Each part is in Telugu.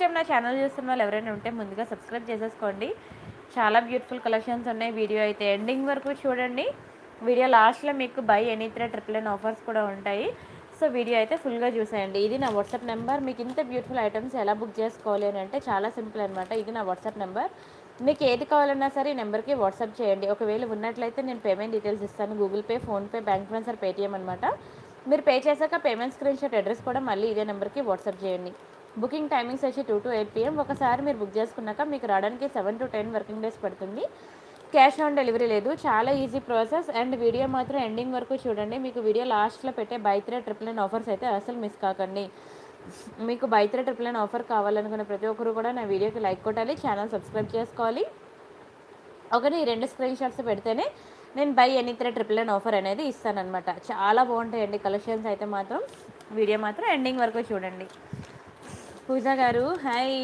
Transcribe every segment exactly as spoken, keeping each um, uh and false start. ఫస్ట్ టైం నా ఛానల్ చూస్తున్న వాళ్ళు ఎవరైనా ఉంటే ముందుగా సబ్స్క్రైబ్ చేసుకోండి। చాలా బ్యూటిఫుల్ కలెక్షన్స్ ఉన్నాయి। వీడియో అయితే ఎండింగ్ వరకు చూడండి। వీడియో లాస్ట్ లో మీకు buy any three triple N offers కూడా ఉంటాయి। సో వీడియో అయితే ఫుల్ గా చూసేయండి। ఇది నా వాట్సాప్ నెంబర్। మీకు ఇంత బ్యూటిఫుల్ ఐటమ్స్ ఎలా బుక్ చేసుకోవాలి అని అంటే చాలా సింపుల్ అన్నమాట। ఇది నా వాట్సాప్ నెంబర్। మీకు ఏది కావాలన్నా సరే ఈ నెంబర్కి వాట్సాప్ చేయండి। ఒకవేళ ఉన్నట్లయితే నేను పేమెంట్ డీటెయిల్స్ ఇస్తాను। Google Pay, PhonePe, bank transfer, Paytm అనమాట। మీరు పే చేశాక పేమెంట్ స్క్రీన్ షాట్ అడ్రస్ కూడా మళ్ళీ ఇదే నెంబర్కి వాట్సాప్ చేయండి। బుకింగ్ టైమింగ్స్ వచ్చి టూ టు ఎయిట్ పిఎం। ఒకసారి మీరు బుక్ చేసుకున్నాక మీకు రావడానికి seven to ten working days పడుతుంది। క్యాష్ ఆన్ డెలివరీ లేదు। చాలా ఈజీ ప్రాసెస్। అండ్ వీడియో మాత్రం ఎండింగ్ వరకు చూడండి। మీకు వీడియో లాస్ట్లో పెట్టే buy three triple nine offers అయితే అసలు మిస్ కాకండి। మీకు buy three triple nine offer కావాలనుకున్న ప్రతి ఒక్కరు కూడా నా వీడియోకి లైక్ కొట్టాలి, ఛానల్ సబ్స్క్రైబ్ చేసుకోవాలి। ఒకటి ఈ రెండు స్క్రీన్ షాట్స్ పెడితేనే నేను buy any three triple nine offer అనేది ఇస్తానన్నమాట। చాలా బాగుంటాయండి కలెక్షన్స్ అయితే మాత్రం। వీడియో మాత్రం ఎండింగ్ వరకు చూడండి। పూజ గారు హాయ్,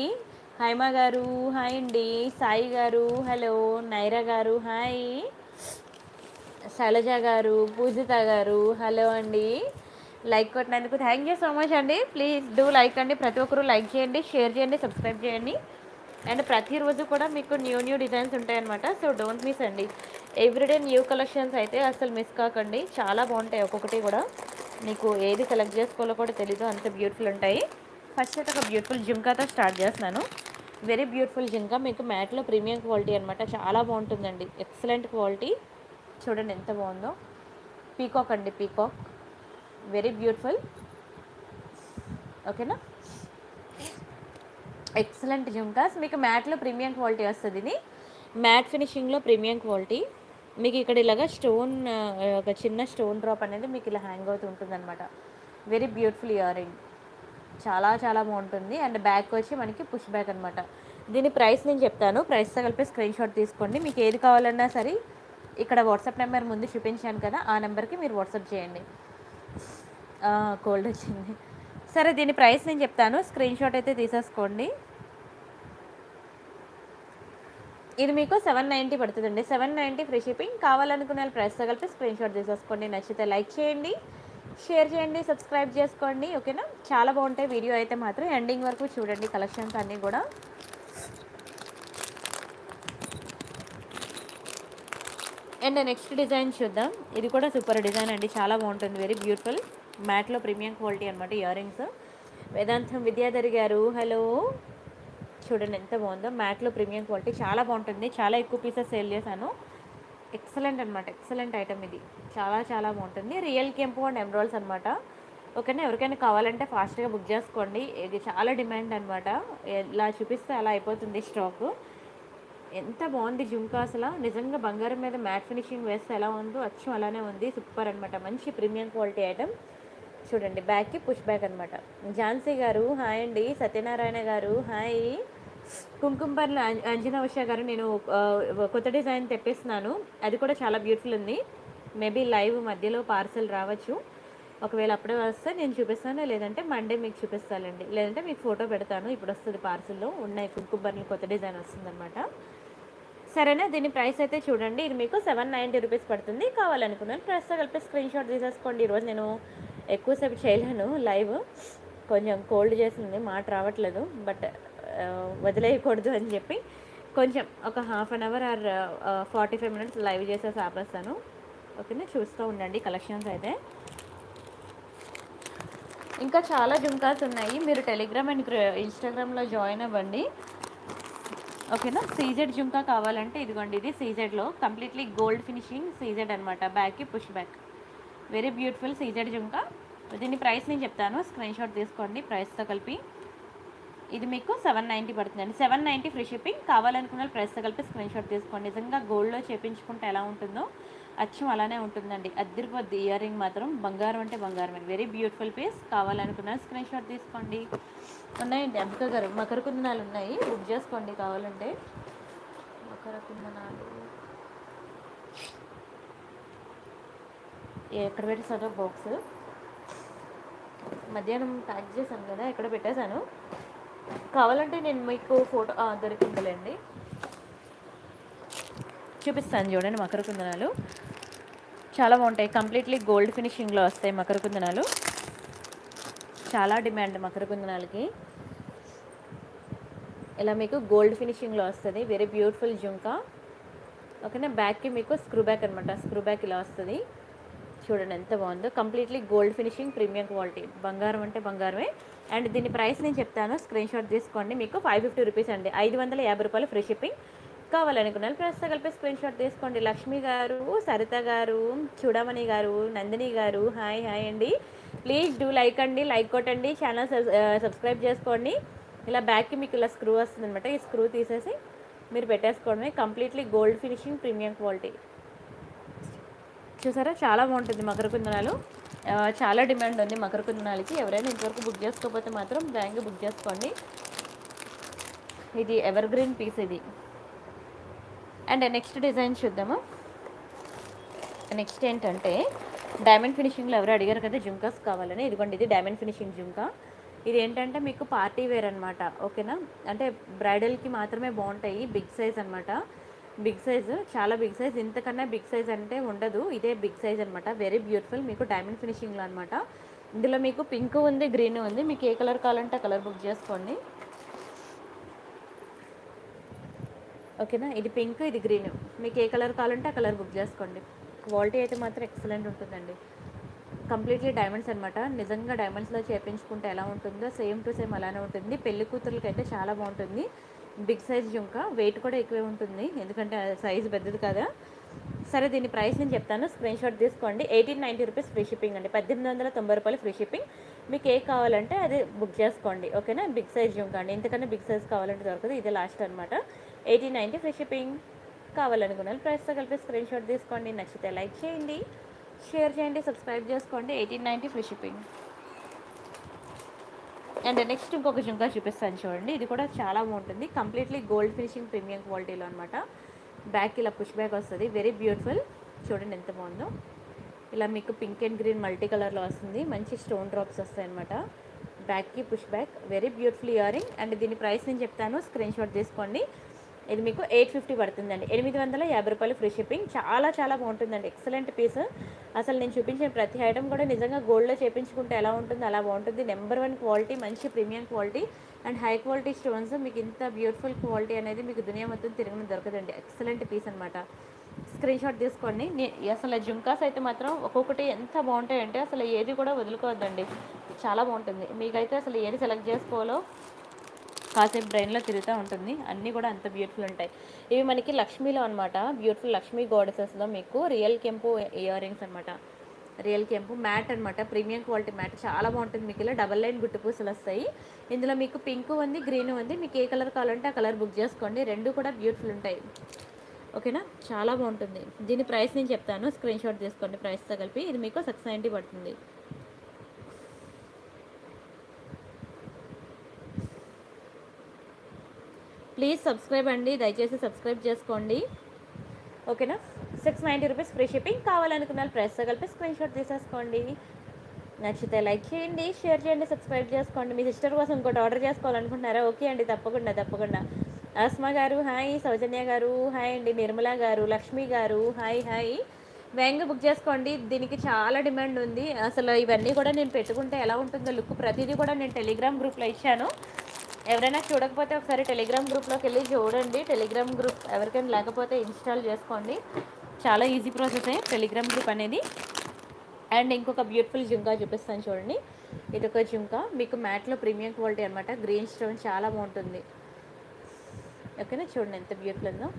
హైమా గారు హాయ్ అండి, సాయి గారు హలో, నైరా గారు హాయ్, శైలజ గారు, పూజిత గారు హలో అండి। లైక్ కొట్టినందుకు థ్యాంక్ యూ సో మచ్ అండి। ప్లీజ్ డూ లైక్ అండి। ప్రతి ఒక్కరు లైక్ చేయండి, షేర్ చేయండి, సబ్స్క్రైబ్ చేయండి। అండ్ ప్రతిరోజు కూడా మీకు న్యూ న్యూ డిజైన్స్ ఉంటాయన్నమాట। సో డోంట్ మిస్ అండి। ఎవ్రీడే న్యూ కలెక్షన్స్ అయితే అసలు మిస్ కాకండి। చాలా బాగుంటాయి ఒక్కొక్కటి కూడా। మీకు ఏది కలెక్ట్ చేసుకోవాలో కూడా తెలీదు, అంత బ్యూటిఫుల్ ఉంటాయి। ఫస్ట్ అయితే ఒక బ్యూటిఫుల్ జింకాతో స్టార్ట్ చేస్తున్నాను। వెరీ బ్యూటిఫుల్ జింకా, మీకు మ్యాట్లో ప్రీమియం క్వాలిటీ అనమాట। చాలా బాగుంటుందండి, ఎక్సలెంట్ క్వాలిటీ। చూడండి ఎంత బాగుందో। పీకాక్ అండి, పీకాక్ వెరీ బ్యూటిఫుల్, ఓకేనా? ఎక్సలెంట్ జుంకాస్, మీకు మ్యాట్లో ప్రీమియం క్వాలిటీ వస్తుంది। ఇది మ్యాట్ ఫినిషింగ్లో ప్రీమియం క్వాలిటీ। మీకు ఇక్కడ ఇలాగ స్టోన్, ఒక చిన్న స్టోన్ డ్రాప్ అనేది మీకు ఇలా హ్యాంగ్ అవుతూ ఉంటుందన్నమాట। వెరీ బ్యూటిఫుల్ ఇయర్ రింగ్, చాలా చాలా బాగుంటుంది। అండ్ బ్యాక్ వచ్చి మనకి పుష్ బ్యాక్ అనమాట। దీని ప్రైస్ నేను చెప్తాను, ప్రైస్తో కలిపి స్క్రీన్ షాట్ తీసుకోండి। మీకు ఏది కావాలన్నా సరే ఇక్కడ వాట్సాప్ నెంబర్ ముందు చూపించాను కదా, ఆ నెంబర్కి మీరు వాట్సాప్ చేయండి। కోల్డ్ వచ్చింది, సరే దీని ప్రైస్ నేను చెప్తాను, స్క్రీన్ షాట్ అయితే తీసేసుకోండి। ఇది మీకు సెవెన్ నైంటీ పడుతుందండి, సెవెన్ నైంటీ ఫ్రీ షిప్పింగ్। కావాలనుకున్న ప్రైస్తో కలిపి స్క్రీన్ షాట్ తీసేసుకోండి। నచ్చితే లైక్ చేయండి, షేర్ చేయండి, సబ్స్క్రైబ్ చేసుకోండి, ఓకేనా? చాలా బాగుంటాయి। వీడియో అయితే మాత్రం ఎండింగ్ వరకు చూడండి కలెక్షన్స్ అన్నీ కూడా। అండ్ నెక్స్ట్ డిజైన్ చూద్దాం। ఇది కూడా సూపర్ డిజైన్ అండి, చాలా బాగుంటుంది, వెరీ బ్యూటిఫుల్, మ్యాట్లో ప్రీమియం క్వాలిటీ అనమాట ఇయర్ రింగ్స్। వేదాంతం విద్యాధరి గారు హలో, చూడండి ఎంత బాగుందో, మ్యాట్లో ప్రీమియం క్వాలిటీ చాలా బాగుంటుంది। చాలా ఎక్కువ పీసెస్ సేల్ చేశాను, ఎక్సలెంట్ అనమాట, ఎక్సలెంట్ ఐటమ్ ఇది, చాలా చాలా బాగుంటుంది। రియల్ కెంపు అండ్ ఎమరాల్డ్స్ అనమాట, ఓకేనా? ఎవరికైనా కావాలంటే ఫాస్ట్గా బుక్ చేసుకోండి, ఇది చాలా డిమాండ్ అనమాట। ఇలా చూపిస్తే అలా అయిపోతుంది స్టాకు। ఎంత బాగుంది జుంకా అసలు, నిజంగా బంగారం మీద మ్యాట్ ఫినిషింగ్ వేస్తే ఎలా ఉందో అచ్చు అలానే ఉంది, సూపర్ అనమాట, మంచి ప్రీమియం క్వాలిటీ ఐటమ్। చూడండి బ్యాక్కి పుష్ బ్యాక్ అనమాట। ఝాన్సీ గారు హాయ్ అండి, సత్యనారాయణ గారు హాయ్, కుంకుంపర్ల అంజనా ఉషా గారు, నేను కొత్త డిజైన్ తెప్పిస్తున్నాను, అది కూడా చాలా బ్యూటిఫుల్ ఉంది। మేబీ లైవ్ మధ్యలో పార్సల్ రావచ్చు, ఒకవేళ అప్పుడే వస్తే నేను చూపిస్తాను, లేదంటే మండే మీకు చూపిస్తానండి, లేదంటే మీకు ఫోటో పెడతాను। ఇప్పుడు వస్తుంది పార్సిల్లో, ఉన్నాయి కుంకుబర్లు, కొత్త డిజైన్ వస్తుందన్నమాట, సరేనా? దీని ప్రైస్ అయితే చూడండి, ఇది మీకు సెవెన్ నైంటీ రూపీస్ పడుతుంది। కావాలనుకున్నాను ప్రైస్తో కలిపి స్క్రీన్ షాట్ తీసేసుకోండి। ఈరోజు నేను ఎక్కువసేపు చేయలేను లైవ్, కొంచెం కోల్డ్ చేసింది, మాట రావట్లేదు, బట్ వదిలేయకూడదు అని చెప్పి కొంచెం ఒక half an hour or forty five minutes live చేసేసి ఆపేస్తాను, ఓకేనా? చూస్తూ ఉండండి కలెక్షన్స్ అయితే। ఇంకా చాలా జుంకాస్ ఉన్నాయి, మీరు టెలిగ్రామ్ అండ్ ఇన్స్టాగ్రామ్లో జాయిన్ అవ్వండి, ఓకేనా? సీజెడ్ జుంకా కావాలంటే ఇదిగోండి, ఇది సీజెడ్లో కంప్లీట్లీ గోల్డ్ ఫినిషింగ్, సీజెడ్ అనమాట, బ్యాక్కి push back, very beautiful CZ jhumka. దీని ప్రైస్ నేను చెప్తాను, స్క్రీన్ షాట్ తీసుకోండి ప్రైస్తో కలిపి। ఇది మీకు సెవెన్ నైంటీ పడుతుందండి, సెవెన్ నైంటీ ఫ్రీ షిప్పింగ్। కావాలనుకున్న ప్రైస్తో కలిపి స్క్రీన్ షాట్ తీసుకోండి। నిజంగా గోల్డ్లో చేయించుకుంటే ఎలా ఉంటుందో అచ్చం అలానే ఉంటుందండి, అద్దరిపోద్ది ఇయర్ రింగ్ మాత్రం, బంగారం అంటే బంగారమే, వెరీ బ్యూటిఫుల్ పీస్। కావాలనుకున్న స్క్రీన్ షాట్ తీసుకోండి, ఉన్నాయండి అంబిక గారు, మకర కుందనాలు ఉన్నాయి, బుక్ చేసుకోండి కావాలంటే। మకర కుందనాలు ఎక్కడ పెట్టేసాను, బాక్స్ మధ్యాహ్నం ప్యాక్ చేశాను కదా, ఎక్కడ పెట్టేశాను, కావాలంటే నేను మీకు ఫోటో దొరికిందిలేండి, చూపిస్తాను చూడండి। మకర కుందనాలు చాలా బాగుంటాయి, కంప్లీట్లీ గోల్డ్ ఫినిషింగ్లో వస్తాయి మకర కుందనాలు, చాలా డిమాండ్ మకర కుందనాలకి। ఇలా మీకు గోల్డ్ ఫినిషింగ్ లో వస్తది. Very beautiful jhumka. ఓకేనా, బ్యాక్ కి మీకు స్క్రూ బ్యాక్ అన్నమాట. స్క్రూ బ్యాక్ ఇలా వస్తది. చూడండి ఎంత బాగుందో. Completely gold finishing, premium quality, బంగారం అంటే బంగారమే. అండ్ దీని ప్రైస్ నేను చెప్తాను, స్క్రీన్ షాట్ తీసుకోండి. మీకు ఫైవ్ ఫిఫ్టీ రూపీస్ అండి, ఐదు వందల యాభై రూపాయలు ఫ్రీ షిప్పింగ్. కావాలనుకున్న ప్రస్తుతం కలిపి స్క్రీన్ షాట్ తీసుకోండి. లక్ష్మి గారు, సరిత గారు, చూడమణి గారు, నందిని గారు, హాయ్ హాయ్ అండి. ప్లీజ్ డూ లైక్ అండి, లైక్ కొట్టండి, ఛానల్ సబ్స్క్రైబ్ చేసుకోండి. ఇలా బ్యాక్కి మీకు ఇలా స్క్రూ వస్తుంది అనమాట. ఈ స్క్రూ తీసేసి మీరు పెట్టేసుకోవడమే. Completely gold finishing, premium quality. చూసారా, చాలా బాగుంటుంది మకర కుందనాలు. చాలా డిమాండ్ ఉంది మకర కుందనాలకి. ఎవరైనా ఇంతవరకు బుక్ చేసుకోకపోతే మాత్రం బ్యాంక్ బుక్ చేసుకోండి. ఇది ఎవర్ గ్రీన్ పీస్ ఇది. అండ్ నెక్స్ట్ డిజైన్ చూద్దాము. నెక్స్ట్ ఏంటంటే డైమండ్ ఫినిషింగ్లో ఎవరు అడిగారు కదా జుంకాస్ కావాలని, ఇదిగోండి ఇది డైమండ్ ఫినిషింగ్ జుంకా. ఇది ఏంటంటే మీకు పార్టీ వేర్ అనమాట. ఓకేనా, అంటే బ్రైడల్కి మాత్రమే బాగుంటాయి. బిగ్ సైజ్ అనమాట, బిగ్ సైజ్, చాలా బిగ్ సైజ్. ఇంతకన్నా బిగ్ సైజ్ అంటే ఉండదు, ఇదే బిగ్ సైజ్ అనమాట. వెరీ బ్యూటిఫుల్, మీకు డైమండ్ ఫినిషింగ్లో అనమాట. ఇందులో మీకు పింక్ ఉంది, గ్రీన్ ఉంది. మీకు ఏ కలర్ కావాలంటే కలర్ బుక్ చేసుకోండి. ఓకేనా, ఇది పింక్, ఇది గ్రీన్. మీకు ఏ కలర్ కావాలంటే ఆ కలర్ బుక్ చేసుకోండి. క్వాలిటీ అయితే మాత్రం ఎక్సలెంట్ ఉంటుందండి. కంప్లీట్లీ డైమండ్స్ అనమాట. నిజంగా డైమండ్స్లో చేయించుకుంటే ఎలా ఉంటుందో సేమ్ టు సేమ్ అలానే ఉంటుంది. పెళ్లి కూతుర్లకి అయితే చాలా బాగుంటుంది. బిగ్ సైజ్ జుంకా, వెయిట్ కూడా ఎక్కువే ఉంటుంది, ఎందుకంటే సైజు పెద్దది కదా. సరే, దీని ప్రైస్ నేను చెప్తాను, స్క్రీన్ షాట్ తీసుకోండి. Eighteen ninety rupees free shipping అండి, పద్దెనిమిది వందల తొంభై రూపాయలు ఫ్రీ షిప్పింగ్. మీకు ఏ కావాలంటే అది బుక్ చేసుకోండి. ఓకేనా, బిగ్ సైజ్ జుంకా అండి. ఎందుకంటే బిగ్ సైజ్ కావాలంటే దొరకదు, ఇదే లాస్ట్ అనమాట. Eighteen ninety free shipping. కావాలనుకున్న ప్రైస్తో కలిపి స్క్రీన్ షాట్ తీసుకోండి. నచ్చితే లైక్ చేయండి, షేర్ చేయండి, సబ్స్క్రైబ్ చేసుకోండి. Eighteen ninety free shipping. And next ఇంకొక జుంకా చూపిస్తాను చూడండి. ఇది కూడా చాలా బాగుంటుంది. కంప్లీట్లీ గోల్డ్ ఫినిషింగ్, ప్రీమియం క్వాలిటీలో అనమాట. బ్యాక్ ఇలా పుష్ బ్యాక్ వస్తుంది. వెరీ బ్యూటిఫుల్, చూడండి ఎంత బాగుందో. ఇలా మీకు పింక్ అండ్ గ్రీన్ మల్టీ కలర్లో వస్తుంది. మంచి స్టోన్ డ్రాప్స్ వస్తాయి అనమాట. బ్యాక్కి push back, very beautiful earring. And దీని ప్రైస్ నేను చెప్తాను, స్క్రీన్ షాట్ తీసుకోండి. ఇది మీకు ఎయిట్ ఫిఫ్టీ పడుతుందండి, ఎనిమిది వందల యాభై రూపాయలు ఫ్రీ షిప్పింగ్. చాలా చాలా బాగుంటుందండి, ఎక్సలెంట్ పీస్. అసలు నేను చూపించిన ప్రతి ఐటమ్ కూడా నిజంగా గోల్డ్లో చేయించుకుంటే ఎలా ఉంటుంది అలా బాగుంటుంది. నెంబర్ వన్ క్వాలిటీ, మంచి premium quality and high quality stones. మీకు ఇంత బ్యూటిఫుల్ క్వాలిటీ అనేది మీకు దునియా మొత్తం తిరగడం దొరకదండి. ఎక్సలెంట్ పీస్ అనమాట. స్క్రీన్ షాట్ తీసుకోండి. అసలు జుంకాస్ అయితే మాత్రం ఒక్కొక్కటి ఎంత బాగుంటాయంటే అసలు ఏది కూడా వదులుకోవద్దండి, చాలా బాగుంటుంది. మీకైతే అసలు ఏది సెలెక్ట్ చేసుకోవాలో కాసేపు బ్రెయిన్లో తిరుగుతూ ఉంటుంది. అన్నీ కూడా అంత బ్యూటిఫుల్ ఉంటాయి. ఇవి మనకి లక్ష్మీలో అనమాట. బ్యూటిఫుల్ లక్ష్మీ గోడెసెస్లో మీకు రియల్ కెంపు ఇయర్ రింగ్స్ అనమాట. రియల్ కెంపు మ్యాట్ అనమాట, ప్రీమియం క్వాలిటీ మ్యాట్, చాలా బాగుంటుంది. మీకు ఇలా డబల్ లైన్ గుట్టు పూసలు వస్తాయి. ఇందులో మీకు పింక్ ఉంది, గ్రీన్ ఉంది. మీకు ఏ కలర్ కావాలంటే ఆ కలర్ బుక్ చేసుకోండి. రెండు కూడా బ్యూటిఫుల్ ఉంటాయి. ఓకేనా, చాలా బాగుంటుంది. దీని ప్రైస్ నేను చెప్తాను, స్క్రీన్ షాట్ తీసుకోండి. ప్రైస్తో కలిపి ఇది మీకు సిక్స్ నైంటీ పడుతుంది. ప్లీజ్ సబ్స్క్రైబ్ అండి, దయచేసి సబ్స్క్రైబ్ చేసుకోండి. ఓకేనా, six ninety rupees free shipping. కావాలనుకున్న ప్రైస్తో కలిపి స్క్రీన్ షాట్ తీసేసుకోండి. నచ్చితే లైక్ చేయండి, షేర్ చేయండి, సబ్స్క్రైబ్ చేసుకోండి. మీ సిస్టర్ కోసం ఇంకోటి ఆర్డర్ చేసుకోవాలనుకుంటున్నారా? ఓకే అండి, తప్పకుండా తప్పకుండా. ఆస్మా గారు హాయ్, సౌజన్య గారు హాయ్ అండి, నిర్మల గారు, లక్ష్మి గారు హాయ్ హాయ్. వేగంగా బుక్ చేసుకోండి, దీనికి చాలా డిమాండ్ ఉంది. అసలు ఇవన్నీ కూడా నేను పెట్టుకుంటే ఎలా ఉంటుందో లుక్ ప్రతిదీ కూడా నేను టెలిగ్రామ్ గ్రూప్లో ఇచ్చాను. ఎవరైనా చూడకపోతే ఒకసారి టెలిగ్రామ్ గ్రూప్లోకి వెళ్ళి చూడండి. టెలిగ్రామ్ గ్రూప్ ఎవరికైనా లేకపోతే ఇన్స్టాల్ చేసుకోండి, చాలా ఈజీ ప్రాసెస్ టెలిగ్రామ్ గ్రూప్ అనేది. అండ్ ఇంకొక బ్యూటిఫుల్ జుంకా చూపిస్తాను చూడండి. ఇదొక జుంకా, మీకు మ్యాట్లో ప్రీమియం క్వాలిటీ అనమాట. గ్రీన్ స్టోన్ చాలా బాగుంటుంది. ఓకేనా, చూడండి ఎంత బ్యూటిఫుల్ ఉందో.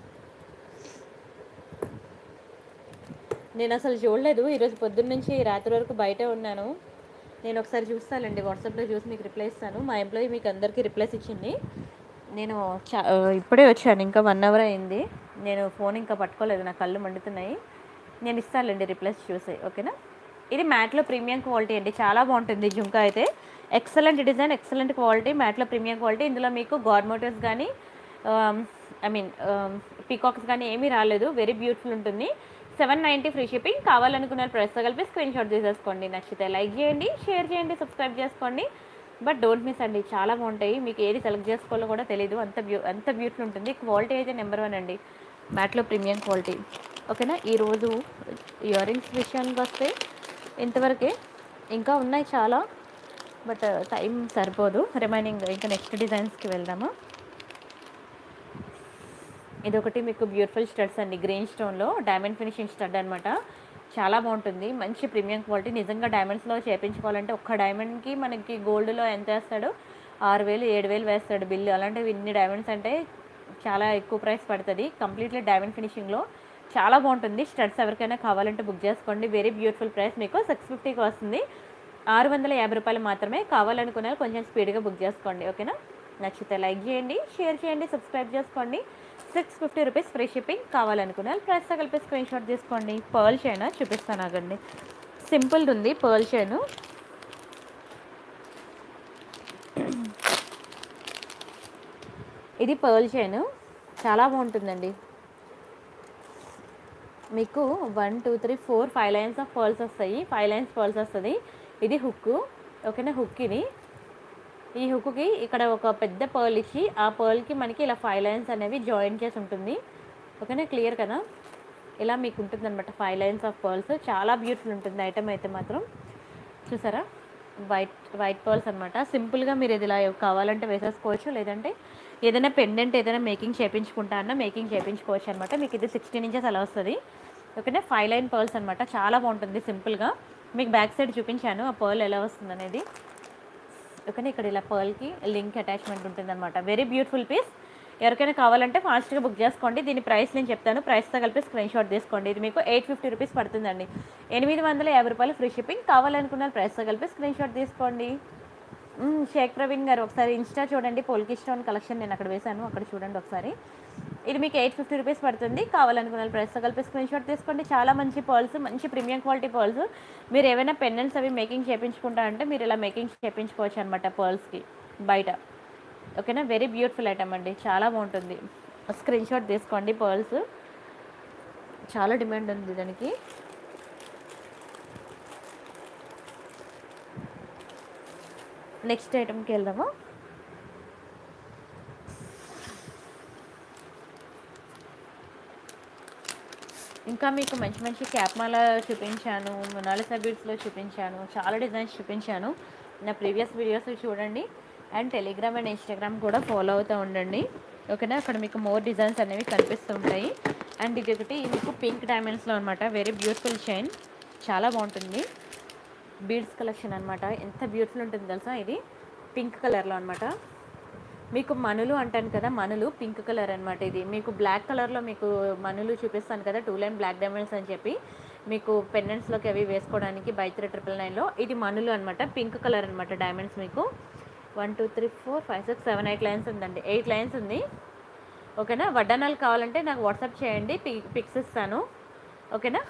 నేను అసలు చూడలేదు, ఈరోజు పొద్దున్న నుంచి రాత్రి వరకు బయటే ఉన్నాను. నేను ఒకసారి చూస్తానండి, వాట్సాప్లో చూసి మీకు రిప్లై ఇస్తాను. మా ఎంప్లాయీ మీకు అందరికీ రిప్లైస్ ఇచ్చింది. నేను చా ఇప్పుడే వచ్చాను, ఇంకా వన్ అవర్ అయింది. నేను ఫోన్ ఇంకా పట్టుకోలేదు, నా కళ్ళు మండుతున్నాయి. నేను ఇస్తానండి రిప్లైస్ చూసి. ఓకేనా, ఇది మ్యాట్లో ప్రీమియం క్వాలిటీ అండి, చాలా బాగుంటుంది జుంకా అయితే. ఎక్సలెంట్ డిజైన్, ఎక్సలెంట్ క్వాలిటీ, మ్యాట్లో ప్రీమియం క్వాలిటీ. ఇందులో మీకు గార్మోటర్స్ కానీ ఐ మీన్ పీకాక్స్ కానీ ఏమీ రాలేదు. వెరీ బ్యూటిఫుల్ ఉంటుంది. Seven ninety free shipping. కావాలనుకున్న ప్రైస్తో కలిపి స్క్రీన్ షాట్ తీసేసుకోండి. నచ్చితే లైక్ చేయండి, షేర్ చేయండి, సబ్స్క్రైబ్ చేసుకోండి. బట్ డోంట్ మిస్ అండి, చాలా బాగుంటాయి. మీకు ఏది సెలెక్ట్ చేసుకోవాలో కూడా తెలీదు, అంత బ్యూ అంత బ్యూటిఫుల్ ఉంటుంది. క్వాలిటీ అయితే నెంబర్ వన్ అండి, మ్యాట్లో ప్రీమియం క్వాలిటీ. ఓకేనా, ఈరోజు ఇయర్ రింగ్స్ విషయానికి వస్తే ఇంతవరకే. ఇంకా ఉన్నాయి చాలా, బట్ టైం సరిపోదు. రిమైనింగ్ ఇంకా నెక్స్ట్ డిజైన్స్కి వెళ్దాము. इदొకటి మీకు బ్యూటిఫుల్ స్టడ్స్ అండి, గ్రీన్ స్టోన్ లో డైమండ్ ఫినిషింగ్ స్టడ్ అన్నమాట. చాలా బాగుంటుంది, మంచి ప్రీమియం క్వాలిటీ. నిజంగా డైమండ్స్లో చేయించుకోవాలంటే ఒక్క డైమండ్కి మనకి గోల్డ్లో ఎంత వేస్తాడు, ఆరు వేలు ఏడు వేలు వేస్తాడు బిల్లు. అలాంటివి ఇన్ని డైమండ్స్ అంటే చాలా ఎక్కువ ప్రైస్ పడుతుంది. కంప్లీట్లీ డైమండ్ ఫినిషింగ్లో చాలా బాగుంటుంది. స్టడ్స్ ఎవరికైనా కావాలంటే బుక్ చేసుకోండి. వెరీ బ్యూటిఫుల్ ప్రైస్, మీకు సిక్స్ ఫిఫ్టీకి వస్తుంది. ఆరు వందల యాభై రూపాయలు మాత్రమే. కావాలనుకున్న కొంచెం స్పీడ్గా బుక్ చేసుకోండి, ఓకేనా. నచ్చితే లైక్ చేయండి, షేర్ చేయండి, సబ్స్క్రైబ్ చేసుకోండి. Six fifty rupees free shipping. కావాలనుకునే ప్రైస్తో కలిపి స్క్రీన్ షాట్ తీసుకోండి. పర్ల్ చైన్ చూపిస్తాను ఆగండి, సింపుల్ ఉంది పర్ల్ చైన్. ఇది పర్ల్ చైన్, చాలా బాగుంటుందండి. మీకు one two three four five lines of pearls వస్తాయి, ఫైవ్ లైన్స్ పర్ల్స్ వస్తుంది. ఇది హుక్, ఓకేనా. హుక్ ఇది, ఈ హుక్కి ఇక్కడ ఒక పెద్ద పర్ల్ ఇచ్చి ఆ పర్ల్కి మనకి ఇలా ఫైవ్ లైన్స్ అనేవి జాయింట్ చేసి ఉంటుంది, ఓకేనా. క్లియర్ కదా, ఇలా మీకు ఉంటుంది అనమాట ఫైవ్ లైన్స్ ఆఫ్ పర్ల్స్. చాలా బ్యూటిఫుల్ ఉంటుంది ఐటమ్ అయితే మాత్రం. చూసారా, వైట్ వైట్ పర్ల్స్ అనమాట. సింపుల్గా మీరు ఇది ఇలా కావాలంటే వేసేసుకోవచ్చు, లేదంటే ఏదైనా పెండెంట్ ఏదైనా మేకింగ్ చేయించుకుంటా అన్న మేకింగ్ చేయించుకోవచ్చు అనమాట. మీకు ఇది సిక్స్టీన్ ఇంచెస్ అలా వస్తుంది, ఓకేనా. ఫైవ్ లైన్ పర్ల్స్ అనమాట, చాలా బాగుంటుంది. సింపుల్గా మీకు బ్యాక్ సైడ్ చూపించాను ఆ పర్ల్ ఎలా వస్తుంది అనేది, ఓకేనా. ఇక్కడ ఇలా పర్ల్కి లింక్ అటాచ్మెంట్ ఉంటుందన్నమాట. Very beautiful piece. ఎవరికైనా కావాలంటే ఫాస్ట్గా బుక్ చేసుకోండి. దీని ప్రైస్ నేను చెప్తాను, ప్రైస్తో కలిపి స్క్రీన్ షాట్ తీసుకోండి. ఇది మీకు ఎయిట్ ఫిఫ్టీ రూపీస్ పడుతుందండి, ఎనిమిది వందల యాభై రూపాయలు ఫ్రీ షిప్పింగ్. కావాలనుకున్న ప్రైస్తో కలిపి స్క్రీన్ షాట్ తీసుకోండి. షేక్ ప్రవీణ్ గారు ఒకసారి ఇన్స్టా చూడండి, పోల్కి స్టోన్ కలెక్షన్ నేను అక్కడ వేశాను, అక్కడ చూడండి ఒకసారి. ఇది మీకు ఎయిట్ ఫిఫ్టీ రూపీస్ పడుతుంది. కావాలనుకున్న ప్రైస్తో కలిపి స్క్రీన్ షాట్ తీసుకోండి. చాలా మంచి పర్ల్స్, మంచి ప్రీమియం క్వాలిటీ పర్ల్స్. మీరు ఏమైనా పెండెంట్స్ అవి మేకింగ్ చేయించుకుంటా అంటే మీరు ఇలా మేకింగ్ చేయించుకోవచ్చు అనమాట పర్ల్స్కి బయట, ఓకేనా. వెరీ బ్యూటిఫుల్ ఐటమ్ అండి, చాలా బాగుంటుంది. స్క్రీన్ షాట్ తీసుకోండి. పర్ల్స్ చాలా డిమాండ్ ఉంది దానికి. నెక్స్ట్ ఐటమ్కి వెళ్దాము. ఇంకా మీకు మంచి మంచి క్యాప్మాల చూపించాను, మొనాలిసా బీడ్స్లో చూపించాను, చాలా డిజైన్స్ చూపించాను. నా ప్రీవియస్ వీడియోస్ చూడండి, అండ్ టెలిగ్రామ్ అండ్ ఇన్స్టాగ్రామ్ కూడా ఫాలో అవుతూ ఉండండి, ఓకేనా. అక్కడ మీకు మోర్ డిజైన్స్ అనేవి కనిపిస్తుంటాయి. అండ్ ఇది ఒకటి మీకు పింక్ డైమండ్స్లో అనమాట. వెరీ బ్యూటిఫుల్ చైన్, చాలా బాగుంటుంది. బీడ్స్ కలెక్షన్ అనమాట, ఎంత బ్యూటిఫుల్ ఉంటుంది తెలుసా. ఇది పింక్ కలర్లో అనమాట. మీకు మనులు అంటాను కదా, మనులు పింక్ కలర్ అనమాట. ఇది మీకు బ్లాక్ కలర్లో మీకు మనులు చూపిస్తాను కదా, టూ లైన్ బ్లాక్ డైమండ్స్ అని చెప్పి మీకు పెండెంట్స్లోకి అవి వేసుకోవడానికి బై త్రీ ట్రిపుల్ నైన్లో ఇది మనులు అనమాట. పింక్ కలర్ అనమాట డైమండ్స్. మీకు one two three four five six seven eight lines ఉందండి, ఎయిట్ లైన్స్ ఉంది, ఓకేనా. వడ్డానాలు కావాలంటే నాకు వాట్సాప్ చేయండి, పిక్స్ ఇస్తాను, ఓకేనా.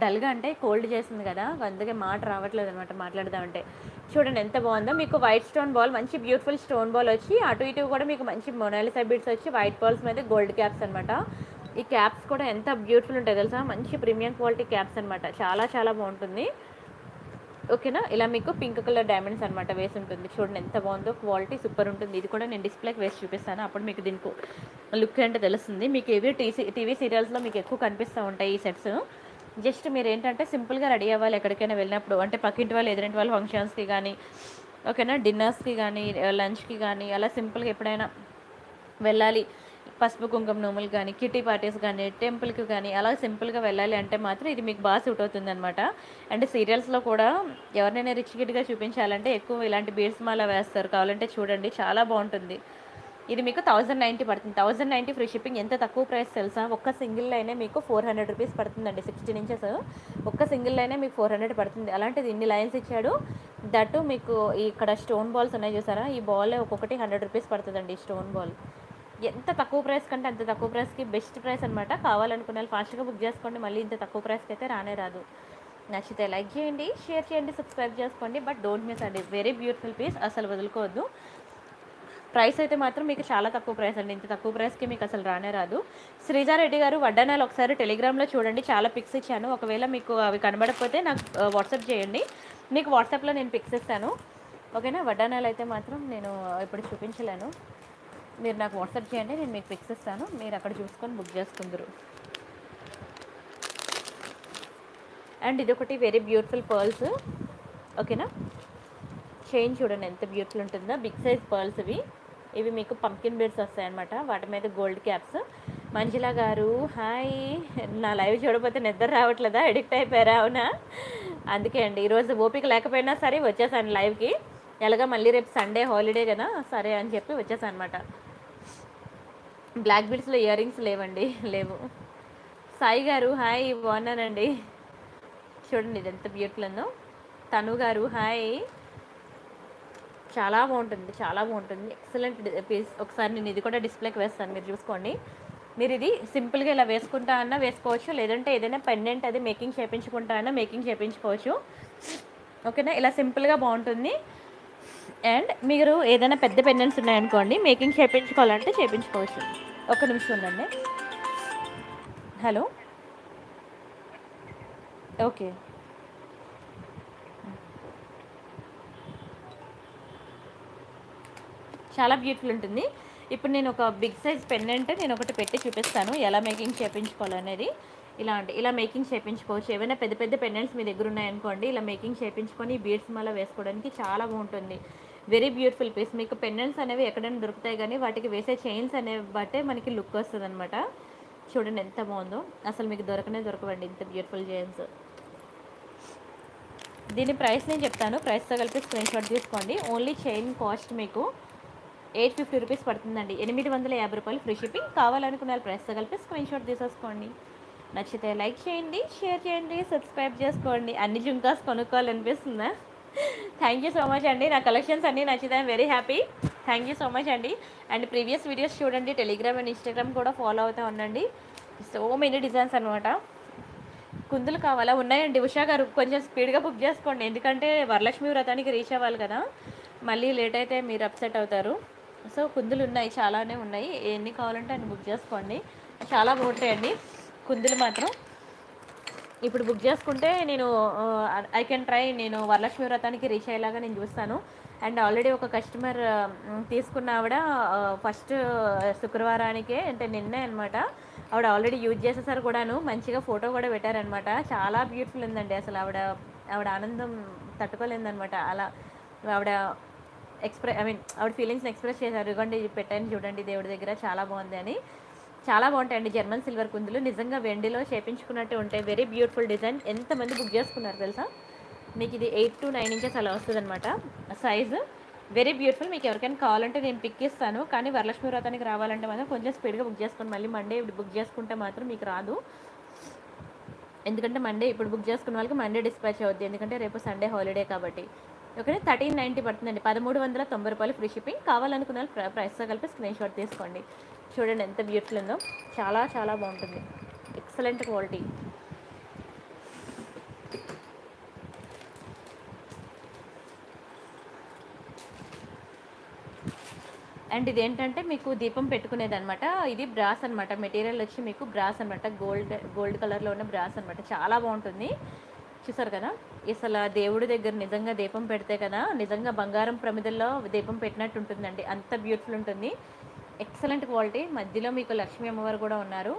డల్గా అంటే కోల్డ్ చేసింది కదా, అందుకే మాట రావట్లేదు అనమాట మాట్లాడదామంటే. చూడండి ఎంత బాగుందో. మీకు వైట్ స్టోన్ బాల్, మంచి బ్యూటిఫుల్ స్టోన్ బాల్ వచ్చి అటు ఇటు కూడా మీకు మంచి మొనాలిసా బీడ్స్ వచ్చి వైట్ బాల్స్ మీద గోల్డ్ క్యాప్స్ అనమాట. ఈ క్యాప్స్ కూడా ఎంత బ్యూటిఫుల్ ఉంటాయి తెలుసా, మంచి ప్రీమియం క్వాలిటీ క్యాప్స్ అనమాట. చాలా చాలా బాగుంటుంది, ఓకేనా. ఇలా మీకు పింక్ కలర్ డైమండ్స్ అనమాట వేసి ఉంటుంది. చూడండి ఎంత బాగుందో, క్వాలిటీ సూపర్ ఉంటుంది. ఇది కూడా నేను డిస్ప్లేకి వేసి చూపిస్తాను, అప్పుడు మీకు దీనికి లుక్ అంటే తెలుస్తుంది. మీకు ఇవి టీసీ టీవీ సీరియల్స్లో మీకు ఎక్కువ కనిపిస్తూ ఉంటాయి ఈ సెట్స్. జస్ట్ మీరు ఏంటంటే సింపుల్గా రెడీ అవ్వాలి ఎక్కడికైనా వెళ్ళినప్పుడు, అంటే పక్కింటి వాళ్ళు ఎదురింటి వాళ్ళు ఫంక్షన్స్కి కానీ, ఓకేనా, డిన్నర్స్కి కానీ, లంచ్కి కానీ, అలా సింపుల్గా ఎప్పుడైనా వెళ్ళాలి, పసుపు కుంకుమ నోములు కానీ, కిటీ పార్టీస్ కానీ, టెంపుల్కి కానీ, అలా సింపుల్గా వెళ్ళాలి అంటే మాత్రం ఇది మీకు బాగా సూట్ అవుతుంది అనమాట. అంటే సీరియల్స్లో కూడా ఎవరినైనా రిచ్ కిడ్గా చూపించాలంటే ఎక్కువ ఇలాంటి బీడ్స్ మాల వేస్తారు. కావాలంటే చూడండి, చాలా బాగుంటుంది. ఇది మీకు థౌజండ్ నైంటీ పడుతుంది, థౌజండ్ నైంటీ ఫ్రీ షిప్పింగ్. ఎంత తక్కువ ప్రైస్ తెలుసా, ఒక్క సింగిల్ లైనే మీకు ఫోర్ హండ్రెడ్ రూపీస్ పడుతుందండి. సిక్స్టీన్ ఇంచెస్ ఒక్క సింగిల్ లైనే మీకు ఫోర్ హండ్రెడ్ పడుతుంది. అలాంటిది ఇన్ని లైన్స్ ఇచ్చాడు. దట్టు మీకు ఇక్కడ స్టోన్ బాల్స్ ఉన్నాయి చూసారా, ఈ బాల్ ఒక్కొక్కటి హండ్రెడ్ రూపీస్ పడుతుందండి ఈ స్టోన్ బాల్. ఎంత తక్కువ ప్రైస్ కంటే అంత తక్కువ ప్రైస్కి బెస్ట్ ప్రైస్ అనమాట. కావాలనుకునే ఫాస్ట్గా బుక్ చేసుకోండి, మళ్ళీ ఇంత తక్కువ ప్రైస్కి అయితే రానే రాదు. నచ్చితే లైక్ చేయండి, షేర్ చేయండి, సబ్స్క్రైబ్ చేసుకోండి. బట్ డోంట్ మిస్ అండి, వెరీ బ్యూటిఫుల్ పీస్, అసలు వదులుకోవద్దు. ప్రైస్ అయితే మాత్రం మీకు చాలా తక్కువ ప్రైస్ అండి, ఇంత తక్కువ ప్రైస్కి మీకు అసలు రానే రాదు. శ్రీజారెడ్డి గారు వడ్డానాలు ఒకసారి టెలిగ్రామ్లో చూడండి, చాలా పిక్స్ ఇచ్చాను. ఒకవేళ మీకు అవి కనబడకపోతే నాకు వాట్సాప్ చేయండి, మీకు వాట్సాప్లో నేను పిక్స్ ఇస్తాను, ఓకేనా. వడ్డానాలు అయితే మాత్రం నేను ఇప్పుడు చూపించలేను, మీరు నాకు వాట్సాప్ చేయండి, నేను మీకు పిక్స్ ఇస్తాను, మీరు అక్కడ చూసుకొని బుక్ చేసుకుందరు. అండ్ ఇదొకటి వెరీ బ్యూటిఫుల్ పర్ల్స్, ఓకేనా. చైన్ చూడండి ఎంత బ్యూటిఫుల్ ఉంటుందో, బిగ్ సైజ్ పర్ల్స్ ఇవి. ఇవి మీకు పంకిన్ బెడ్స్ వస్తాయి అన్నమాట. వాటి మీద గోల్డ్ క్యాప్స్. మంజుల గారు హాయ్, నా లైవ్ చూడకపోతే నిద్ర రావట్లేదా, ఎడిక్ట్ అయిపోయారా? అవునా, అందుకే అండి ఈరోజు ఓపిక లేకపోయినా సరే వచ్చేసాను లైవ్కి. ఎలాగా మళ్ళీ రేపు సండే హాలిడే కదా, సరే అని చెప్పి వచ్చేసాను అనమాట. బ్లాక్ బీడ్స్లో ఇయర్ రింగ్స్ లేవండి, లేవు. సాయి గారు హాయ్, బాగున్నానండి. చూడండి ఇది ఎంత బ్యూటిఫుల్ ఉందో. తను గారు హాయ్, చాలా బాగుంటుంది, చాలా బాగుంటుంది, ఎక్సలెంట్ పీస్. ఒకసారి నేను ఇది కూడా డిస్ప్లేకి వేస్తాను, మీరు చూసుకోండి. మీరు ఇది సింపుల్గా ఇలా వేసుకుంటా అన్నా వేసుకోవచ్చు, లేదంటే ఏదైనా పెండెంట్ అది మేకింగ్ చేయించుకుంటా అన్నా మేకింగ్ చేయించుకోవచ్చు. ఓకేనా, ఇలా సింపుల్గా బాగుంటుంది. అండ్ మీరు ఏదైనా పెద్ద పెండెంట్స్ ఉన్నాయనుకోండి, మేకింగ్ చేయించుకోవాలంటే చేయించుకోవచ్చు. ఒక నిమిషం ఉండండి. హలో, ఓకే చాలా బ్యూటిఫుల్ ఉంటుంది. ఇప్పుడు నేను ఒక బిగ్ సైజ్ పెండెంట్ నేను ఒకటి పెట్టి చూపిస్తాను ఎలా మేకింగ్ చేయించుకోవాలనేది. ఇలా అంటే ఇలా మేకింగ్ చేయించుకోవచ్చు. ఏమైనా పెద్ద పెద్ద పెండెంట్స్ మీ దగ్గర ఉన్నాయనుకోండి, ఇలా మేకింగ్ చేయించుకొని బీడ్స్ మళ్ళీ వేసుకోవడానికి చాలా బాగుంటుంది. Very beautiful piece. మీకు పెండెంట్స్ అనేవి ఎక్కడైనా దొరుకుతాయి, కానీ వాటికి వేసే చైన్స్ అనేవి బట్టే మనకి లుక్ వస్తుంది అనమాట. చూడండి ఎంత బాగుందో, అసలు మీకు దొరకనే దొరకవండి ఇంత బ్యూటిఫుల్ చైన్స్. దీని ప్రైస్ నేను చెప్తాను, ప్రైస్తో కలిపి స్క్రీన్ షాట్ తీసుకోండి. ఓన్లీ చైన్ కాస్ట్ మీకు ఎయిట్ ఫిఫ్టీ రూపీస్ పడుతుందండి, ఎనిమిది వందల యాభై రూపాయలు ఫ్రీ షిప్పింగ్. కావాలనుకున్న ప్రైస్తో కలిపి స్క్రీన్ షాట్ తీసేసుకోండి. నచ్చితే లైక్ చేయండి, షేర్ చేయండి, సబ్స్క్రైబ్ చేసుకోండి. అన్ని జుంకాస్ కొనుక్కోవాలనిపిస్తుందా? థ్యాంక్ యూ సో మచ్ అండి, నా కలెక్షన్స్ అన్నీ నచ్చితే very happy. Thank you so much అండి. అండ్ ప్రీవియస్ వీడియోస్ చూడండి, టెలిగ్రామ్ అండ్ ఇన్స్టాగ్రామ్ కూడా ఫాలో అవుతూ ఉండండి. సో మెనీ డిజైన్స్ అనమాట. కుందులు కావాలా? ఉన్నాయండి ఉషా గారు, కొంచెం స్పీడ్గా బుక్ చేసుకోండి, ఎందుకంటే వరలక్ష్మి వ్రతానికి రీచ్ అవ్వాలి కదా, మళ్ళీ లేట్ అయితే మీరు అప్సెట్ అవుతారు. సో కుందులు ఉన్నాయి, చాలానే ఉన్నాయి, ఎన్ని కావాలంటే అన్ని బుక్ చేసుకోండి, చాలా బాగుంటాయండి కుందులు మాత్రం. ఇప్పుడు బుక్ చేసుకుంటే నేను ఐ కెన్ ట్రై, నేను వరలక్ష్మి వ్రతానికి రీచ్ అయ్యేలాగా నేను చూస్తాను. అండ్ ఆల్రెడీ ఒక కస్టమర్ తీసుకున్న ఆవిడ ఫస్ట్ శుక్రవారానికే, అంటే నిన్నే అనమాట, ఆవిడ ఆల్రెడీ యూజ్ చేసేసారు కూడాను, మంచిగా ఫోటో కూడా పెట్టారనమాట. చాలా బ్యూటిఫుల్ ఉందండి, అసలు ఆవిడ ఆవిడ ఆనందం తట్టుకోలేదనమాట. అలా ఆవిడ ఎక్స్ప్రెస్ ఐ మీన్ ఆవిడ ఫీలింగ్స్ని ఎక్స్ప్రెస్ చేశారు. ఇదిగోండి పెట్టాను చూడండి దేవుడి దగ్గర, చాలా బాగుంది అని. చాలా బాగుంటాయండి జర్మన్ సిల్వర్ కుందులు, నిజంగా వెండిలో చేయించుకున్నట్టు ఉంటాయి. Very beautiful design. ఎంతమంది బుక్ చేసుకున్నారు తెలుసా? మీకు ఇది ఎయిట్ టు నైన్ ఇంచెస్ అలా వస్తుంది అనమాట సైజు. Very beautiful. మీకు ఎవరికైనా కావాలంటే నేను పిక్ ఇస్తాను, కానీ వరలక్ష్మి వ్రతానికి రావాలంటే మాత్రం కొంచెం స్పీడ్గా బుక్ చేసుకోండి. మళ్ళీ మండే ఇప్పుడు బుక్ చేసుకుంటే మాత్రం మీకు రాదు, ఎందుకంటే మండే ఇప్పుడు బుక్ చేసుకున్న వాళ్ళకి మండే డిస్పాచ్ అవుద్ది, ఎందుకంటే రేపు సండే హాలిడే కాబట్టి. ఓకే, థర్టీన్ నైంటీ పడుతుందండి, పదమూడు వందల తొంభై రూపాయలు ఫ్రీ షిప్పింగ్. కావాలనుకున్న ప్రైస్తో కలిపి స్క్రీన్ షాట్ తీసుకోండి. చూడండి ఎంత బ్యూటిఫుల్ ఉందో, చాలా చాలా బాగుంటుంది, ఎక్సలెంట్ క్వాలిటీ. అండ్ ఇదేంటంటే మీకు దీపం పెట్టుకునేది అనమాట, ఇది బ్రాస్ అనమాట. మెటీరియల్ వచ్చి మీకు బ్రాస్ అనమాట, గోల్డ్ గోల్డ్ కలర్లో ఉన్న బ్రాస్ అనమాట. చాలా బాగుంటుంది, చూసారు కదా. అసలు దేవుడి దగ్గర నిజంగా దీపం పెడితే కదా, నిజంగా బంగారం ప్రమిదల్లో దీపం పెట్టినట్టు ఉంటుందండి, అంత బ్యూటిఫుల్ ఉంటుంది, ఎక్సలెంట్ క్వాలిటీ. మధ్యలో మీకు లక్ష్మీ అమ్మవారు కూడా ఉన్నారు,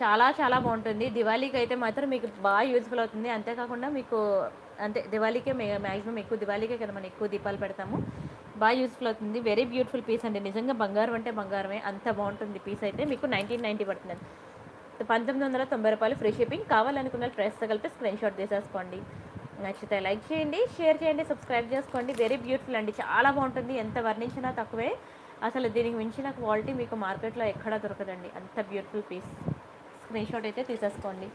చాలా చాలా బాగుంటుంది. దివాళీకి అయితే మాత్రం మీకు బాగా యూజ్ఫుల్ అవుతుంది. అంతేకాకుండా మీకు అంటే దివాళీకే మ్యాక్సిమం ఎక్కువ దివాళీకే కదా మనం ఎక్కువ దీపాలు పెడతాము, బాగా యూజ్ఫుల్ అవుతుంది. వెరీ బ్యూటిఫుల్ పీస్ అండి, నిజంగా బంగారం అంటే బంగారమే, అంత బాగుంటుంది పీస్. అయితే మీకు నైన్టీన్ నైంటీ పడుతుంది, పంతొమ్మిది వందల తొంభై రూపాయలు ఫ్రీ షిప్పింగ్. కావాలనుకున్న ప్రైస్తో కలిపి స్క్రీన్ షాట్ తీసేసుకోండి. నచ్చితే లైక్ చేయండి, షేర్ చేయండి, సబ్స్క్రైబ్ చేసుకోండి. వెరీ బ్యూటిఫుల్ అండి, చాలా బాగుంటుంది, ఎంత వర్ణించినా తక్కువే. అసలు దీనికి మించిన క్వాలిటీ మీకు మార్కెట్లో ఎక్కడా దొరకదండి, అంత బ్యూటిఫుల్ పీస్. స్క్రీన్ షాట్ అయితే తీసేసుకోండి.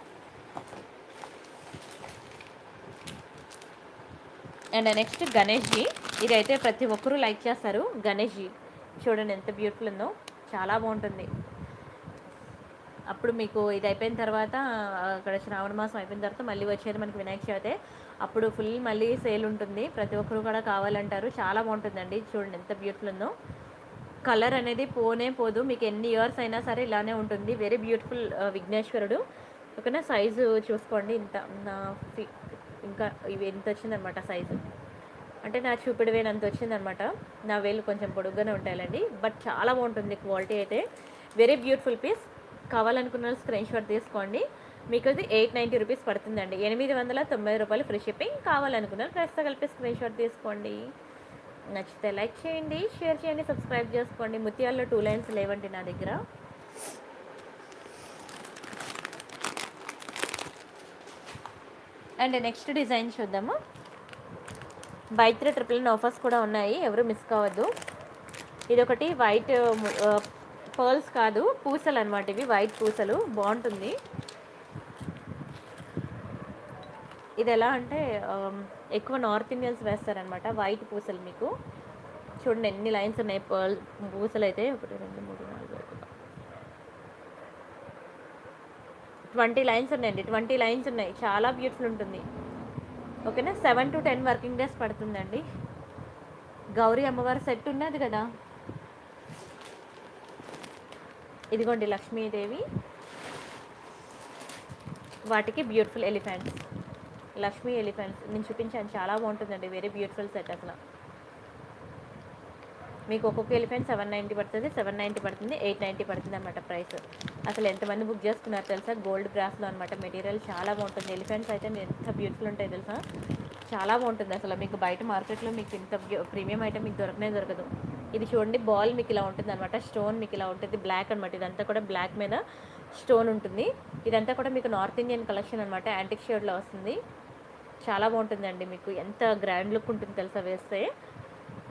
అండ్ నెక్స్ట్ గణేష్జీ, ఇదైతే ప్రతి ఒక్కరూ లైక్ చేస్తారు. గణేష్జీ చూడండి ఎంత బ్యూటిఫుల్ ఉందో, చాలా బాగుంటుంది. అప్పుడు మీకు ఇది అయిపోయిన తర్వాత అక్కడ శ్రావణ మాసం అయిపోయిన తర్వాత మళ్ళీ వచ్చేది మనకి వినాయక చవితి, అప్పుడు ఫుల్ మళ్ళీ సేల్ ఉంటుంది, ప్రతి ఒక్కరు కూడా కావాలంటారు. చాలా బాగుంటుందండి, చూడండి ఎంత బ్యూటిఫుల్ ఉందో. కలర్ అనేది పోనే పోదు, మీకు ఎన్ని ఇయర్స్ అయినా సరే ఇలానే ఉంటుంది. వెరీ బ్యూటిఫుల్ విఘ్నేశ్వరుడు. ఓకేనా, సైజు చూసుకోండి. ఇంత నా ఇంకా ఇవి ఎంత వచ్చిందనమాట సైజు, అంటే నా చూపిడి వేలు అంత వచ్చిందనమాట. నా వేలు కొంచెం పొడుగ్గానే ఉంటాయండి, బట్ చాలా బాగుంటుంది క్వాలిటీ అయితే. Very beautiful piece. కావాలనుకున్న స్క్రీన్ షాట్ తీసుకోండి. మీకు అది ఎయిట్ నైంటీ రూపీస్ పడుతుందండి, ఎనిమిది వందల తొంభై రూపాయలు ఫ్రీ షిప్పింగ్. కావాలనుకున్న ప్రైస్తో కలిపి స్క్రీన్ షాట్ తీసుకోండి. నచ్చితే లైక్ చేయండి, షేర్ చేయండి, సబ్స్క్రైబ్ చేసుకోండి. ముత్యాల్లో టూ లైన్స్ లేవండి నా దగ్గర. అండ్ నెక్స్ట్ డిజైన్ చూద్దాము. Buy three triple nine offers కూడా ఉన్నాయి, ఎవరు మిస్ కావద్దు. ఇదొకటి వైట్ పర్ల్స్ కాదు, పూసలు అనమాట. ఇవి వైట్ పూసలు, బాగుంటుంది. ఇది ఎలా అంటే ఎక్కువ నార్త్ ఇండియన్స్ వేస్తారనమాట. వైట్ పూసలు మీకు చూడండి ఎన్ని లైన్స్ ఉన్నాయి. పర్ల్ పూసలు అయితే ఒకటి రెండు మూడు నాలుగు ట్వంటీ లైన్స్ ఉన్నాయండి. ట్వంటీ లైన్స్ ఉన్నాయి, చాలా బ్యూటిఫుల్ ఉంటుంది. ఓకేనా, seven to ten working days పడుతుందండి. గౌరీ అమ్మవారి సెట్ ఉన్నది కదా, ఇదిగోండి లక్ష్మీదేవి, వాటికి బ్యూటిఫుల్ ఎలిఫెంట్స్, లక్ష్మీ ఎలిఫెంట్స్ నేను చూపించాను. చాలా బాగుంటుందండి, వెరీ బ్యూటిఫుల్ సెట్. అసలు మీకు ఒక్కొక్క ఎలిఫెంట్ సెవెన్ నైంటీ పడుతుంది, సెవెన్ నైంటీ పడుతుంది, ఎయిట్ నైంటీ పడుతుంది అనమాట ప్రైస్. అసలు ఎంతమంది బుక్ చేసుకున్నారు తెలుసా, గోల్డ్ గ్రాఫ్లో అనమాట. మెటీరియల్ చాలా బాగుంటుంది. ఎలిఫెంట్స్ అయితే ఎంత బ్యూటిఫుల్ ఉంటాయి తెలుసా, చాలా బాగుంటుంది. అసలు మీకు బయట మార్కెట్లో మీకు ఇంత ప్రీమియం ఐటమ్ మీకు దొరకనే దొరకదు. ఇది చూడండి, బాల్ మీకు ఇలా ఉంటుంది అనమాట. స్టోన్ మీకు ఇలా ఉంటుంది, బ్లాక్ అనమాట. ఇదంతా కూడా బ్లాక్ మీద స్టోన్ ఉంటుంది. ఇదంతా కూడా మీకు నార్త్ ఇండియన్ కలెక్షన్ అనమాట. యాంటిక్ షేడ్లో వస్తుంది, చాలా బాగుంటుందండి. మీకు ఎంత గ్రాండ్ లుక్ ఉంటుంది తెలుసా వేస్తే.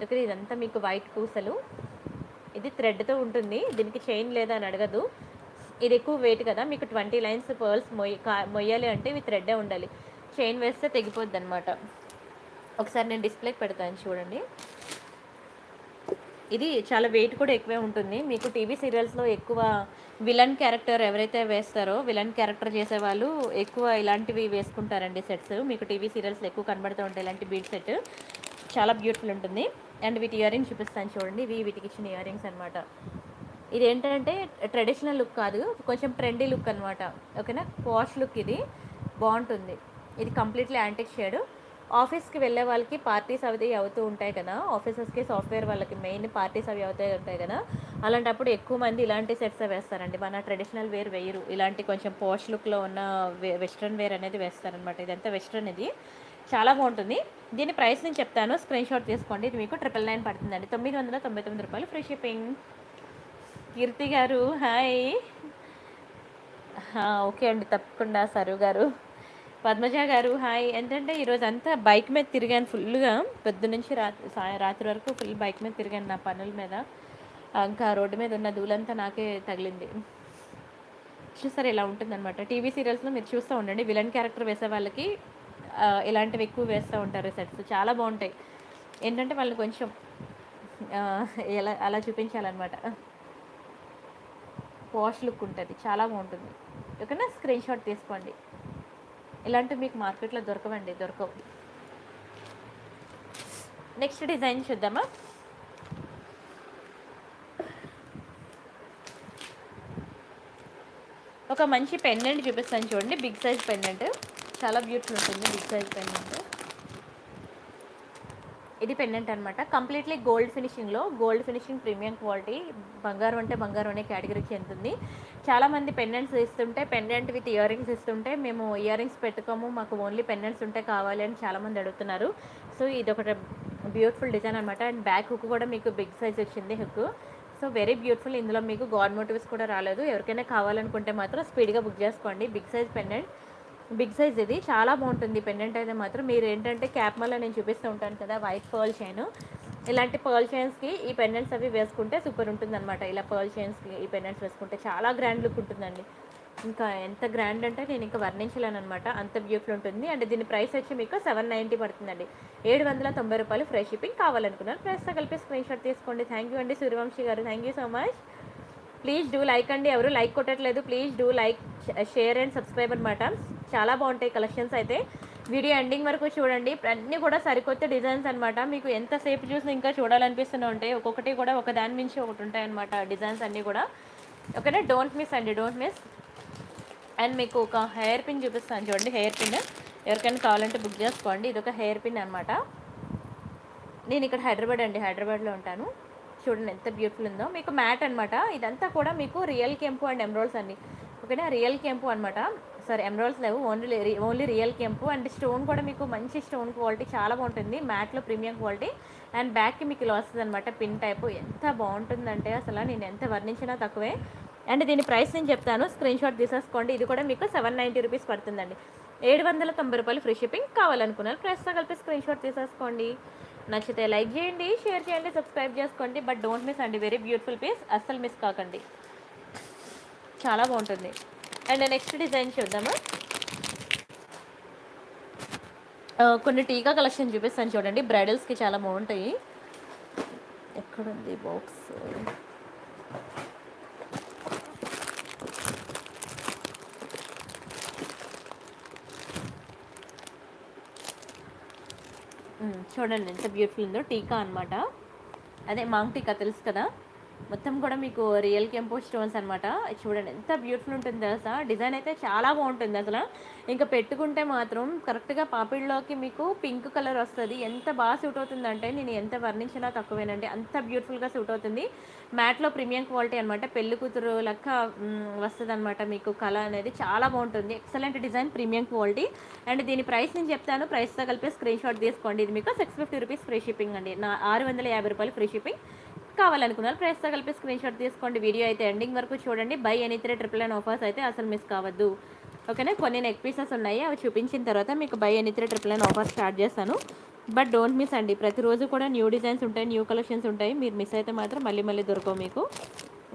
ఓకే, ఇదంతా మీకు వైట్ పూసలు. ఇది థ్రెడ్తో ఉంటుంది, దీనికి చైన్ లేదా అని అడగదు. ఇది ఎక్కువ వెయిట్ కదా, మీకు ట్వంటీ లైన్స్ పర్ల్స్ మొయ్యి మొయ్యాలి అంటే ఇవి థ్రెడ్డే ఉండాలి, చైన్ వేస్తే తెగిపోద్ది అనమాట. ఒకసారి నేను డిస్ప్లేకి పెడతాను చూడండి. ఇది చాలా వెయిట్ కూడా ఎక్కువే ఉంటుంది. మీకు టీవీ సీరియల్స్లో ఎక్కువ విలన్ క్యారెక్టర్ ఎవరైతే వేస్తారో, విలన్ క్యారెక్టర్ చేసేవాళ్ళు ఎక్కువ ఇలాంటివి వేసుకుంటారండి సెట్స్. మీకు టీవీ సీరియల్స్లో ఎక్కువ కనబడుతూ ఉంటాయి ఇలాంటి బీడ్ సెట్, చాలా బ్యూటిఫుల్ ఉంటుంది. అండ్ వీటి ఇయర్ రింగ్స్ చూపిస్తాను చూడండి. ఇవి వీటికి ఇచ్చిన ఇయర్ రింగ్స్ అనమాట. ఇదేంటంటే ట్రెడిషనల్ లుక్ కాదు, కొంచెం ట్రెండీ లుక్ అనమాట. ఓకేనా, పాష్ లుక్, ఇది బాగుంటుంది. ఇది కంప్లీట్లీ యాంటిక్ షేడ్. ఆఫీస్కి వెళ్ళే వాళ్ళకి పార్టీస్ అవి అవుతూ ఉంటాయి కదా, ఆఫీసెస్కి సాఫ్ట్వేర్ వాళ్ళకి మెయిన్ పార్టీస్ అవి అవుతాయి ఉంటాయి కదా, అలాంటప్పుడు ఎక్కువ మంది ఇలాంటి సెట్స్ వేస్తారండి. మన ట్రెడిషనల్ వేర్ వేయరు, ఇలాంటి కొంచెం పోష్ లుక్లో ఉన్న వెస్ట్రన్ వేర్ అనేది వేస్తారనమాట. ఇదంతా వెస్ట్రన్, ఇది చాలా బాగుంటుంది. దీని ప్రైస్ నేను చెప్తాను, స్క్రీన్ షాట్ తీసుకోండి. ఇది మీకు ట్రిపుల్ నైన్ పడుతుందండి, తొమ్మిది వందల తొంభై తొమ్మిది రూపాయలు ఫ్రీ షిప్పింగ్. కీర్తి గారు హాయ్, ఓకే అండి, తప్పకుండా. సరు గారు, పద్మజ గారు హాయ్. ఏంటంటే ఈరోజు అంతా బైక్ మీద తిరిగాను ఫుల్గా, పొద్దు నుంచి రాత్రి రాత్రి వరకు ఫుల్ బైక్ మీద తిరిగాను నా పనుల మీద. ఇంకా రోడ్డు మీద ఉన్న ధూళంతా నాకే తగిలింది. చూసారు ఇలా ఉంటుందన్నమాట. టీవీ సీరియల్స్లో మీరు చూస్తూ ఉండండి, విలన్ క్యారెక్టర్ వేసే వాళ్ళకి ఇలాంటివి ఎక్కువ వేస్తూ ఉంటారు సెట్స్, చాలా బాగుంటాయి. ఏంటంటే వాళ్ళని కొంచెం ఎలా అలా చూపించాలన్నమాట, పాష్ లుక్ ఉంటుంది, చాలా బాగుంటుంది. ఓకేనా, స్క్రీన్ షాట్ తీసుకోండి. ఇలాంటివి మీకు మార్కెట్లో దొరకవండి, దొరకవు. నెక్స్ట్ డిజైన్ చూద్దామా. ఒక మంచి పెండెంట్ చూపిస్తాను చూడండి, బిగ్ సైజ్ పెండెంట్, చాలా బ్యూటిఫుల్ ఉంటుంది. బిగ్ సైజ్ పెండెంట్, ఇది పెండెంట్ అనమాట. కంప్లీట్లీ గోల్డ్ ఫినిషింగ్లో, గోల్డ్ ఫినిషింగ్ ప్రీమియం క్వాలిటీ, బంగారం అంటే బంగారం అనే కేటగిరీకి చెందుతుంది. చాలామంది పెండెంట్స్ ఇస్తుంటే, పెండెంట్ విత్ ఇయర్ రింగ్స్ ఇస్తుంటే, మేము ఇయర్ రింగ్స్ పెట్టుకోము, మాకు ఓన్లీ పెండెంట్స్ ఉంటే కావాలి అని చాలామంది అడుగుతున్నారు. సో ఇది ఒక బ్యూటిఫుల్ డిజైన్ అనమాట. అండ్ బ్యాక్ హుక్ కూడా మీకు బిగ్ సైజ్ వచ్చింది హుక్, సో వెరీ బ్యూటిఫుల్. ఇందులో మీకు గాడ్ మోటివ్స్ కూడా రాలేదు. ఎవరికైనా కావాలనుకుంటే మాత్రం స్పీడ్గా బుక్ చేసుకోండి. Big size pendant, big size, ఇది చాలా బాగుంటుంది. పెండెంట్ అయితే మాత్రం మీరు ఏంటంటే క్యాప్ మళ్ళీ నేను చూపిస్తూ ఉంటాను కదా, వైట్ పర్ల్ చైన్, ఇలాంటి పర్ల్ చైన్స్కి ఈ పెండెంట్స్ అవి వేసుకుంటే సూపర్ ఉంటుంది అనమాట. ఇలా పర్ల్ చైన్స్కి ఈ పెండెంట్స్ వేసుకుంటే చాలా గ్రాండ్ లుక్ ఉంటుందండి. ఇంకా ఎంత గ్రాండ్ అంటే నేను ఇంకా వర్ణించలేను అనమాట, అంత బ్యూటిఫుల్ ఉంటుంది. అంటే దీని ప్రైస్ వచ్చి మీకు సెవెన్ నైంటీ పడుతుందండి, ఏడు వందల తొంభై రూపాయలు ఫ్రీ షిప్పింగ్. కావాలనుకున్నాను ప్రైస్తో కలిపి స్క్రీన్ షాట్ తీసుకోండి. థ్యాంక్ యూ అండి సూర్యవంశీ గారు, thank you so much. Please do like అండి, ఎవరు లైక్ కొట్టట్లేదు, please do like, share and subscribe అనమాట. చాలా బాగుంటాయి కలెక్షన్స్ అయితే. వీడియో ఎండింగ్ వరకు చూడండి, అన్నీ కూడా సరికొత్త డిజైన్స్ అనమాట. మీకు ఎంతసేపు చూసినా ఇంకా చూడాలనిపిస్తూనే ఉంటాయి, ఒక్కొక్కటి కూడా ఒక దాని మించి ఒకటి ఉంటాయి అనమాట డిజైన్స్ అన్నీ కూడా. ఓకేనా, డోంట్ మిస్ అండి, డోంట్ మిస్. అండ్ మీకు ఒక హెయిర్ పిన్ చూపిస్తాను చూడండి, హెయిర్ పిన్ ఎవరికైనా కావాలంటే బుక్ చేసుకోండి. ఇది ఒక హెయిర్ పిన్ అనమాట. నేను ఇక్కడ హైదరాబాద్ అండి, హైదరాబాద్లో ఉంటాను. చూడండి ఎంత బ్యూటిఫుల్ ఉందో. మీకు మ్యాట్ అనమాట, ఇదంతా కూడా మీకు రియల్ కెంపు అండ్ ఎమరాల్డ్స్ అండి. ఓకేనా, రియల్ కెంపు అనమాట. సారీ ఎమరాల్డ్స్ లేవు, ఓన్లీ ఓన్లీ రియల్ కెంపు. అండ్ స్టోన్ కూడా మీకు మంచి స్టోన్ క్వాలిటీ చాలా బాగుంటుంది, మ్యాట్లో ప్రీమియం క్వాలిటీ. అండ్ బ్యాక్కి మీకు ఇలా వస్తుంది అనమాట పిన్ టైపు. ఎంత బాగుంటుందంటే అసలు నేను ఎంత వర్ణించినా తక్కువే. అండ్ దీని ప్రైస్ నేను చెప్తాను, స్క్రీన్ షాట్ తీసేసుకోండి. ఇది కూడా మీకు సెవెన్ నైంటీ రూపీస్ పడుతుందండి, ఏడు వందల తొంభై రూపాయలు ఫ్రీ షిప్పింగ్. కావాలనుకున్నారు ప్రైస్తో కలిపి స్క్రీన్ షాట్ తీసేసుకోండి. నచ్చితే లైక్ చేయండి, షేర్ చేయండి, సబ్స్క్రైబ్ చేసుకోండి. బట్ డోంట్ మిస్ అండి, వెరీ బ్యూటిఫుల్ పీస్, అస్సలు మిస్ కాకండి, చాలా బాగుంటుంది. అండ్ నెక్స్ట్ డిజైన్ చూద్దామా, కొన్ని టీకా కలెక్షన్ చూపిస్తాను చూడండి. బ్రైడల్స్కి చాలా బాగుంటాయి. ఎక్కడుంది బాక్స్? చూడండి ఎంత బ్యూటిఫుల్ ఉందో. టీకా అనమాట, అదే మాంగ్ టీకా తెలుసు కదా. మొత్తం కూడా మీకు రియల్ కెంపో స్టోన్స్ అనమాట. చూడండి ఎంత బ్యూటిఫుల్ ఉంటుంది అసలు, డిజైన్ అయితే చాలా బాగుంటుంది అసలు. ఇంకా పెట్టుకుంటే మాత్రం కరెక్ట్గా పాపిడ్లోకి మీకు పింక్ కలర్ వస్తుంది. ఎంత బాగా సూట్ అవుతుందంటే నేను ఎంత వర్ణించినా తక్కువేనండి, అంత బ్యూటిఫుల్గా సూట్ అవుతుంది. మ్యాట్లో ప్రీమియం క్వాలిటీ అనమాట, పెళ్లి కూతురు లెక్క వస్తుంది అనమాట. మీకు కళ అనేది చాలా బాగుంటుంది, excellent design, premium quality. And దీని ప్రైస్ నేను చెప్తాను, ప్రైస్తో కలిపి స్క్రీన్ షాట్ తీసుకోండి. ఇది మీకు six fifty rupees free shipping అండి, నా ఆరు వందల యాభై రూపాయలు ఫ్రీ షిప్పింగ్. కావాలనుకున్నారు ప్రైస్తో కలిపి స్క్రీన్ షాట్ తీసుకోండి. వీడియో అయితే ఎండింగ్ వరకు చూడండి. Buy any three triple nine offers అయితే అసలు మిస్ కావద్దు, ఓకేనా. కొన్ని నెక్ పీసెస్ ఉన్నాయి, అవి చూపించిన తర్వాత మీకు buy any three triple nine offer start చేస్తాను. బట్ డోంట్ మిస్ అండి, ప్రతిరోజు కూడా న్యూ డిజైన్స్ ఉంటాయి, న్యూ కలెక్షన్స్ ఉంటాయి. మీరు మిస్ అయితే మాత్రం మళ్ళీ మళ్ళీ దొరకవు మీకు,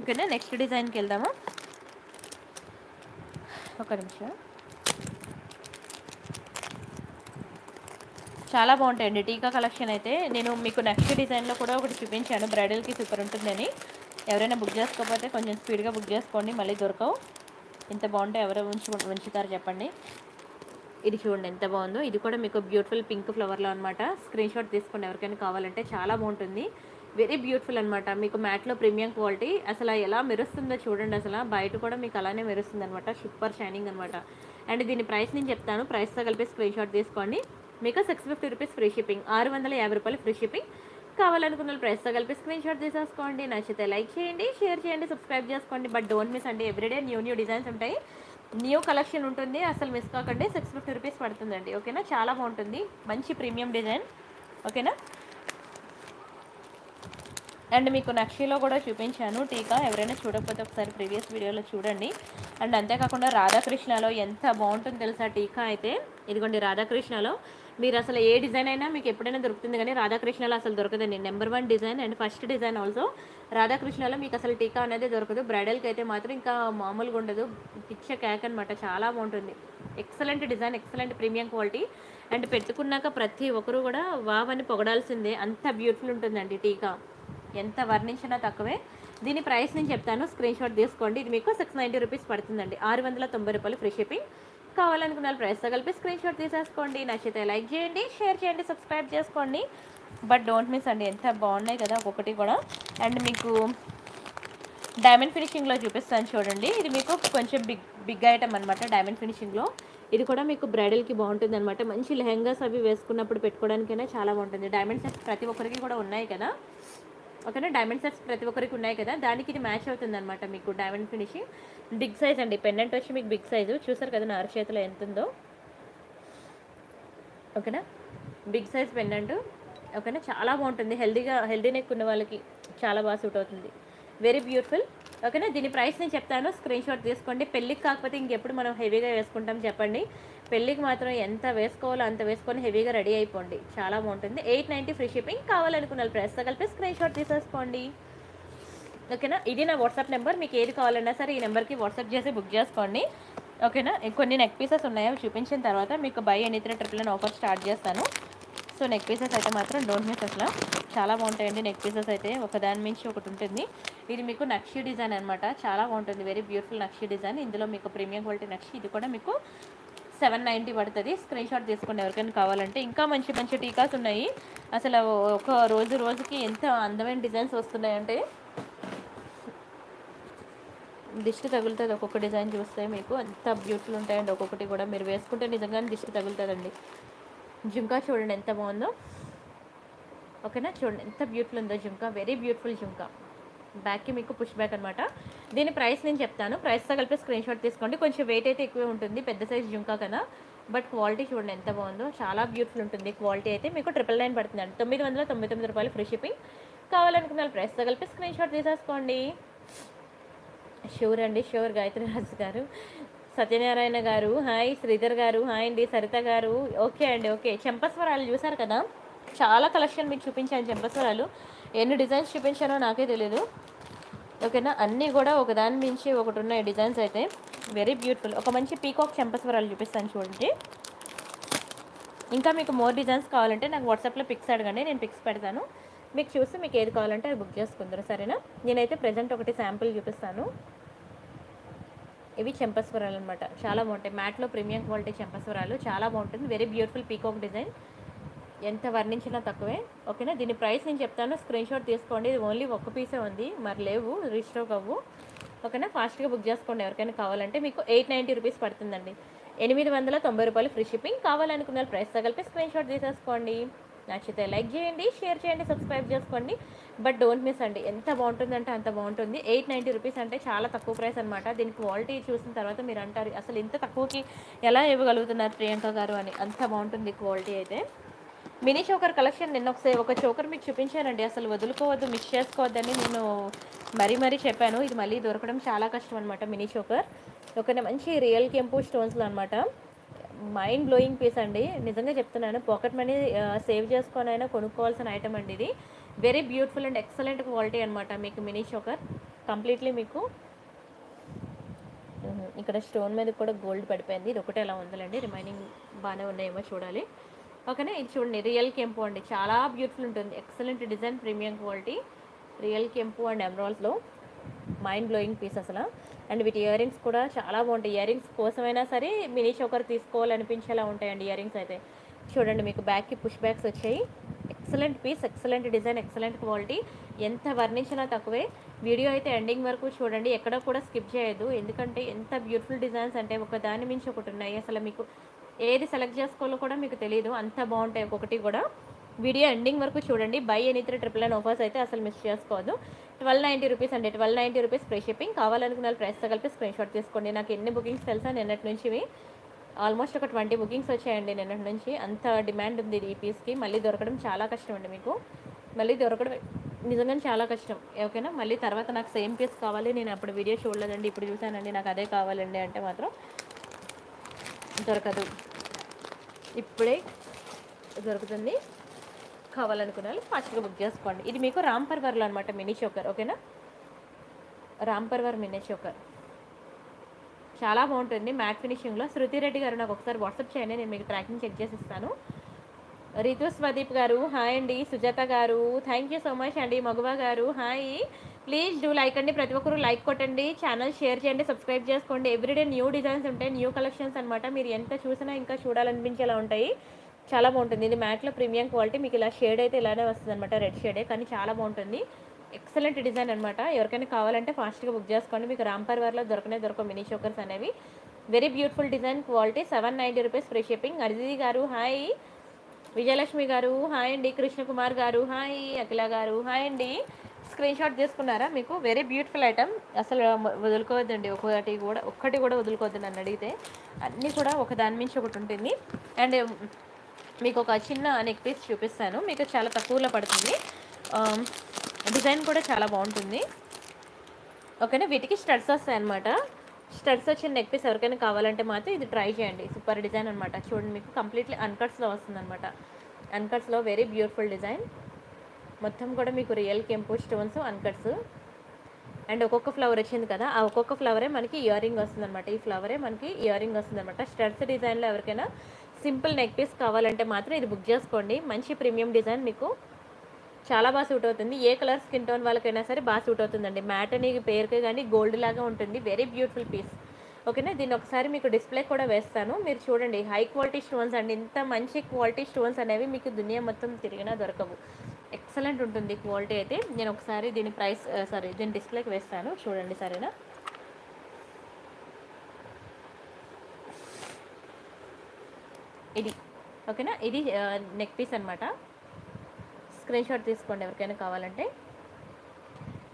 ఓకేనా. నెక్స్ట్ డిజైన్కి వెళ్దాము, ఒక నిమిషం. చాలా బాగుంటాయండి టీకా కలెక్షన్ అయితే. నేను మీకు నెక్స్ట్ డిజైన్లో కూడా ఒకటి చూపించాను, బ్రైడల్కి సూపర్ ఉంటుందని. ఎవరైనా బుక్ చేసుకోకపోతే కొంచెం స్పీడ్గా బుక్ చేసుకోండి, మళ్ళీ దొరకవు. ఇంత బాగుంటే ఎవరో ఉంచు ఉంచుతారు చెప్పండి. ఇది చూడండి ఎంత బాగుందో. ఇది కూడా మీకు బ్యూటిఫుల్ పింక్ ఫ్లవర్లో అనమాట. స్క్రీన్ షాట్ తీసుకోండి ఎవరికైనా కావాలంటే, చాలా బాగుంటుంది, వెరీ బ్యూటిఫుల్ అనమాట. మీకు మ్యాట్లో ప్రీమియం క్వాలిటీ, అసలు ఎలా మెరుస్తుందో చూడండి. అసలు బయట కూడా మీకు అలానే మెరుస్తుంది అనమాట, సూపర్ షైనింగ్ అనమాట. అండ్ దీని ప్రైస్ నేను చెప్తాను, ప్రైస్తో కలిపి స్క్రీన్ షాట్ తీసుకోండి. మీకు six fifty rupees free shipping, ఆరు వందల యాభై రూపాయలు ఫ్రీ షిప్పింగ్. కావాలనుకున్న ప్రైస్తో కలిపి స్క్రీన్ షాట్ తీసేసుకోండి. నచ్చితే లైక్ చేయండి, షేర్ చేయండి, సబ్స్క్రైబ్ చేసుకోండి. బట్ డోంట్ మిస్ అండి, ఎవ్రీడే న్యూ న్యూ డిజైన్స్ ఉంటాయి, న్యూ కలెక్షన్ ఉంటుంది, అసలు మిస్ కాకండి. సిక్స్ ఫిఫ్టీ రూపీస్ పడుతుందండి, ఓకేనా. చాలా బాగుంటుంది, మంచి ప్రీమియం డిజైన్, ఓకేనా. అండ్ మీకు నక్షిలో కూడా చూపించాను టీకా, ఎవరైనా చూడకపోతే ఒకసారి ప్రీవియస్ వీడియోలో చూడండి. అండ్ అంతేకాకుండా రాధాకృష్ణలో ఎంత బాగుంటుంది తెలుసా టీకా అయితే. ఇదిగోండి రాధాకృష్ణలో మీరు అసలు ఏ డిజైన్ అయినా మీకు ఎప్పుడైనా దొరుకుతుంది, కానీ రాధాకృష్ణలో అసలు దొరకదండి. Number one design and first design also రాధాకృష్ణలో మీకు అసలు టీకా అనేది దొరకదు. బ్రైడల్కి అయితే మాత్రం ఇంకా మామూలుగా ఉండదు, పిచ్చ కేక్ అనమాట, చాలా బాగుంటుంది. Excellent design, excellent premium quality. And పెట్టుకున్నాక ప్రతి ఒక్కరు కూడా వావ్ అని పొగడాల్సిందే, అంత బ్యూటిఫుల్ ఉంటుందండి టీకా, ఎంత వర్ణించినా తక్కువే. దీని ప్రైస్ నేను చెప్తాను, స్క్రీన్ షాట్ తీసుకోండి. ఇది మీకు సిక్స్ నైంటీ రూపీస్ పడుతుందండి, ఆరు వందల తొంభై రూపాయలు ఫ్రీ షిప్పింగ్. కావాలనుకున్న ప్రైస్తో కలిపి స్క్రీన్ షాట్ తీసేసుకోండి. నచ్చితే లైక్ చేయండి, షేర్ చేయండి, సబ్స్క్రైబ్ చేసుకోండి. బట్ డోంట్ మిస్ అండి, ఎంత బాగున్నాయి కదా ఒక్కొక్కటి కూడా. అండ్ మీకు డైమండ్ ఫినిషింగ్లో చూపిస్తాను చూడండి. ఇది మీకు కొంచెం బిగ్ బిగ్ ఐటమ్ అనమాట, డైమండ్ ఫినిషింగ్లో. ఇది కూడా మీకు బ్రైడల్కి బాగుంటుంది అనమాట, మంచి లెహెంగాస్ అవి వేసుకున్నప్పుడు పెట్టుకోవడానికైనా చాలా బాగుంటుంది. డైమండ్ సెట్స్ ప్రతి ఒక్కరికి కూడా ఉన్నాయి కదా, ఓకేనా. డైమండ్ సెట్స్ ప్రతి ఒక్కరికి ఉన్నాయి కదా, దానికి ఇది మ్యాచ్ అవుతుంది అనమాట. మీకు డైమండ్ ఫినిషింగ్, బిగ్ సైజ్ అండి. పెండెంట్ వచ్చి మీకు బిగ్ సైజు చూసారు కదా, నా అరచేతిలో ఎంత ఉందో, ఓకేనా. బిగ్ సైజ్ పెండెంట్, ఓకేనా. చాలా బాగుంటుంది, హెల్దీగా హెల్దీ నెక్ ఉన్న వాళ్ళకి చాలా బాగా సూట్ అవుతుంది, వెరీ బ్యూటిఫుల్, ఓకేనా. దీని ప్రైస్ నేను చెప్తాను, స్క్రీన్ షాట్ తీసుకోండి. పెళ్ళికి కాకపోతే ఇంకెప్పుడు మనం హెవీగా వేసుకుంటాం చెప్పండి. పెళ్ళికి మాత్రం ఎంత వేసుకోవాలో అంత వేసుకొని హెవీగా రెడీ అయిపోండి, చాలా బాగుంటుంది. Eight ninety free shipping. కావాలనుకున్న ప్రైస్తో కలిపి స్క్రీన్ షాట్ తీసేసుకోండి, ఓకేనా. ఇది నా వాట్సాప్ నెంబర్, మీకు ఏది కావాలన్నా సరే ఈ నెంబర్కి వాట్సాప్ చేసి బుక్ చేసుకోండి, ఓకేనా. కొన్ని నెక్ పీసెస్ ఉన్నాయో చూపించిన తర్వాత మీకు buy any three triple nine offer start చేస్తాను. సో నెక్ పీసెస్ అయితే మాత్రం డోంట్ మిస్, అసలు చాలా బాగుంటాయండి నెక్ పీసెస్ అయితే, ఒకదాని మించి ఒకటి ఉంటుంది. ఇది మీకు నక్షి డిజైన్ అనమాట, చాలా బాగుంటుంది, వెరీ బ్యూటిఫుల్ నక్షి డిజైన్. ఇందులో మీకు ప్రీమియం క్వాలిటీ నక్షి. ఇది కూడా మీకు సెవెన్ నైంటీ పడుతుంది, స్క్రీన్ షాట్ తీసుకోండి ఎవరికైనా కావాలంటే. ఇంకా మంచి మంచి టీకాస్ ఉన్నాయి అసలు, ఒక రోజు రోజుకి ఎంత అందమైన డిజైన్స్ వస్తున్నాయంటే దిష్టి తగులుతుంది ఒక్కొక్క డిజైన్ చూస్తే మీకు, అంత బ్యూటిఫుల్ ఉంటాయండి ఒక్కొక్కటి కూడా. మీరు వేసుకుంటే నిజంగానే దిష్టి తగులుతుందండి. జుంకా చూడండి ఎంత బాగుందో, ఓకేనా. చూడండి ఎంత బ్యూటిఫుల్ ఉందో jhumka, very beautiful jhumka, back కి మీకు పుష్ బ్యాక్ అన్నమాట. దీని ప్రైస్ నేను చెప్తాను, ప్రైస్ తో కలిపి స్క్రీన్ షాట్ తీసుకోండి. కొంచెం వెయిట్ అయితే ఎక్కువే ఉంటుంది, పెద్ద సైజ్ జుంకా కదా, బట్ క్వాలిటీ చూడండి ఎంత బాగుందో, చాలా బ్యూటిఫుల్ ఉంటుంది. క్వాలిటీ అయితే మీకు ట్రిపుల్ నైన్ పడుతుందండి, తొమ్మిది వందల తొంభై తొమ్మిది రూపాయలు ఫ్రీ షిప్పింగ్. కావాలనుకున్న వాళ్ళు ప్రైస్తో కలిపి స్క్రీన్ షాట్ తీసేసుకోండి. షూర్ అండి, షూర్. గాయత్రి రాజు గారు, సత్యనారాయణ గారు హాయ్, శ్రీధర్ గారు హాయ్ అండి, సరిత గారు ఓకే అండి ఓకే. చెంపస్వరాలు చూసారు కదా, చాలా కలెక్షన్ మీకు చూపించాను. చెంపస్వరాలు ఎన్ని డిజైన్స్ చూపించానో నాకే తెలీదు, ఓకేనా. అన్నీ కూడా ఒకదాని మించి ఒకటి ఉన్నాయి డిజైన్స్ అయితే, వెరీ బ్యూటిఫుల్. ఒక మంచి పీకాక్ చెంపస్వరాలు చూపిస్తాను చూడండి. ఇంకా మీకు మోర్ డిజైన్స్ కావాలంటే నాకు వాట్సాప్లో పిక్స్ అడగండి, నేను పిక్స్ పెడతాను. మీకు చూసి మీకు ఏది కావాలంటే అది బుక్ చేసుకుందరు, సరేనా. నేనైతే ప్రజెంట్ ఒకటి శాంపుల్ చూపిస్తాను. ఇవి చెంపస్వరాలు అనమాట, చాలా బాగుంటాయి. మ్యాట్లో ప్రీమియం క్వాలిటీ చెంపస్వరాలు చాలా బాగుంటుంది, వెరీ బ్యూటిఫుల్ పీకాక్ డిజైన్, ఎంత వర్ణించినా తక్కువే, ఓకేనా. దీని ప్రైస్ నేను చెప్తాను, స్క్రీన్ షాట్ తీసుకోండి. ఇది ఓన్లీ ఒక్క పీసే ఉంది, మరి లేవు, రీస్టాక్ అవ్వు, ఓకేనా. ఫాస్ట్గా బుక్ చేసుకోండి ఎవరికైనా కావాలంటే. మీకు ఎయిట్ నైంటీ రూపీస్ పడుతుందండి, ఎనిమిది వందల తొంభై రూపాయలు ఫ్రీ షిప్పింగ్. కావాలనుకున్న ప్రైస్ తగిలితే స్క్రీన్ షాట్ తీసేసుకోండి. నచ్చితే లైక్ చేయండి, షేర్ చేయండి, సబ్స్క్రైబ్ చేసుకోండి, బట్ డోంట్ మిస్ అండి. ఎంత బాగుంటుందంటే అంత బాగుంటుంది. ఎయిట్ నైంటీ రూపీస్ అంటే చాలా తక్కువ ప్రైస్ అనమాట. దీని క్వాలిటీ చూసిన తర్వాత మీరు అంటారు అసలు ఇంత తక్కువకి ఎలా ఇవ్వగలుగుతున్నారు ప్రియాంక గారు అని, అంత బాగుంటుంది క్వాలిటీ అయితే. మినీ చోకర్ కలెక్షన్ నిన్న ఒకసారి ఒక చోకర్ మీకు చూపించానండి, అసలు వదులుకోవద్దు, మిస్ చేసుకోవద్దని నేను మరీ మరీ చెప్పాను. ఇది మళ్ళీ దొరకడం చాలా కష్టం అనమాట మినీ చోకర్, ఓకేనా. మంచి రియల్ కెంపు స్టోన్స్లో అనమాట, మైండ్ బ్లోయింగ్ పీస్ అండి, నిజంగా చెప్తున్నాను. పాకెట్ మనీ సేవ్ చేసుకొని అయినా కొనుక్కోవాల్సిన ఐటమ్ అండి ఇది. Very beautiful and excellent quality అనమాట మీకు మినీ చోకర్ కంప్లీట్లీ. మీకు ఇక్కడ స్టోన్ మీద కూడా గోల్డ్ పడిపోయింది, ఇది ఒకటే ఎలా ఉందండి, రిమైనింగ్ బాగానే ఉన్నాయేమో చూడాలి, ఓకేనా. ఇది చూడండి రియల్ కెంపు అండి, చాలా బ్యూటిఫుల్ ఉంటుంది, excellent design, premium quality, real కెంపు అండ్ ఎమరాల్డ్స్లో, మైండ్ బ్లోయింగ్ పీస్ అసలు. అండ్ వీటి ఇయర్ రింగ్స్ కూడా చాలా బాగుంటాయి, ఇయర్ రింగ్స్ కోసమైనా సరే మినీ చోకర్ తీసుకోవాలనిపించేలా ఉంటాయండి ఇయర్ రింగ్స్ అయితే. చూడండి మీకు బ్యాక్కి పుష్ బ్యాక్స్ వచ్చాయి, excellent piece, excellent design, excellent quality, ఎంత వర్ణించినా తక్కువే. వీడియో అయితే ఎండింగ్ వరకు చూడండి, ఎక్కడ కూడా స్కిప్ చేయదు, ఎందుకంటే ఎంత బ్యూటిఫుల్ డిజైన్స్ అంటే ఒక దాని మించి ఒకటి ఉన్నాయి, అసలు మీకు ఏది సెలెక్ట్ చేసుకోవాలో కూడా మీకు తెలియదు, అంత బాగుంటాయి ఒక్కొక్కటి కూడా. వీడియో ఎండింగ్ వరకు చూడండి. Buy any three triple nine offers అయితే అసలు మిస్ చేసుకోవద్దు. ట్వెల్వ్ నైంటీ రూపీస్ అండి, twelve ninety rupees free shipping. కావాలనుకున్న ప్రైస్తో కలిపి స్క్రీన్ షాట్ తీసుకోండి. నాకు ఎన్ని బుకింగ్స్ తెలుసా నిన్నటి నుంచి, ఆల్మోస్ట్ ఒక ట్వంటీ బుకింగ్స్ వచ్చాయండి నిన్నటి నుంచి, అంత డిమాండ్ ఉంది ఈ పీస్కి. మళ్ళీ దొరకడం చాలా కష్టం అండి మీకు, మళ్ళీ దొరకడం నిజంగా చాలా కష్టం, ఓకేనా. మళ్ళీ తర్వాత నాకు సేమ్ పీస్ కావాలి, నేను అప్పుడు వీడియో చూడలేదండి, ఇప్పుడు చూసానండి, నాకు అదే కావాలండి అంటే మాత్రం దొరకదు. ఇప్పుడే దొరుకుతుంది, కావాలనుకున్న వాళ్ళు ఫాస్ట్గా బుక్ చేసుకోండి. ఇది మీకు రాంపర్ వర్లో అనమాట మినీ చోకర్, ఓకేనా. రాంపర్ వర్ మినీ చోకర్ చాలా బాగుంటుంది, మ్యాట్ ఫినిషింగ్లో. శృతి రెడ్డి గారు నాకు ఒకసారి వాట్సాప్ చేయండి, నేను మీకు ట్రాకింగ్ చెక్ చేసి ఇస్తాను. రితు స్వదీప్ గారు హాయ్ అండి, సుజాత గారు థ్యాంక్ యూ సో మచ్ అండి, మగువా గారు హాయ్. ప్లీజ్ డూ లైక్ అండి, ప్రతి ఒక్కరు లైక్ కొట్టండి, ఛానల్ షేర్ చేయండి, సబ్స్క్రైబ్ చేసుకోండి. ఎవ్రీడే న్యూ డిజైన్స్ ఉంటాయి, న్యూ కలెక్షన్స్ అనమాట, మీరు ఎంత చూసినా ఇంకా చూడాలనిపించేలా ఉంటాయి, చాలా బాగుంటుంది. ఇది మ్యాట్లో ప్రీమియం క్వాలిటీ, మీకు ఇలా షేడ్ అయితే ఇలానే వస్తుంది అనమాట, రెడ్ షేడే, కానీ చాలా బాగుంటుంది, ఎక్సలెంట్ డిజైన్ అనమాట. ఎవరికైనా కావాలంటే ఫాస్ట్గా బుక్ చేసుకోండి, మీకు రాంపర్ వర్లో దొరకనే దొరక మినీ చోకర్స్ అనేవి, very beautiful design, quality. Seven ninety rupees free shipping. అరిది గారు హాయ్, విజయలక్ష్మి గారు హాయ్ అండి, కృష్ణకుమార్ గారు హాయ్, అఖిల గారు హాయ్ అండి. స్క్రీన్ షాట్ తీసుకున్నారా? మీకు వెరీ బ్యూటిఫుల్ ఐటమ్, అసలు వదులుకోవద్దండి ఒకటి కూడా, ఒక్కటి కూడా వదులుకోవద్దు నన్ను అడిగితే, అన్నీ కూడా ఒక దాని మించి ఒకటి ఉంటుంది. అండ్ మీకు ఒక చిన్న నెక్ పీస్ చూపిస్తాను, మీకు చాలా తక్కువలో పడుతుంది, డిజైన్ కూడా చాలా బాగుంటుంది, ఓకేనా. వీటికి స్టడ్స్ వస్తాయి అన్నమాట, స్టడ్స్ వచ్చిన నెక్ పీస్ ఎవరికైనా కావాలంటే మాత్రం ఇది ట్రై చేయండి, సూపర్ డిజైన్ అనమాట. చూడండి మీకు కంప్లీట్లీ అన్కట్స్లో వస్తుంది అనమాట, అన్కట్స్లో వెరీ బ్యూటిఫుల్ డిజైన్, మొత్తం కూడా మీకు రియల్ కెంపు స్టోన్స్, అన్కట్స్. అండ్ ఒక్కొక్క ఫ్లవర్ వచ్చింది కదా, ఆ ఒక్కొక్క ఫ్లవరే మనకి ఇయర్ రింగ్ వస్తుందన్నమాట, ఈ ఫ్లవరే మనకి ఇయర్ రింగ్ వస్తుందన్నమాట. స్టడ్స్ డిజైన్లో ఎవరికైనా సింపుల్ నెక్ పీస్ కావాలంటే మాత్రం ఇది బుక్ చేసుకోండి, మంచి ప్రీమియం డిజైన్, మీకు చాలా బాగా సూట్ అవుతుంది. ఏ కలర్ స్కిన్ టోన్ వాళ్ళకైనా సరే బాగా సూట్ అవుతుందండి, మ్యాట్ అనే పేరుకే కానీ గోల్డ్ లాగా ఉంటుంది, వెరీ బ్యూటిఫుల్ పీస్, ఓకేనా. దీన్ని ఒకసారి మీకు డిస్ప్లే కూడా వేస్తాను, మీరు చూడండి. హై క్వాలిటీ స్టోన్స్ అండి, ఇంత మంచి క్వాలిటీ స్టోన్స్ అనేవి మీకు దునియా మొత్తం తిరిగినా దొరకవు, ఎక్సలెంట్ ఉంటుంది క్వాలిటీ అయితే. నేను ఒకసారి దీని ప్రైస్ సారీ దీని డిస్ప్లేకి వేస్తాను, చూడండి సరేనా. ఇది ఓకేనా, ఇది నెక్ పీస్ అనమాట, స్క్రీన్ షాట్ తీసుకోండి ఎవరికైనా కావాలంటే.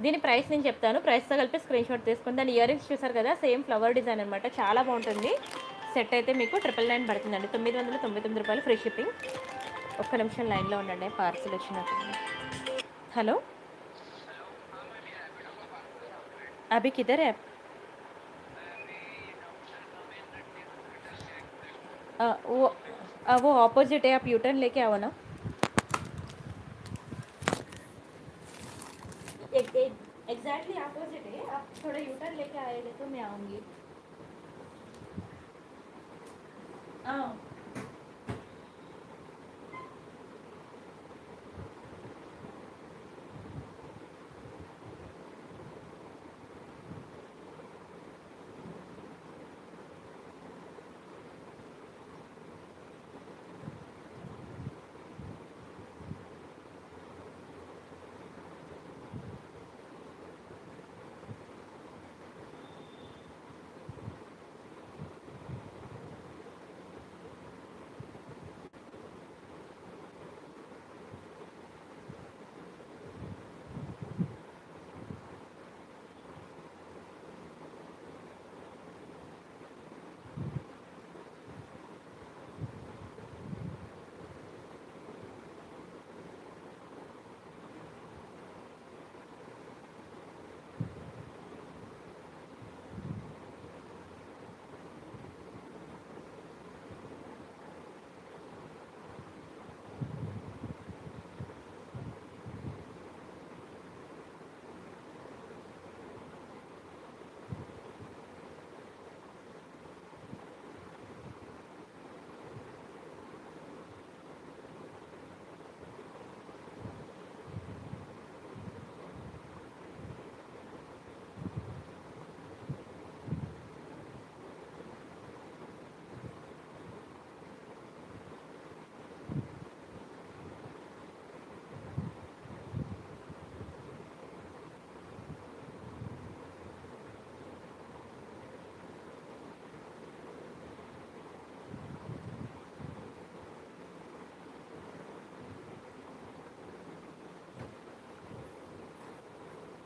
దీని ప్రైస్ నేను చెప్తాను, ప్రైస్ తో కలిపి స్క్రీన్ షాట్ తీసుకోండి। దాని ఇయర్ రింగ్స్ చూసారు కదా, సేమ్ ఫ్లవర్ డిజైన్ అన్నమాట, చాలా బాగుంటుంది। సెట్ అయితే మీకు ట్రిపుల్ నైన్ పడుతుందండి, తొమ్మిది వందల తొంభై తొమ్మిది రూపాయలు ఫ్రీ షిప్పింగ్। ఒక్క నిమిషం లైన్లో ఉండండి, పార్సిల్ వచ్చినట్టుంది। హలో अभी किधर है आप? वो आ, वो ऑपोजिट है, आप यू टर्न लेके आओ ना। एग्जैक्टली ऑपोजिट है, आप थोड़ा यू टर्न लेके आएंगे तो मैं आऊँगी। हाँ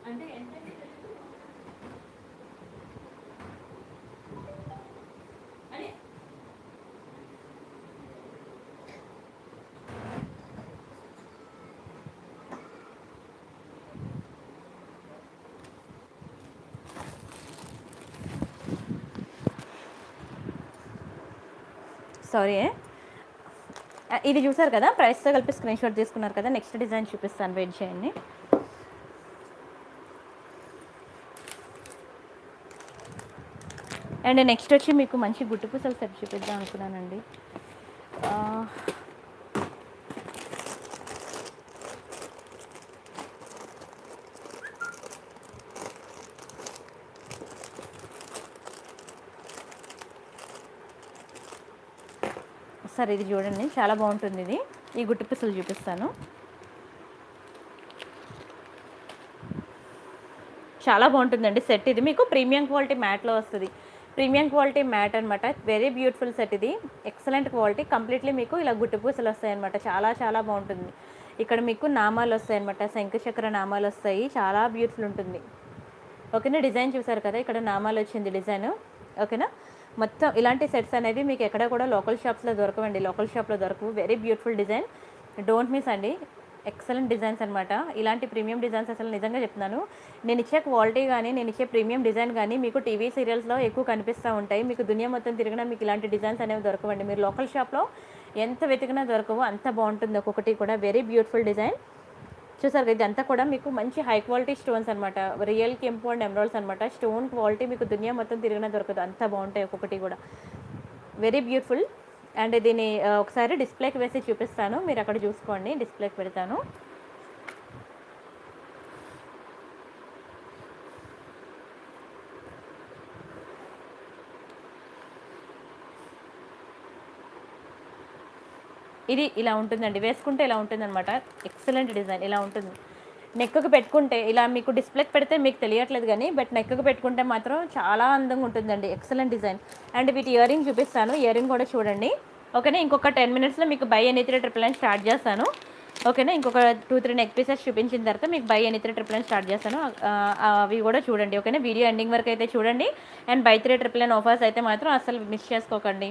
అంటే ఎంత తెలుసు అరే సారీ ఏ ఇది చూసారు కదా, ప్రైస్ తో కలిపి స్క్రీన్ షాట్ తీసుకున్నారు కదా। నెక్స్ట్ డిజైన్ చూపిస్తాను, వెయిట్ చేయండి। అండ్ నెక్స్ట్ వచ్చి మీకు మంచి గుట్టు పూసలు సెట్ చూపిద్దాం అనుకున్నానండి। సరే ఇది చూడండి, చాలా బాగుంటుంది ఇది। ఈ గుట్టు పూసలు చూపిస్తాను, చాలా బాగుంటుందండి సెట్। ఇది మీకు ప్రీమియం క్వాలిటీ మ్యాట్లో వస్తుంది, ప్రీమియం క్వాలిటీ మ్యాట్ అనమాట। వెరీ బ్యూటిఫుల్ సెట్ ఇది, ఎక్సలెంట్ క్వాలిటీ। కంప్లీట్లీ మీకు ఇలా గుట్టు పూసలు వస్తాయన్నమాట, చాలా చాలా బాగుంటుంది। ఇక్కడ మీకు నామాలు వస్తాయన్నమాట, శంఖచక్ర నామాలు వస్తాయి, చాలా బ్యూటిఫుల్ ఉంటుంది। ఓకేనా, డిజైన్ చూసారు కదా, ఇక్కడ నామాలు వచ్చింది డిజైన్। ఓకేనా, మొత్తం ఇలాంటి సెట్స్ అనేవి మీకు ఎక్కడ కూడా లోకల్ షాప్స్లో దొరకవండి, లోకల్ షాప్లో దొరకవు। Very beautiful design, don't miss అండి। ఎక్సలెంట్ డిజైన్స్ అనమాట, ఇలాంటి ప్రీమియం డిజైన్స్ అసలు నిజంగా చెప్తున్నాను। నేను ఇచ్చే క్వాలిటీ కానీ, నేను ఇచ్చే ప్రీమియం డిజైన్ కానీ మీకు టీవీ సీరియల్స్లో ఎక్కువ కనిపిస్తూ ఉంటాయి। మీకు దునియా మొత్తం తిరిగినా మీకు ఇలాంటి డిజైన్స్ అనేవి దొరకవండి, మీరు లోకల్ షాప్లో ఎంత వెతికినా దొరకవు, అంత బాగుంటుంది ఒక్కొక్కటి కూడా। వెరీ బ్యూటిఫుల్ డిజైన్ చూసారు కదా, ఇదంతా కూడా మీకు మంచి హై క్వాలిటీ స్టోన్స్ అనమాట, రియల్ కెంపు అండ్ ఎమరాల్డ్స్ అనమాట। స్టోన్ క్వాలిటీ మీకు దునియా మొత్తం తిరిగినా దొరకదు, అంత బాగుంటాయి ఒక్కొక్కటి కూడా। వెరీ బ్యూటిఫుల్ అండ్ దీన్ని ఒకసారి డిస్ప్లేకి వేసి చూపిస్తాను, మీరు అక్కడ చూసుకోండి। డిస్ప్లేకి పెడతాను, ఇది ఇలా ఉంటుందండి, వేసుకుంటే ఇలా ఉంటుందన్నమాట। ఎక్సలెంట్ డిజైన్, ఇలా ఉంటుంది। నెక్కు పెట్టుకుంటే ఇలా మీకు డిస్ప్లేకి పెడితే మీకు తెలియట్లేదు కానీ, బట్ నెక్కు పెట్టుకుంటే మాత్రం చాలా అందంగా ఉంటుందండి, ఎక్సలెంట్ డిజైన్। అండ్ వీటి ఇయర్ రింగ్ చూపిస్తాను, ఇయర్ రింగ్ కూడా చూడండి। ఓకేనా, ఇంకొక టెన్ మినిట్స్లో మీకు buy any three triple nine start చేస్తాను। ఓకేనా. ఇంకొక టూ త్రీ నెక్ పీసెస్ చూపించిన తర్వాత మీకు buy any three triple nine start చేస్తాను, అవి కూడా చూడండి ఓకేనా. వీడియో ఎండింగ్ వరకు అయితే చూడండి. And buy three triple nine offers అయితే మాత్రం అసలు మిస్ చేసుకోకండి.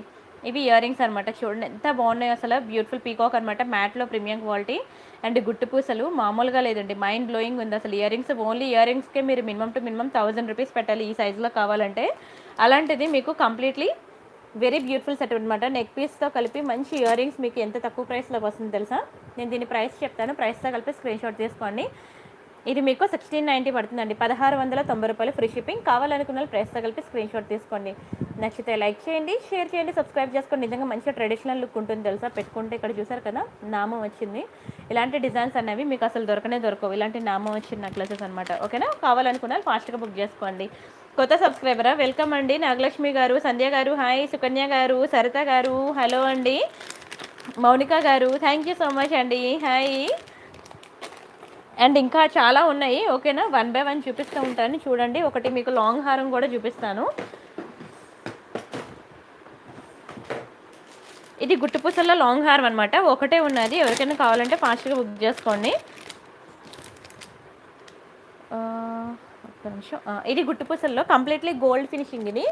ఇవి ఇయర్ రింగ్స్ అనమాట, చూడండి ఎంత బాగున్నాయి అసలు. బ్యూటిఫుల్ పీకాక్ అనమాట, మ్యాట్లో ప్రీమియం క్వాలిటీ అండ్ గుట్టు పూసలు మామూలుగా లేదండి, మైండ్ బ్లోయింగ్ ఉంది అసలు. ఇయర్ రింగ్స్ ఓన్లీ ఇయర్ రింగ్స్కే మీరు minimum two minimum thousand rupees పెట్టాలి ఈ సైజులో కావాలంటే. అలాంటిది మీకు కంప్లీట్లీ వెరీ బ్యూటిఫుల్ సెట్ అనమాట. నెక్ పీస్తో కలిపి మంచి ఇయర్ రింగ్స్ మీకు ఎంత తక్కువ ప్రైస్లో వస్తుందో తెలుసా? నేను దీని ప్రైస్ చెప్తాను, ప్రైస్తో కలిపి స్క్రీన్ షాట్ తీసుకోండి. ఇది మీకు సిక్స్టీన్ నైంటీ పడుతుందండి, పదహారు వందల తొంభై రూపాయలు ఫ్రీ షిప్పింగ్. కావాలనుకున్న వాళ్ళు ప్రైస్తో కలిపి స్క్రీన్ షాట్ తీసుకోండి. నచ్చితే లైక్ చేయండి, షేర్ చేయండి, సబ్స్క్రైబ్ చేసుకోండి. నిజంగా మంచిగా ట్రెడిషనల్ లుక్ ఉంటుంది తెలుసా. పెట్టుకుంటే ఇక్కడ చూసారు కదా నామం వచ్చింది, ఇలాంటి డిజైన్స్ అనేవి మీకు అసలు దొరకనే దొరకవు, ఇలాంటి నామం వచ్చిన నెక్లెసెస్ అనమాట ఓకేనా. కావాలనుకున్న వాళ్ళు ఫాస్ట్గా బుక్ చేసుకోండి. కొత్త సబ్స్క్రైబరా, వెల్కమ్ అండి. నాగలక్ష్మి గారు, సంధ్య గారు, హాయ్. సుకన్య గారు, సరిత గారు, హలో అండి. మౌనిక గారు, థ్యాంక్ యూ సో మచ్ అండి, హాయ్. అండ్ ఇంకా చాలా ఉన్నాయి ఓకేనా, వన్ బై వన్ చూపిస్తూ ఉంటాను చూడండి. ఒకటి మీకు లాంగ్ హారం కూడా చూపిస్తాను. ఇది గుట్టుపూసల్లో లాంగ్ హారం అనమాట, ఒకటే ఉన్నది. ఎవరికైనా కావాలంటే ఫాస్ట్గా బుక్ చేసుకోండి. ఇది గుట్టుపూసల్లో కంప్లీట్లీ గోల్డ్ ఫినిషింగ్. ఇది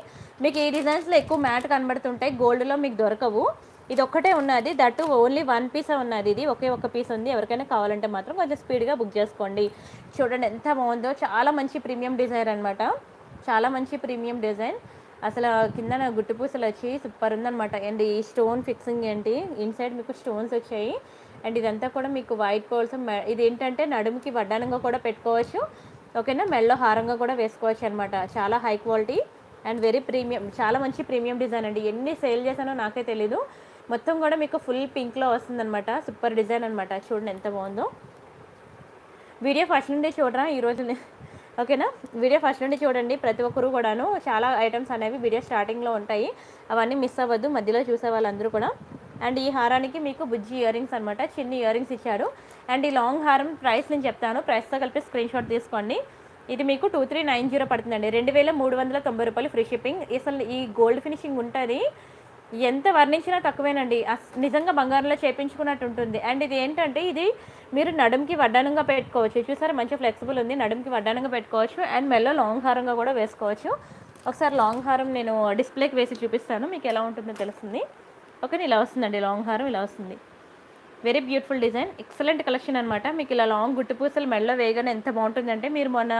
మీకు ఈ డిజైన్స్లో ఎక్కువ మ్యాట్ కనబడుతుంటాయి, గోల్డ్లో మీకు దొరకవు. ఇది ఒక్కటే ఉన్నది, దట్ ఓన్లీ వన్ పీస్ ఉన్నది. ఇది ఒకే ఒక పీస్ ఉంది, ఎవరికైనా కావాలంటే మాత్రం కొంచెం స్పీడ్గా బుక్ చేసుకోండి. చూడండి ఎంత బాగుందో, చాలా మంచి ప్రీమియం డిజైన్ అనమాట, చాలా మంచి ప్రీమియం డిజైన్ అసలు. కింద నా గుట్టు పూసలు వచ్చి సూపర్ ఉందనమాట. అండ్ ఈ స్టోన్ ఫిక్సింగ్ ఏంటి, ఇన్సైడ్ మీకు స్టోన్స్ వచ్చాయి. అండ్ ఇదంతా కూడా మీకు వైట్ పర్ల్స్. ఇది ఏంటంటే నడుముకి వడ్డానంగా కూడా పెట్టుకోవచ్చు ఓకేనా, మెళ్ళో హారంగా కూడా వేసుకోవచ్చు అనమాట. చాలా high quality and very premium, చాలా మంచి ప్రీమియం డిజైన్ అండి. ఎన్ని సేల్ చేశానో నాకే తెలీదు. మొత్తం కూడా మీకు ఫుల్ పింక్లో వస్తుందన్నమాట, సూపర్ డిజైన్ అనమాట. చూడండి ఎంత బాగుందో. వీడియో ఫస్ట్ నుండి చూడరా ఈరోజు ఓకేనా, వీడియో ఫస్ట్ నుండి చూడండి ప్రతి ఒక్కరు కూడాను. చాలా ఐటమ్స్ అనేవి వీడియో స్టార్టింగ్లో ఉంటాయి, అవన్నీ మిస్ అవ్వద్దు, మధ్యలో చూసే వాళ్ళందరూ కూడా. అండ్ ఈ హారానికి మీకు బుజ్జి ఇయర్ రింగ్స్ అనమాట, చిన్న ఇయర్ రింగ్స్ ఇచ్చారు. అండ్ ఈ లాంగ్ హారం ప్రైస్ నేను చెప్తాను, ప్రైస్తో కలిపి స్క్రీన్ షాట్ తీసుకోండి. ఇది మీకు టూ త్రీ నైన్ జీరో పడుతుందండి, రెండు వేల మూడు వందల తొంభై రూపాయలు ఫ్రీ షిప్పింగ్. అసలు ఈ గోల్డ్ ఫినిషింగ్ ఉంటుంది, ఎంత వర్ణించినా తక్కువేనండి, నిజంగా బంగారంలో చేయించుకున్నట్టు ఉంటుంది. అండ్ ఇది ఏంటంటే ఇది మీరు నడుముకి వడ్డానంగా పెట్టుకోవచ్చు, చూసారా మంచి ఫ్లెక్సిబుల్ ఉంది, నడుముకి వడ్డానంగా పెట్టుకోవచ్చు. అండ్ మెల్ల లాంగ్ హారంగా కూడా వేసుకోవచ్చు. ఒకసారి లాంగ్ హారం నేను డిస్ప్లేకి వేసి చూపిస్తాను, మీకు ఎలా ఉంటుందో తెలుస్తుంది ఓకే. ఇలా వస్తుందండి లాంగ్ హారం, ఇలా వస్తుంది. Very beautiful design, excellent collection అనమాట. మీకు ఇలా లాంగ్ గుట్టుపూసలు మెడలో వేయగానే ఎంత బాగుంటుందంటే, మీరు మొన్న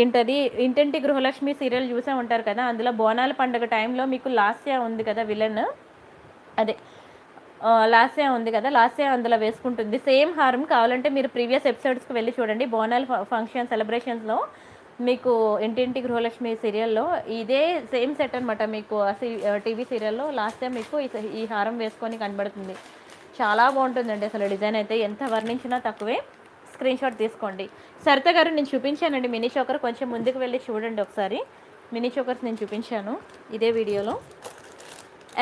ఏంటది ఇంటింటి గృహలక్ష్మి సీరియల్ చూసే ఉంటారు కదా, అందులో బోనాల పండుగ టైంలో మీకు లాస్యా ఉంది కదా విలన్, అదే లాస్యా ఉంది కదా, లాస్యా అందులో వేసుకుంటుంది. సేమ్ హారం కావాలంటే మీరు ప్రీవియస్ ఎపిసోడ్స్కి వెళ్ళి చూడండి, బోనాల ఫంక్షన్ సెలబ్రేషన్స్లో మీకు ఇంటింటి గృహలక్ష్మి సీరియల్లో ఇదే సేమ్ సెట్ అనమాట. మీకు టీవీ సీరియల్లో లాస్యా మీకు ఈ హారం వేసుకొని కనబడుతుంది, చాలా బాగుంటుందండి అసలు. డిజైన్ అయితే ఎంత వర్ణించినా తక్కువే, స్క్రీన్ షాట్ తీసుకోండి. సరిత గారు నేను చూపించానండి మినీ చోకర్, కొంచెం ముందుకు వెళ్ళి చూడండి ఒకసారి. మినీ చోకర్స్ నేను చూపించాను ఇదే వీడియోలో.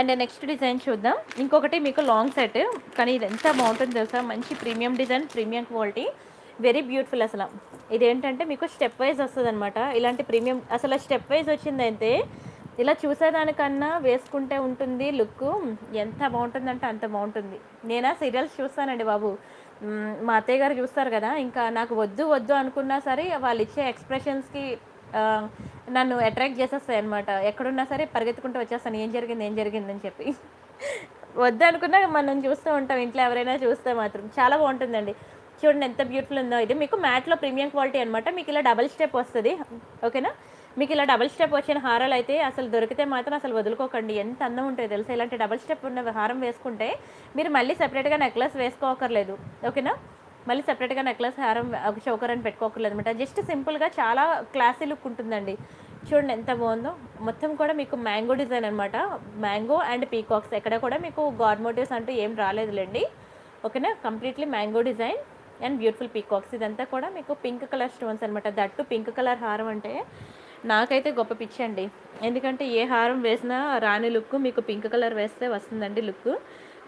అండ్ నెక్స్ట్ డిజైన్ చూద్దాం. ఇంకొకటి మీకు లాంగ్ సెట్, కానీ ఇది ఎంత బాగుంటుంది తెలుసా, మంచి premium design, premium quality, very beautiful అసలు. ఇదేంటంటే మీకు స్టెప్ వైజ్ వస్తుంది అనమాట, ఇలాంటి ప్రీమియం అసలు. స్టెప్ వైజ్ వచ్చిందైతే ఇలా చూసేదానికన్నా వేసుకుంటే ఉంటుంది లుక్, ఎంత బాగుంటుందంటే అంత బాగుంటుంది. నేనా సీరియల్స్ చూస్తానండి బాబు, మా అత్తయ్య గారు చూస్తారు కదా, ఇంకా నాకు వద్దు వద్దు అనుకున్నా సరే వాళ్ళు ఇచ్చే ఎక్స్ప్రెషన్స్కి నన్ను అట్రాక్ట్ చేసేస్తాయి అనమాట. ఎక్కడున్నా సరే పరిగెత్తుకుంటూ వచ్చేస్తాను, ఏం జరిగింది ఏం జరిగిందని చెప్పి. వద్దు అనుకున్నా మనం చూస్తూ ఉంటాం, ఇంట్లో ఎవరైనా చూస్తే మాత్రం చాలా బాగుంటుందండి. చూడండి ఎంత బ్యూటిఫుల్ ఉందో. ఇది మీకు మ్యాట్లో ప్రీమియం క్వాలిటీ అనమాట, మీకు ఇలా డబల్ స్టెప్ వస్తుంది ఓకేనా. మీకు ఇలా డబల్ స్టెప్ వచ్చిన హారాలు అయితే అసలు దొరికితే మాత్రం అసలు వదులుకోకండి, ఎంత అందం ఉంటుంది తెలుసా. ఇలాంటి డబల్ స్టెప్ ఉన్న హారం వేసుకుంటే మీరు మళ్ళీ సెపరేట్గా నెక్లెస్ వేసుకోకర్లేదు ఓకేనా, మళ్ళీ సెపరేట్గా నెక్లెస్ హారం ఒక చౌకర్ అని పెట్టుకోకర్లేదు అనమాట. జస్ట్ సింపుల్గా చాలా క్లాసీ లుక్ ఉంటుందండి. చూడండి ఎంత బాగుందో. మొత్తం కూడా మీకు మ్యాంగో డిజైన్ అనమాట, మ్యాంగో అండ్ పీకాక్స్, ఎక్కడ కూడా మీకు గాడ్ మోటివ్స్ అంటూ ఏం రాలేదులేండి ఓకేనా. Completely mango design and beautiful peacocks. ఇదంతా కూడా మీకు పింక్ కలర్ స్టోన్స్ అనమాట. దట్టు పింక్ కలర్ హారం అంటే నాకైతే గొప్ప పిచ్చండి, ఎందుకంటే ఏ హారం వేసినా రాణి లుక్ మీకు పింక్ కలర్ వేస్తే వస్తుందండి లుక్.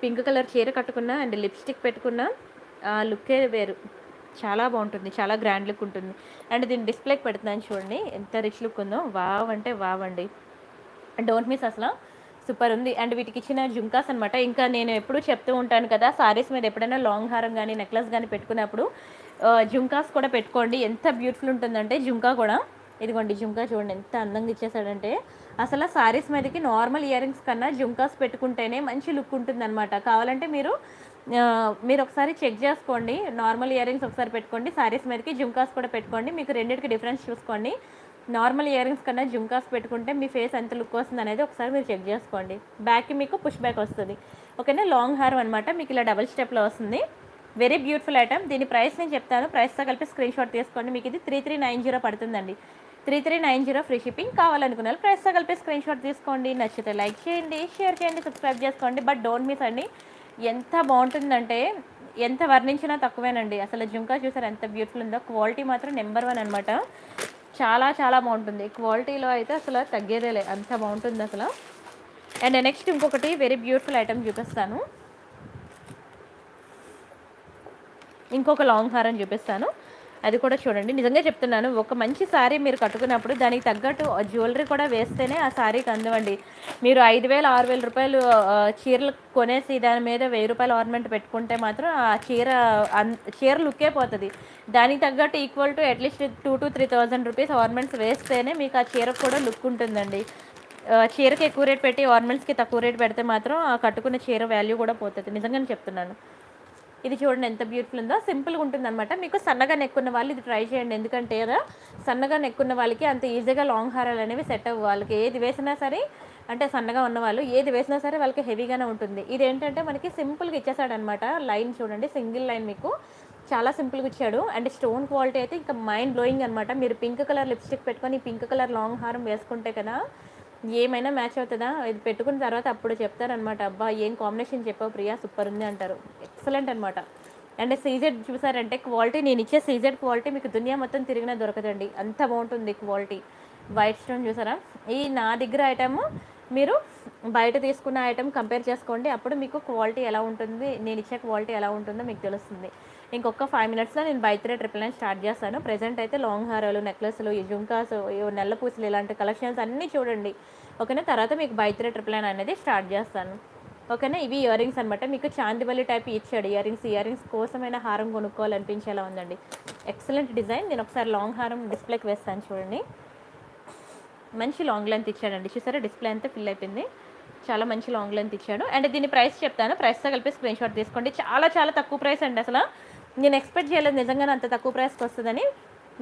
పింక్ కలర్ చీర కట్టుకున్నా అండ్ లిప్స్టిక్ పెట్టుకున్నా ఆ లుక్కే వేరు, చాలా బాగుంటుంది, చాలా గ్రాండ్ లుక్ ఉంటుంది. అండ్ దీన్ని డిస్ప్లేకి పెడుతున్నాను చూడండి, ఎంత రిచ్ లుక్ ఉందో. వావ్ అంటే వావ్ అండి, డోంట్ మిస్ అసలు. सूपर अंड वीट की झुमकास अन्नमाट इंका नेनु एप्पुडू चेप्तू उंटानु कदा सारीस मीद एप्पुडैना लांग हारं गानी नेक्लेस गानी पेट्टुकुन्नप्पुडु झुमकास कूडा पेट्टुकोंडी एंत ब्यूटिफुल उंटुंदंटे झुमका कूडा इदिगोंडी झुमका चूडंడి ఎంత అందంగా ఇచ్చేసాడంటే అసలు సారీస్ మీదకి నార్మల్ ఇయర్ రింగ్స్ కన్నా జుంకాస్ పెట్టుకుంటేనే మంచి లుక్ ఉంటుందన్నమాట। కావాలంటే మీరు మీరు ఒకసారి చెక్ చేసుకోండి, నార్మల్ ఇయర్ రింగ్స్ ఒకసారి పెట్టుకోండి, సారీస్ మీదకి జుంకాస్ కూడా పెట్టుకోండి, మీకు రెండిటికి డిఫరెన్స్ చూసుకోండి। నార్మల్ ఇయర్ రింగ్స్ కన్నా జుంకాస్ పెట్టుకుంటే మీ ఫేస్ ఎంత లుక్ వస్తుంది అనేది ఒకసారి మీరు చెక్ చేసుకోండి। బ్యాక్ మీకు పుష్ బ్యాక్ వస్తుంది, ఓకేనా। లాంగ్ హార్మ్ అన్నమాట, మీకు ఇలా డబుల్ స్టెప్ లో వస్తుంది। Very beautiful item. दीनी प्राइस नेनु चेप्तानु, प्राइस तो कलिपि स्क्रीन शॉट तीसुकोंडि। मीकु इदि थ्री थ्री नाइन जीरो पड़ुतुंदंडि, three three nine zero free shipping. कावालनुकुन्नारु प्राइस तो कलिपि स्क्रीन शॉट तीसुकोंडि। नच्चिते लाइक चेयंडि, शेर चेयंडि, सब्सक्राइब चेसुकोंडि। बट डोंट मिस अंडि। एंत बागुंटुंदंटे एंत वर्णिंचिना तक्कुवेనండి। असलु झुमका चूसारा एंत ब्यूटिफुल उंदो। क्वालिटी मात्रं नंबर वन अन्नमाट। चाला चाला बागुंटुंदि, क्वालिटीलो अयिते असलु तग्गेदेले, अंत बागुंटुंदि असलु। अंड नेक्स्ट इंकोकटि वेरी ब्यूटिफुल आइटम चूपिस्तानु। ఇంకొక లాంగ్ హారం చూపిస్తాను, అది కూడా చూడండి। నిజంగా చెప్తున్నాను, ఒక మంచి సారీ మీరు కట్టుకున్నప్పుడు దానికి తగ్గట్టు జ్యువెలరీ కూడా వేస్తేనే ఆ సారీకి అందవండి। మీరు ఐదు వేలు ఆరు వేల రూపాయలు చీరలు కొనేసి దాని మీద వెయ్యి రూపాయలు ఆర్నమెంట్ పెట్టుకుంటే మాత్రం ఆ చీర చీర లుక్కే పోతుంది। దానికి తగ్గట్టు equal to at least two to three thousand rupees ornaments వేస్తేనే మీకు ఆ చీరకు కూడా లుక్ ఉంటుందండి। చీరకి ఎక్కువ రేట్ పెట్టి ఆర్నమెంట్స్కి తక్కువ రేట్ పెడితే మాత్రం ఆ కట్టుకున్న చీర వాల్యూ కూడా పోతుంది, నిజంగానే చెప్తున్నాను। ఇది చూడండి ఎంత బ్యూటిఫుల్ ఉందో, సింపుల్ గా ఉంటుంది అన్నమాట। మీకు సన్నగా నెక్కున్న వాళ్ళు ఇది ట్రై చేయండి, ఎందుకంటే కదా సన్నగా నెక్కున్న వాళ్ళకి అంత ఈజీగా లాంగ్ హారాలు అనేవి సెట్ అవ్వ, వాళ్ళకి ఏది వేసినా సరే అంటే సన్నగా ఉన్న వాళ్ళు ఏది వేసినా సరే వాళ్ళకి హెవీగానే ఉంటుంది। ఇది ఏంటంటే మనకి సింపుల్ గా ఇచ్చేసాడు అన్నమాట। లైన్ చూడండి, సింగిల్ లైన్ మీకు చాలా సింపుల్ గా ఇచ్చాడు। అంటే స్టోన్ క్వాలిటీ అయితే ఇంకా మైండ్ బ్లోయింగ్ అన్నమాట। మీరు పింక్ కలర్ లిప్స్టిక్ పెట్టుకొని పింక్ కలర్ లాంగ్ హారం వేసుకుంటే కదా ఏమైనా మ్యాచ్ అవుతుందా, ఇది పెట్టుకున్న తర్వాత అప్పుడు చెప్తారనమాట, అబ్బా ఏం కాంబినేషన్ చెప్పావు ప్రియా సూపర్ ఉంది అంటారు। ఎక్సలెంట్ అనమాట। అండ్ సీజెడ్ చూసారంటే క్వాలిటీ, నేను ఇచ్చే సీజెడ్ క్వాలిటీ మీకు దునియా మొత్తం తిరిగినా దొరకదండి, అంత బాగుంటుంది క్వాలిటీ। వైట్ స్టోన్ చూసారా, ఈ నా దగ్గర ఐటమ్ మీరు బయట తీసుకున్న ఐటమ్ కంపేర్ చేసుకోండి, అప్పుడు మీకు క్వాలిటీ ఎలా ఉంటుంది, నేను ఇచ్చే క్వాలిటీ ఎలా ఉంటుందో మీకు తెలుస్తుంది। ఇంకొక ఫైవ్ మినిట్స్లో నేను buy three triple nine start చేస్తాను। ప్రజెంట్ అయితే లాంగ్ హారాలు, నెక్లెస్లు, జుంకాస్, నల్ల పూసలు, ఇలాంటి కలెక్షన్స్ అన్నీ చూడండి, ఓకేనా। తర్వాత మీకు బై త్రీ ట్రిపుల్ నైన్ అనేది స్టార్ట్ చేస్తాను, ఓకేనా। ఇవి ఇయర్ రింగ్స్ అనమాట, మీకు చాందివల్లి టైప్ ఇచ్చాడు ఇయర్ రింగ్స్। ఇయర్ రింగ్స్ కోసమైనా హారం కొనుక్కోవాలనిపించేలా ఉందండి, ఎక్సలెంట్ డిజైన్। నేను ఒకసారి లాంగ్ హారం డిస్ప్లేకి వేస్తాను చూడండి, మంచి లాంగ్ లెంత్ ఇచ్చాడండి, చూసారా డిస్ప్లే అంతా ఫిల్ అయిపోయింది, చాలా మంచి లాంగ్ లెంత్ ఇచ్చాడు। అండ్ దీని ప్రైస్ చెప్తాను, ప్రైస్తో కలిపి స్క్రీన్ షాట్ తీసుకోండి। చాలా చాలా తక్కువ ప్రైస్ అండి, అసలు నేను ఎక్స్పెక్ట్ చేయలేదు నిజంగానే అంత తక్కువ ప్రైస్కి వస్తుందని।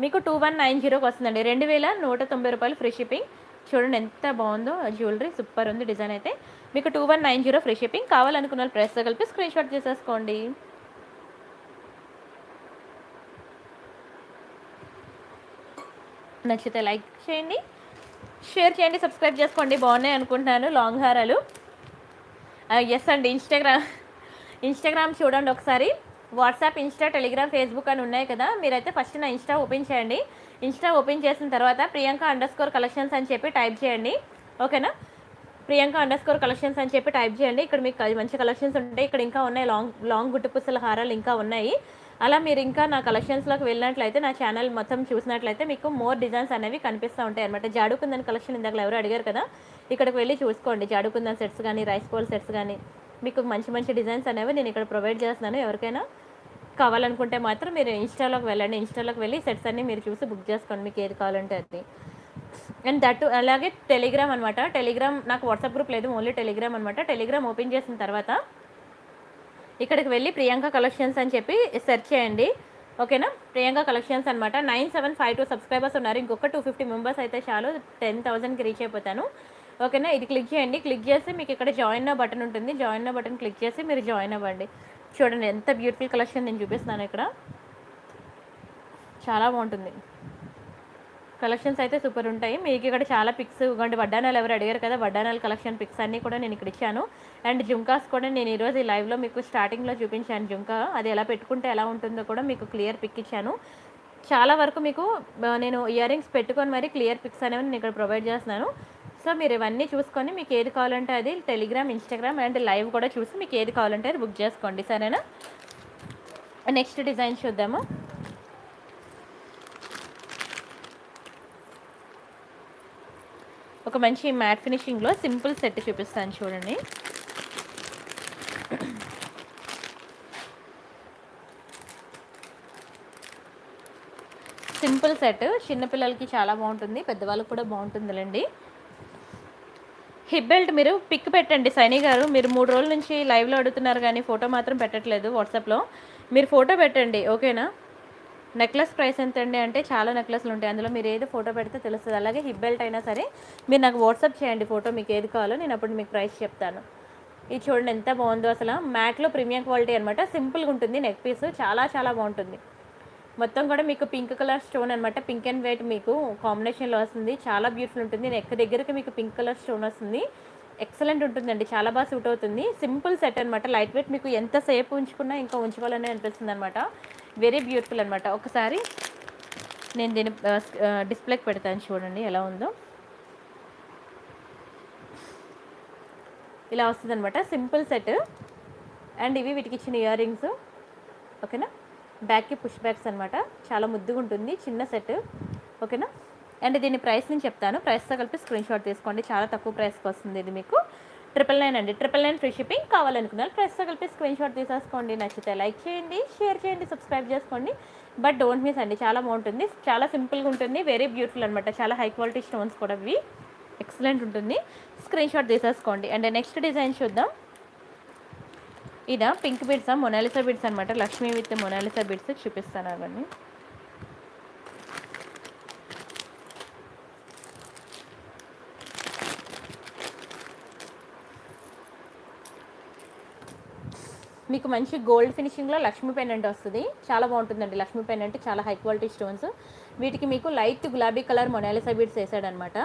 మీకు టూ వన్ నైన్ జీరోకి వస్తుందండి, రెండు వేల నూట తొంభై రూపాయలు ఫ్రీ షిప్పింగ్। చూడండి ఎంత బాగుందో, జ్యువెలరీ సూపర్ ఉంది, డిజైన్ అయితే మీకు two one nine zero free shipping. కావాలనుకున్న వాళ్ళు ప్రైస్తో కలిపి స్క్రీన్ షాట్ చేసేసుకోండి। నచ్చితే లైక్ చేయండి, షేర్ చేయండి, సబ్స్క్రైబ్ చేసుకోండి। బాగున్నాయి అనుకుంటున్నాను లాంగ్ హారాలు। ఎస్ అండి, ఇన్స్టాగ్రామ్ ఇన్స్టాగ్రామ్ చూడండి ఒకసారి, వాట్సాప్, ఇన్స్టా, టెలిగ్రామ్, ఫేస్బుక్ అని ఉన్నాయి కదా, మీరైతే ఫస్ట్ నా ఇన్స్టా ఓపెన్ చేయండి। ఇన్స్టా ఓపెన్ చేసిన తర్వాత ప్రియాంక అండర్ స్కోర్ కలెక్షన్స్ అని చెప్పి టైప్ చేయండి, ఓకేనా। ప్రియాంక అండర్ స్కోర్ కలెక్షన్స్ అని చెప్పి టైప్ చేయండి, ఇక్కడ మీకు మంచి కలెక్షన్స్ ఉంటాయి। ఇక్కడ ఇంకా ఉన్నాయి లాంగ్ లాంగ్ గుట్టు పుస్తల హారాలు ఇంకా ఉన్నాయి। అలా మీరు ఇంకా నా కలెక్షన్స్లోకి వెళ్ళినట్లయితే, నా ఛానల్ మొత్తం చూసినట్లయితే మీకు మోర్ డిజైన్స్ అనేవి కనిపిస్తూ ఉంటాయి అనమాట। జాడుకుందని కలెక్షన్ ఇందాక ఎవరు అడిగారు కదా, ఇక్కడికి వెళ్ళి చూసుకోండి। జాడుకుందని సెట్స్ కానీ, రైస్ బౌల్ సెట్స్ కానీ మీకు మంచి మంచి డిజైన్స్ అనేవి నేను ఇక్కడ ప్రొవైడ్ చేస్తున్నాను। ఎవరికైనా కావాలనుకుంటే మాత్రం మీరు ఇన్స్టాలోకి వెళ్ళండి, ఇన్స్టాలోకి వెళ్ళి సెట్స్ అన్నీ మీరు చూసి బుక్ చేసుకోండి, మీకు ఏది కావాలంటే అది। అండ్ దట్ అలాగే టెలిగ్రామ్ అనమాట, టెలిగ్రామ్ నాకు వాట్సాప్ గ్రూప్ లేదు, ఓన్లీ టెలిగ్రామ్ అనమాట। టెలిగ్రామ్ ఓపెన్ చేసిన తర్వాత ఇక్కడికి వెళ్ళి ప్రియాంక కలెక్షన్స్ అని చెప్పి సెర్చ్ చేయండి, ఓకేనా। ప్రియాంక కలెక్షన్స్ అనమాట, nine seven five two subscribers ఉన్నారు, ఇంకొక టూ ఫిఫ్టీ మెంబర్స్ అయితే చాలు టెన్ థౌసండ్కి రీచ్ అయిపోతాను, ఓకేనా। ఇది క్లిక్ చేయండి, క్లిక్ చేసి మీకు ఇక్కడ జాయిన్ నా బటన్ ఉంటుంది, జాయిన్ నా బటన్ క్లిక్ చేసి మీరు జాయిన్ అవ్వండి। చూడండి ఎంత బ్యూటిఫుల్ కలెక్షన్ నేను చూపిస్తున్నాను, ఇక్కడ చాలా బాగుంటుంది, కలెక్షన్స్ అయితే సూపర్ ఉంటాయి। మీకు ఇక్కడ చాలా పిక్స్ ఇవ్వండి, వడ్డానాలు ఎవరు అడిగారు కదా, వడ్డానాలు కలెక్షన్ పిక్స్ అన్నీ కూడా నేను ఇక్కడ ఇచ్చాను। అండ్ జుంకాస్ కూడా నేను ఈరోజు ఈ లైవ్లో మీకు స్టార్టింగ్లో చూపించాను, జుంకా అది ఎలా పెట్టుకుంటే ఎలా ఉంటుందో కూడా మీకు క్లియర్ పిక్ ఇచ్చాను। చాలా వరకు మీకు నేను ఇయర్ రింగ్స్ పెట్టుకొని మరి క్లియర్ పిక్స్ అనేవి నేను ఇక్కడ ప్రొవైడ్ చేస్తున్నాను। సో మీరు ఇవన్నీ చూసుకొని మీకు ఏది కావాలంటే అది టెలిగ్రామ్, ఇన్స్టాగ్రామ్ అండ్ లైవ్ కూడా చూసి మీకు ఏది కావాలంటే అది బుక్ చేసుకోండి, సరేనా। నెక్స్ట్ డిజైన్ చూద్దాము, ఒక మంచి మ్యాట్ ఫినిషింగ్లో సింపుల్ సెట్ చూపిస్తాను చూడండి. సింపుల్ సెట్ చిన్నపిల్లలకి చాలా బాగుంటుంది, పెద్దవాళ్ళకి కూడా బాగుంటుందిలేండి. హిప్ బెల్ట్ మీరు పిక్ పెట్టండి సైని గారు, మీరు మూడు రోజుల నుంచి లైవ్లో అడుగుతున్నారు కానీ ఫోటో మాత్రం పెట్టట్లేదు వాట్సాప్లో, మీరు ఫోటో పెట్టండి ఓకేనా. నెక్లెస్ ప్రైస్ ఎంత అండి అంటే చాలా నెక్లెస్లు ఉంటాయి, అందులో మీరు ఏదో ఫోటో పెడితే తెలుస్తుంది. అలాగే హిప్ బెల్ట్ అయినా సరే మీరు నాకు వాట్సాప్ చేయండి ఫోటో, మీకు ఏది కావాలో నేను అప్పుడు మీకు ప్రైస్ చెప్తాను. ఇది చూడండి ఎంత బాగుందో, అసలు మ్యాట్లో ప్రీమియం క్వాలిటీ అనమాట. సింపుల్గా ఉంటుంది నెక్ పీస్, చాలా చాలా బాగుంటుంది. మొత్తం కూడా మీకు పింక్ కలర్ స్టోన్ అనమాట, పింక్ అండ్ వైట్ మీకు కాంబినేషన్లో వస్తుంది, చాలా బ్యూటిఫుల్ ఉంటుంది. నెక్ దగ్గరికి మీకు పింక్ కలర్ స్టోన్ వస్తుంది, ఎక్సలెంట్ ఉంటుందండి, చాలా బాగా సూట్ అవుతుంది. సింపుల్ సెట్ అనమాట, లైట్ వెయిట్, మీకు ఎంతసేపు ఉంచుకున్నా ఇంకా ఉంచుకోవాలని అనిపిస్తుంది అనమాట. వెరీ బ్యూటిఫుల్ అనమాట. ఒకసారి నేను దీన్ని డిస్ప్లేకి పెడతాను చూడండి ఎలా ఉందో. ఇలా వస్తుంది అనమాట సింపుల్ సెట్. అండ్ ఇవి వీటికి ఇచ్చిన ఇయర్ రింగ్స్ ఓకేనా, బ్యాక్కి పుష్ బ్యాక్స్ అనమాట, చాలా ముద్దుగా ఉంటుంది చిన్న సెట్ ఓకేనా. అండ్ దీని ప్రైస్ నేను చెప్తాను, ప్రైస్తో కలిపి స్క్రీన్ షాట్ తీసుకోండి, చాలా తక్కువ ప్రైస్కి వస్తుంది ఇది మీకు. ట్రిపుల్ నైన్ అండి, ట్రిపుల్ నైన్ ఫ్రీ షిప్పింగ్. కావాలనుకున్నారు ప్రైస్తో కలిపి స్క్రీన్ షాట్ తీసేసుకోండి. నచ్చితే లైక్ చేయండి, షేర్ చేయండి, సబ్స్క్రైబ్ చేసుకోండి. బట్ డోంట్ మిస్ అండి, చాలా బాగుంటుంది, చాలా సింపుల్గా ఉంటుంది, వెరీ బ్యూటిఫుల్ అనమాట. చాలా హై క్వాలిటీ స్టోన్స్ కూడా, ఇవి ఎక్సలెంట్ ఉంటుంది. స్క్రీన్ షాట్ తీసేసుకోండి. అండ్ నెక్స్ట్ డిజైన్ చూద్దాం. ఇదా పింక్ బిడ్స్, మొనాలిసా బిడ్స్ అనమాట, లక్ష్మీ విత్ మొనాలిసా బిడ్స్ చూపిస్తాను అవన్నీ. మీకు మంచి గోల్డ్ ఫినిషింగ్లో లక్ష్మీ పెండెంట్ వస్తుంది, చాలా బాగుంటుందండి. లక్ష్మీ పెండెంట్ చాలా హై క్వాలిటీ స్టోన్స్. వీటికి మీకు లైట్ గులాబీ కలర్ మొనాలిసా బిడ్స్ వేసాడనమాట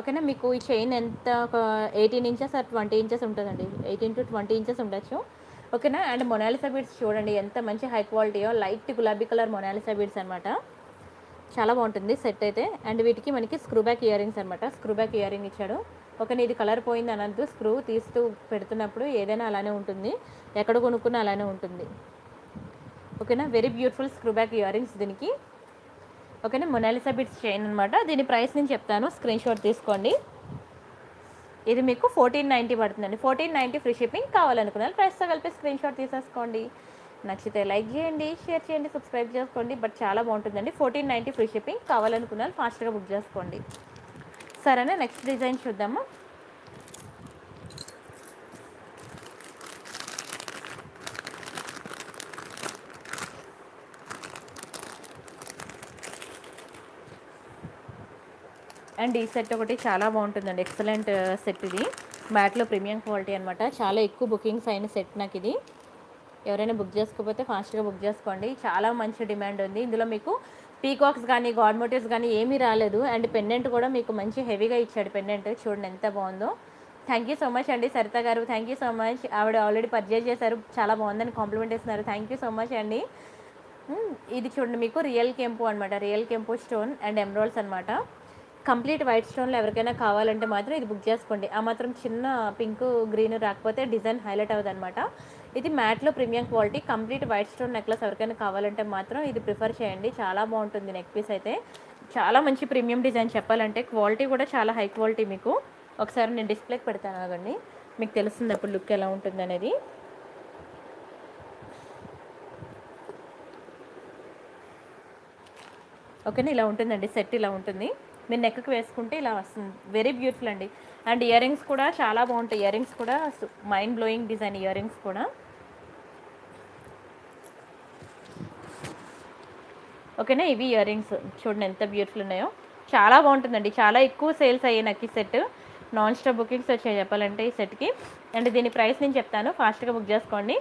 ఓకేనా. మీకు ఈ చైన్ ఎంత, ఒక eighteen inches or twenty inches ఉంటుందండి, ఎయిటీన్ టు ట్వంటీ ఇంచెస్ ఉండొచ్చు ఓకేనా. అండ్ మొనాలిసా బీడ్స్ చూడండి ఎంత మంచి హై క్వాలిటీయో, లైట్ గులాబీ కలర్ మొనాలిసా బీడ్స్ అనమాట, చాలా బాగుంటుంది సెట్ అయితే. అండ్ వీటికి మనకి స్క్రూ బ్యాక్ ఇయర్ రింగ్స్ అనమాట, స్క్రూ బ్యాక్ ఇయర్ రింగ్ ఇచ్చాడు ఓకేనా. ఇది కలర్ పోయింది అనద్దు, స్క్రూ తీస్తూ పెడుతున్నప్పుడు ఏదైనా అలానే ఉంటుంది, ఎక్కడ కొనుక్కున్నా అలానే ఉంటుంది ఓకేనా. Very beautiful screw back ear rings దీనికి ఓకేనా. మొనాలిసా బిట్స్ చైన్ అనమాట, దీని ప్రైస్ నేను చెప్తాను, స్క్రీన్ షాట్ తీసుకోండి. ఇది మీకు ఫోర్టీన్ నైంటీ పడుతుందండి, ఫోర్టీన్ నైంటీ ఫ్రీ షిప్పింగ్. కావాలనుకున్నారు ప్రైస్తో కలిపి స్క్రీన్ షాట్ తీసేసుకోండి. నచ్చితే లైక్ చేయండి, షేర్ చేయండి, సబ్స్క్రైబ్ చేసుకోండి. బట్ చాలా బాగుంటుందండి, ఫోర్టీన్ నైంటీ ఫ్రీ షిప్పింగ్. కావాలనుకున్నారు ఫాస్ట్గా బుక్ చేసుకోండి సరేనా. నెక్స్ట్ డిజైన్ చూద్దాము. అండ్ ఈ సెట్ ఒకటి చాలా బాగుంటుందండి, ఎక్సలెంట్ సెట్ ఇది, మ్యాట్లో ప్రీమియం క్వాలిటీ అనమాట. చాలా ఎక్కువ బుకింగ్స్ అయిన సెట్ నాకు ఇది, ఎవరైనా బుక్ చేసుకోకపోతే ఫాస్ట్గా బుక్ చేసుకోండి, చాలా మంచి డిమాండ్ ఉంది. ఇందులో మీకు పీకాక్స్ కానీ గాడ్ మోటివ్స్ కానీ ఏమీ రాలేదు. అండ్ పెండెంట్ కూడా మీకు మంచి హెవీగా ఇచ్చాడు పెండెంట్, చూడండి ఎంత బాగుందో. థ్యాంక్ యూ సో మచ్ అండి సరిత గారు, థ్యాంక్ యూ సో మచ్. ఆవిడ ఆల్రెడీ పర్చేజ్ చేశారు, చాలా బాగుందని కాంప్లిమెంట్ ఇస్తున్నారు, థ్యాంక్ యూ సో మచ్ అండి. ఇది చూడండి మీకు రియల్ కెంపు అనమాట, రియల్ కెంపు స్టోన్ అండ్ ఎమరాల్డ్స్ అనమాట. కంప్లీట్ వైట్ స్టోన్లో ఎవరికైనా కావాలంటే మాత్రం ఇది బుక్ చేసుకోండి. ఆ మాత్రం చిన్న పింక్ గ్రీన్ రాకపోతే డిజైన్ హైలైట్ అవ్వదు అనమాట. ఇది మ్యాట్లో premium quality complete white stone necklace ఎవరికైనా కావాలంటే మాత్రం ఇది ప్రిఫర్ చేయండి, చాలా బాగుంటుంది నెక్ పీస్ అయితే. చాలా మంచి ప్రీమియం డిజైన్ చెప్పాలంటే, క్వాలిటీ కూడా చాలా హై క్వాలిటీ మీకు. ఒకసారి నేను డిస్ప్లేకి పెడతాను ఆగండి, మీకు తెలుస్తుంది అప్పుడు లుక్ ఎలా ఉంటుంది అనేది. ఓకేనా, ఇలా ఉంటుందండి సెట్, ఇలా ఉంటుంది. మీరు నెక్కు వేసుకుంటే ఇలా వస్తుంది, వెరీ బ్యూటిఫుల్ అండి. అండ్ ఇయర్ రింగ్స్ కూడా చాలా బాగుంటాయి, ఇయర్ రింగ్స్ కూడా mind blowing design earrings కూడా ఓకేనా. ఇవి ఇయర్ రింగ్స్ చూడండి ఎంత బ్యూటిఫుల్ ఉన్నాయో, చాలా బాగుంటుందండి. చాలా ఎక్కువ సేల్స్ అయ్యాయి నాకు ఈ సెట్, నాన్ స్టాప్ బుకింగ్స్ వచ్చాయి చెప్పాలంటే ఈ సెట్కి. అండ్ దీని ప్రైస్ నేను చెప్తాను, ఫాస్ట్గా బుక్ చేసుకోండి,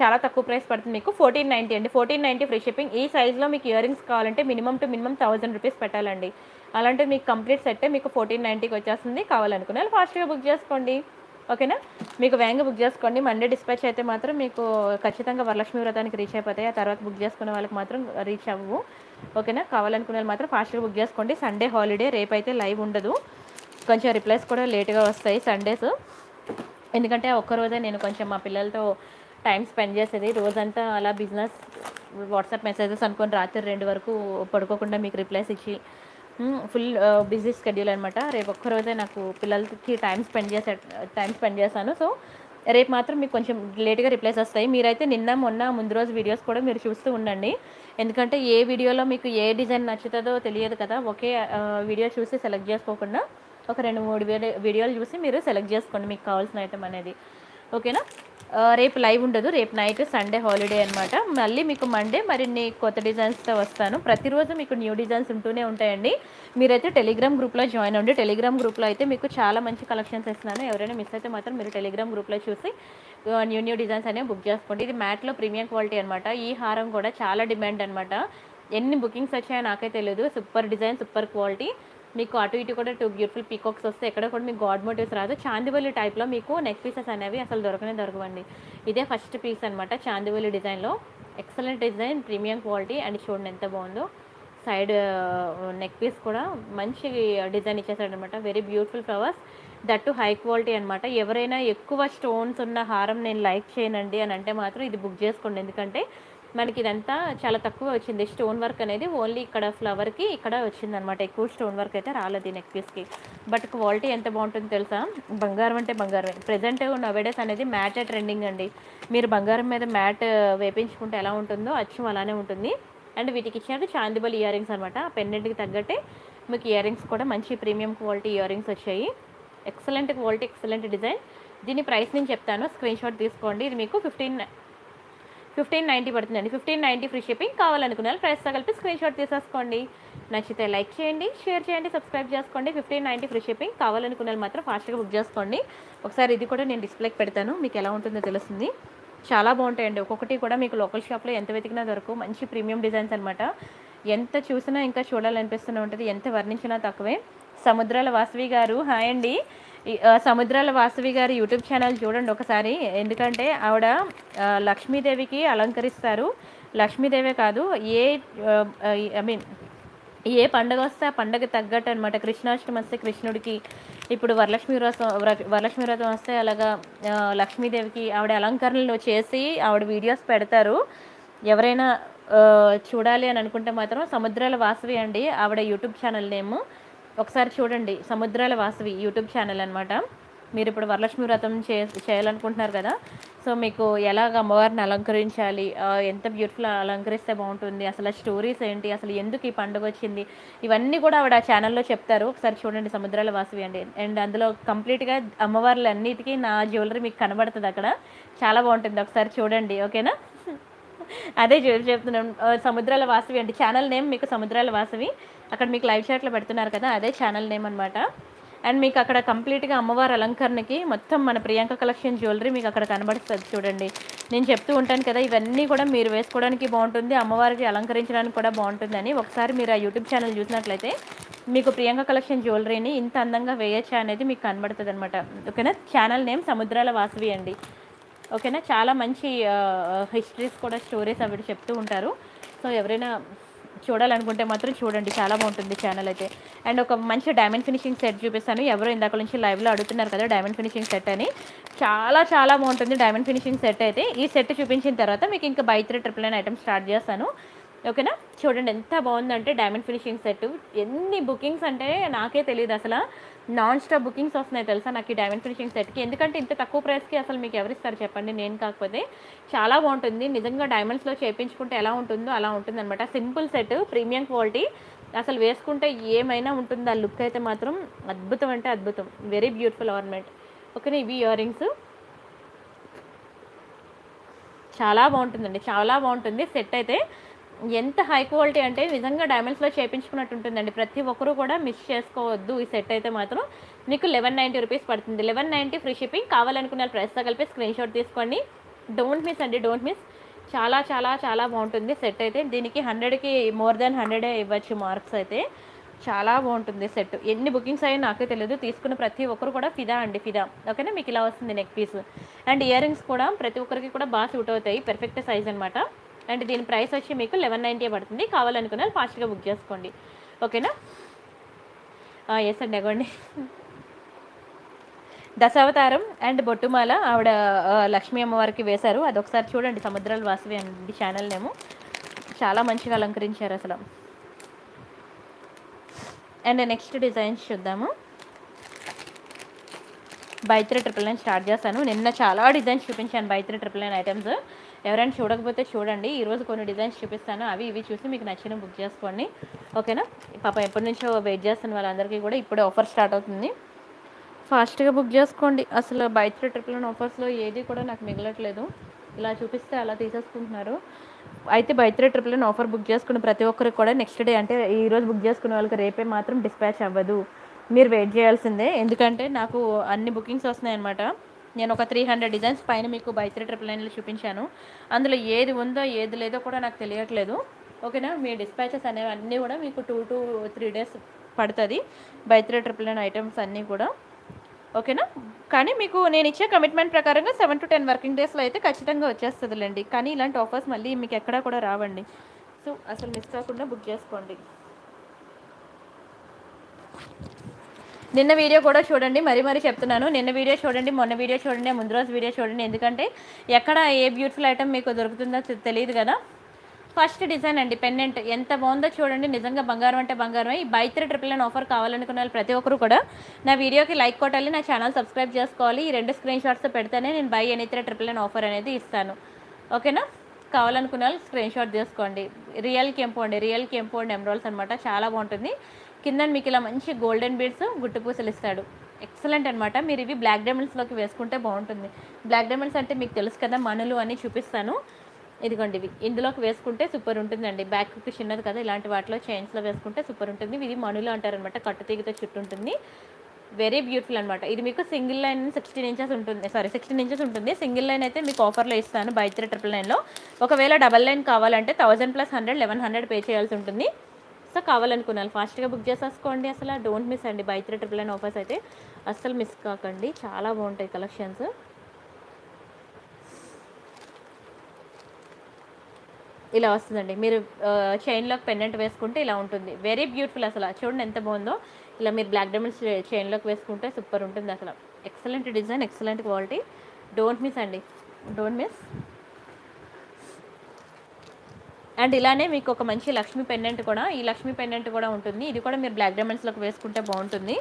చాలా తక్కువ ప్రైస్ పడుతుంది మీకు, ఫోర్టీన్ నైంటీ అండి, ఫోర్టీన్ నైంటీ ఫ్రీ షిప్పింగ్. ఈ సైజులో మీకు ఇయర్ రింగ్స్ కావాలంటే minimum two minimum thousand rupees పెట్టాలండి, అలాంటి మీకు కంప్లీట్ సెట్ మీకు ఫోర్టీన్ నైంటీకి వచ్చేస్తుంది. కావాలనుకునే ఫాస్ట్గా బుక్ చేసుకోండి ఓకేనా. మీకు వేగంగా బుక్ చేసుకోండి, మండే డిస్పాచ్ అయితే మాత్రం మీకు ఖచ్చితంగా వరలక్ష్మి వ్రతానికి రీచ్ అయిపోతాయి, ఆ తర్వాత బుక్ చేసుకునే వాళ్ళకి మాత్రం రీచ్ అవ్వవు ఓకేనా. కావాలనుకునే మాత్రం ఫాస్ట్గా బుక్ చేసుకోండి, సండే హాలిడే, రేపైతే లైవ్ ఉండదు, కొంచెం రిప్లైస్ కూడా లేట్గా వస్తాయి సండేస్, ఎందుకంటే ఒక్కరోజే నేను కొంచెం మా పిల్లలతో టైం స్పెండ్ చేసేది. రోజంతా అలా బిజినెస్ వాట్సాప్ మెసేజెస్ అనుకొని రాత్రి రెండు వరకు పడుకోకుండా మీకు రిప్లైస్ ఇచ్చి ఫుల్ బిజీ షెడ్యూల్ అనమాట. రేపు ఒక్కరోజే నాకు పిల్లలకి టైం స్పెండ్ చేసే టైం స్పెండ్ చేశాను. సో రేపు మాత్రం మీకు కొంచెం లేట్గా రిప్లైస్ వస్తాయి. మీరైతే నిన్న మొన్న ముందు రోజు వీడియోస్ కూడా మీరు చూస్తూ ఉండండి, ఎందుకంటే ఏ వీడియోలో మీకు ఏ డిజైన్ నచ్చుతుందో తెలియదు కదా. ఒకే వీడియో చూసి సెలెక్ట్ చేసుకోకుండా ఒక రెండు మూడు వీడియోలు చూసి మీరు సెలెక్ట్ చేసుకోండి మీకు కావాల్సిన ఐటమ్ అనేది, ఓకేనా. రేపు లైవ్ ఉండదు, రేపు నైట్ సండే హాలిడే అనమాట. మళ్ళీ మీకు మండే మరిన్ని కొత్త డిజైన్స్తో వస్తాను. ప్రతిరోజు మీకు న్యూ డిజైన్స్ ఉంటూనే ఉంటాయండి. మీరైతే టెలిగ్రామ్ గ్రూప్లో జాయిన్ అవ్వండి. టెలిగ్రామ్ గ్రూప్లో అయితే మీకు చాలా మంచి కలెక్షన్స్ ఇస్తున్నాను. ఎవరైనా మిస్ అయితే మాత్రం మీరు టెలిగ్రామ్ గ్రూప్లో చూసి న్యూ న్యూ డిజైన్స్ అనేవి బుక్ చేసుకోండి. ఇది మ్యాట్లో ప్రీమియం క్వాలిటీ అనమాట. ఈ హారం కూడా చాలా డిమాండ్ అనమాట. ఎన్ని బుకింగ్స్ వచ్చాయో నాకే తెలియదు. Super design, super quality. మీకు అటు ఇటు కూడా టూ బ్యూటిఫుల్ పీకాక్స్ వస్తాయి. ఎక్కడ కూడా మీకు గాడ్ మోటివ్స్ రాదు. చాందివల్లి టైప్లో మీకు నెక్ పీసెస్ అనేవి అసలు దొరకనే దొరకవండి. ఇదే ఫస్ట్ పీస్ అనమాట చాందివల్లి డిజైన్లో. Excellent design, premium quality. And చూడండి ఎంత బాగుందో, సైడ్ నెక్ పీస్ కూడా మంచి డిజైన్ ఇచ్చేసాడు అనమాట. Very beautiful flowers, that too high quality అనమాట. ఎవరైనా ఎక్కువ స్టోన్స్ ఉన్న హారం నేను లైక్ చేయనండి అని అంటే మాత్రం ఇది బుక్ చేసుకోండి, ఎందుకంటే మనకి ఇదంతా చాలా తక్కువ వచ్చింది. స్టోన్ వర్క్ అనేది ఓన్లీ ఇక్కడ ఫ్లవర్కి ఇక్కడ వచ్చిందనమాట. ఎక్కువ స్టోన్ వర్క్ అయితే రాలేదు నెక్ పీస్కి. బట్ క్వాలిటీ ఎంత బాగుంటుందో తెలుసా, బంగారం అంటే బంగారమే. ప్రజెంట్ నవేడేస్ అనేది మ్యాటే ట్రెండింగ్ అండి. మీరు బంగారం మీద మ్యాట్ వేపించుకుంటే ఎలా ఉంటుందో అచ్చు అలానే ఉంటుంది. అండ్ వీటికి ఇచ్చినట్టు చాందిబల్ ఇయర్ రింగ్స్ అనమాట. పెన్నెంట్కి తగ్గట్టే మీకు ఇయర్ రింగ్స్ కూడా మంచి ప్రీమియం క్వాలిటీ ఇయర్ రింగ్స్ వచ్చాయి. Excellent quality, excellent design. దీని ప్రైస్ నేను చెప్తాను, స్క్రీన్ షాట్ తీసుకోండి. ఇది మీకు ఫిఫ్టీన్ ఫిఫ్టీన్ నైంటీ పడుతుందండి. Fifteen ninety free shipping. కావాలనుకున్న ప్రైస్ కలిపి స్క్రీన్ షాట్ తీసేసుకోండి. నచ్చితే లైక్ చేయండి, షేర్ చేయండి, సబ్స్క్రైబ్ చేసుకోండి. Fifteen ninety free shipping. కావాలనుకున్న మాత్రం ఫాస్ట్గా బుక్ చేసుకోండి. ఒకసారి ఇది కూడా నేను డిస్ప్లేకి పెడతాను, మీకు ఎలా ఉంటుందో తెలుస్తుంది. చాలా బాగుంటాయండి. ఒక్కొక్కటి కూడా మీకు లోకల్ షాప్లో ఎంత వెతికినా దొరకు. మంచి ప్రీమియం డిజైన్స్ అనమాట. ఎంత చూసినా ఇంకా చూడాలనిపిస్తూనే ఉంటుంది, ఎంత వర్ణించినా తక్కువే. సముద్రాల వాసవి గారు, హాయ్ అండి. సముద్రాల వాసవి గారి యూట్యూబ్ ఛానల్ చూడండి ఒకసారి, ఎందుకంటే ఆవిడ లక్ష్మీదేవికి అలంకరిస్తారు. లక్ష్మీదేవే కాదు, ఏ ఐ మీన్ ఏ పండుగ వస్తే ఆ పండుగ తగ్గట్టు అనమాట. కృష్ణాష్టమి వస్తే కృష్ణుడికి, ఇప్పుడు వరలక్ష్మి వ్రతం వరలక్ష్మి వ్రతం వస్తే అలాగా లక్ష్మీదేవికి ఆవిడ అలంకరణలు చేసి ఆవిడ వీడియోస్ పెడతారు. ఎవరైనా చూడాలి అని అనుకుంటే మాత్రం సముద్రాల వాసవి అండి ఆవిడ యూట్యూబ్ ఛానల్ నేము. ఒకసారి చూడండి, సముద్రాల వాసవి యూట్యూబ్ ఛానల్ అనమాట. మీరు ఇప్పుడు వరలక్ష్మి వ్రతం చే చేయాలనుకుంటున్నారు కదా, సో మీకు ఎలాగ అమ్మవారిని అలంకరించాలి, ఎంత బ్యూటిఫుల్ అలంకరిస్తే బాగుంటుంది, అసలు స్టోరీస్ ఏంటి, అసలు ఎందుకు ఈ పండుగ వచ్చింది, ఇవన్నీ కూడా ఆవిడ ఆ ఛానల్లో చెప్తారు. ఒకసారి చూడండి సముద్రాల వాసవి అండి. అండ్ అందులో కంప్లీట్గా అమ్మవార్లు అన్నిటికీ నా జ్యువెలరీ మీకు కనబడుతుంది అక్కడ. చాలా బాగుంటుంది, ఒకసారి చూడండి, ఓకేనా. అదే చెప్తున్నాం, సముద్రాల వాసవి అండి ఛానల్ నేమ్. మీకు సముద్రాల వాసవి అక్కడ మీకు లైవ్ చాట్లో పెడుతున్నారు కదా, అదే ఛానల్ నేమ్ అనమాట. అండ్ మీకు అక్కడ కంప్లీట్గా అమ్మవారి అలంకరణకి మొత్తం మన ప్రియాంక కలెక్షన్ జ్యువెలరీ మీకు అక్కడ కనబడుతుంది. చూడండి, నేను చెప్తూ ఉంటాను కదా, ఇవన్నీ కూడా మీరు వేసుకోవడానికి బాగుంటుంది, అమ్మవారికి అలంకరించడానికి కూడా బాగుంటుందని. ఒకసారి మీరు ఆ యూట్యూబ్ ఛానల్ చూసినట్లయితే మీకు ప్రియాంక కలెక్షన్ జ్యువెలరీని ఇంత అందంగా వేయచ్చా అనేది మీకు కనబడుతుంది అనమాట, ఓకేనా. ఛానల్ నేమ్ సముద్రాల వాసవి అండి, ఓకేనా. చాలా మంచి హిస్టరీస్ కూడా స్టోరీస్ అవి చెప్తూ ఉంటారు. సో ఎవరైనా చూడాలనుకుంటే మాత్రం చూడండి, చాలా బాగుంటుంది ఛానల్ అయితే. అండ్ ఒక మంచి డైమండ్ ఫినిషింగ్ సెట్ చూపిస్తాను. ఎవరో ఇందాక నుంచి లైవ్లో అడుగుతున్నారు కదా డైమండ్ ఫినిషింగ్ సెట్ అని. చాలా చాలా బాగుంటుంది డైమండ్ ఫినిషింగ్ సెట్ అయితే. ఈ సెట్ చూపించిన తర్వాత మీకు ఇంకా buy three triple nine item start చేస్తాను, ఓకేనా. చూడండి ఎంత బాగుందంటే డైమండ్ ఫినిషింగ్ సెట్. ఎన్ని బుకింగ్స్ అంటే నాకే తెలియదు, అసలు నాన్ స్టాప్ బుకింగ్స్ వస్తున్నాయి తెలుసా నాకు ఈ డైమండ్ ఫినిషింగ్ సెట్కి. ఎందుకంటే ఇంత తక్కువ ప్రైస్కి అసలు మీకు ఎవరిస్తారు చెప్పండి, నేను కాకపోతే. చాలా బాగుంటుంది నిజంగా, డైమండ్స్లో చేయించుకుంటే ఎలా ఉంటుందో అలా ఉంటుందన్నమాట. Simple set, premium quality. అసలు వేసుకుంటే ఏమైనా ఉంటుంది ఆ లుక్ అయితే మాత్రం. అద్భుతం అంటే అద్భుతం, వెరీ బ్యూటిఫుల్ ఆర్నమెంట్, ఓకేనా. ఇవి ఇయర్ రింగ్స్ చాలా బాగుంటుందండి, చాలా బాగుంటుంది సెట్ అయితే. ఎంత హై క్వాలిటీ అంటే నిజంగా డైమండ్స్లో చేయించుకున్నట్టు ఉంటుందండి. ప్రతి ఒక్కరూ కూడా మిస్ చేసుకోవద్దు ఈ సెట్ అయితే మాత్రం. మీకు లెవెన్ నైంటీ రూపీస్ పడుతుంది, లెవెన్ నైంటీ ఫ్రీ షిప్పింగ్. కావాలనుకున్న ప్రైస్తో కలిపి స్క్రీన్ షాట్ తీసుకోండి. డోంట్ మిస్ అండి, డోంట్ మిస్. చాలా చాలా చాలా బాగుంటుంది సెట్ అయితే. దీనికి హండ్రెడ్కి మోర్ దాన్ హండ్రెడే ఇవ్వచ్చు మార్క్స్ అయితే. చాలా బాగుంటుంది సెట్. ఎన్ని బుకింగ్స్ అయ్యో నాకే తెలియదు. తీసుకున్న ప్రతి ఒక్కరు కూడా ఫిదా అండి, ఫిదా, ఓకేనా. మీకు ఇలా వస్తుంది neck piece and earrings కూడా ప్రతి ఒక్కరికి కూడా బాగా సూట్ అవుతాయి. పెర్ఫెక్ట్ సైజ్ అనమాట. అండ్ దీని ప్రైస్ వచ్చి మీకు లెవెన్ నైంటీ పడుతుంది. కావాలనుకున్న ఫాస్ట్గా బుక్ చేసుకోండి, ఓకేనా. ఎస్ అండి, అగోండి. దశావతారం అండ్ బొట్టుమాల ఆవిడ లక్ష్మీ అమ్మవారికి వేశారు, అదొకసారి చూడండి. సముద్రాల వాసవి అండి ఛానల్ నేము. చాలా మంచిగా అలంకరించారు అసలు. అండ్ నెక్స్ట్ డిజైన్స్ చూద్దాము. Buy three triple nine start చేశాను. నిన్న చాలా డిజైన్స్ చూపించాను buy three triple nine items. ఎవరైనా చూడకపోతే చూడండి, ఈరోజు కొన్ని డిజైన్స్ చూపిస్తాను. అవి ఇవి చూసి మీకు నచ్చిన బుక్ చేసుకోండి, ఓకేనా. పాప ఎప్పటి నుంచో వెయిట్ చేస్తున్న వాళ్ళందరికీ కూడా ఇప్పుడే ఆఫర్ స్టార్ట్ అవుతుంది, ఫాస్ట్గా బుక్ చేసుకోండి. అసలు బై త్రీ ట్రిపుల్ నైన్ ఆఫర్స్లో ఏది కూడా నాకు మిగలట్లేదు, ఇలా చూపిస్తే అలా తీసేసుకుంటున్నారు. అయితే buy three triple nine offer book చేసుకున్న ప్రతి ఒక్కరికి కూడా నెక్స్ట్ డే, అంటే ఈరోజు బుక్ చేసుకున్న వాళ్ళకి రేపే మాత్రం డిస్పాచ్ అవ్వదు, మీరు వెయిట్ చేయాల్సిందే. ఎందుకంటే నాకు అన్ని బుకింగ్స్ వస్తున్నాయన్నమాట. నేను ఒక త్రీ హండ్రెడ్ డిజైన్స్ పైన మీకు బై త్రీ ట్రిపుల్ నైన్లో చూపించాను. అందులో ఏది ఉందో ఏది లేదో కూడా నాకు తెలియట్లేదు, ఓకేనా. మీ డిస్పాచెస్ అనేవి అన్నీ కూడా మీకు టూ టు త్రీ డేస్ పడుతుంది buy three triple nine items అన్నీ కూడా, ఓకేనా. కానీ మీకు నేను ఇచ్చే కమిట్మెంట్ ప్రకారంగా సెవెన్ టు టెన్ వర్కింగ్ డేస్లో అయితే ఖచ్చితంగా వచ్చేస్తుందిలేండి. కానీ ఇలాంటి ఆఫర్స్ మళ్ళీ మీకు ఎక్కడా కూడా రావండి, సో అసలు మిస్ కాకుండా బుక్ చేసుకోండి. నిన్న వీడియో కూడా చూడండి, మరీ మరీ చెప్తున్నాను, నిన్న వీడియో చూడండి, మొన్న వీడియో చూడండి, ముందు రోజు వీడియో చూడండి. ఎందుకంటే ఎక్కడ ఏ బ్యూటిఫుల్ ఐటమ్ మీకు దొరుకుతుందో తెలియదు కదా. ఫస్ట్ డిజైన్ అండి పెండెంట్, ఎంత బాగుందో చూడండి. నిజంగా బంగారం అంటే బంగారమే. ఈ buy three triple nine offer కావాలనుకున్న వాళ్ళు ప్రతి ఒక్కరు కూడా నా వీడియోకి లైక్ కొట్టాలి, నా ఛానల్ సబ్స్క్రైబ్ చేసుకోవాలి. ఈ రెండు స్క్రీన్ షాట్స్ పెడితేనే నేను buy any three triple nine offer అనేది ఇస్తాను, ఓకేనా. కావాలనుకున్న వాళ్ళు స్క్రీన్ షాట్ చేసుకోండి. రియల్ కెంపు అండి, రియల్ కెంపు అండ్ ఎమరాల్డ్స్ అనమాట, చాలా బాగుంటుంది. కింద మీకు ఇలా మంచి గోల్డెన్ బీడ్స్ గుట్టు పూసలు ఇస్తాడు, ఎక్సలెంట్ అనమాట. మీరు ఇవి బ్లాక్ డైమండ్స్లోకి వేసుకుంటే బాగుంటుంది. బ్లాక్ డైమండ్స్ అంటే మీకు తెలుసు కదా, మనులు అని చూపిస్తాను. ఇదిగోండి ఇవి ఇందులోకి వేసుకుంటే సూపర్ ఉంటుందండి. బ్యాక్కి చిన్నది కదా, ఇలాంటి వాటిలో చైన్స్లో వేసుకుంటే సూపర్ ఉంటుంది. ఇది మనులు అంటారనమాట, కట్టుతీగతో చుట్టూ ఉంటుంది. వెరీ బ్యూటిఫుల్ అనమాట. ఇది మీకు సింగిల్ లైన్ సిక్స్టీన్ ఇంచెస్ ఉంటుంది, సారీ సిక్స్టీన్ ఇంచెస్ ఉంటుంది. సింగిల్ లైన్ అయితే మీకు ఆఫర్లో ఇస్తాను బై త్రీ ట్రిపుల్ నైన్లో. ఒకవేళ డబల్ లైన్ కావాలంటే thousand plus hundred eleven hundred pay చేయాల్సి ఉంటుంది. సో కావాలనుకున్నాను ఫాస్ట్గా బుక్ చేసేసుకోండి. అసలు డోంట్ మిస్ అండి buy three triple nine offers అయితే అస్సలు మిస్ కాకండి, చాలా బాగుంటాయి కలెక్షన్స్. ఇలా వస్తుందండి, మీరు చైన్లోకి పెండెంట్ వేసుకుంటే ఇలా ఉంటుంది. వెరీ బ్యూటిఫుల్ అసలు, చూడండి ఎంత బాగుందో. ఇలా మీరు బ్లాక్ డైమండ్స్ చైన్లోకి వేసుకుంటే సూపర్ ఉంటుంది అసలు. Excellent design, excellent quality, don't miss అండి, డోంట్ మిస్. అండ్ ఇలానే మీకు ఒక మంచి లక్ష్మీ పెండెంట్ కూడా, ఈ లక్ష్మీ పెండెంట్ కూడా ఉంటుంది. ఇది కూడా మీరు బ్లాక్ డైమండ్స్లోకి వేసుకుంటే బాగుంటుంది.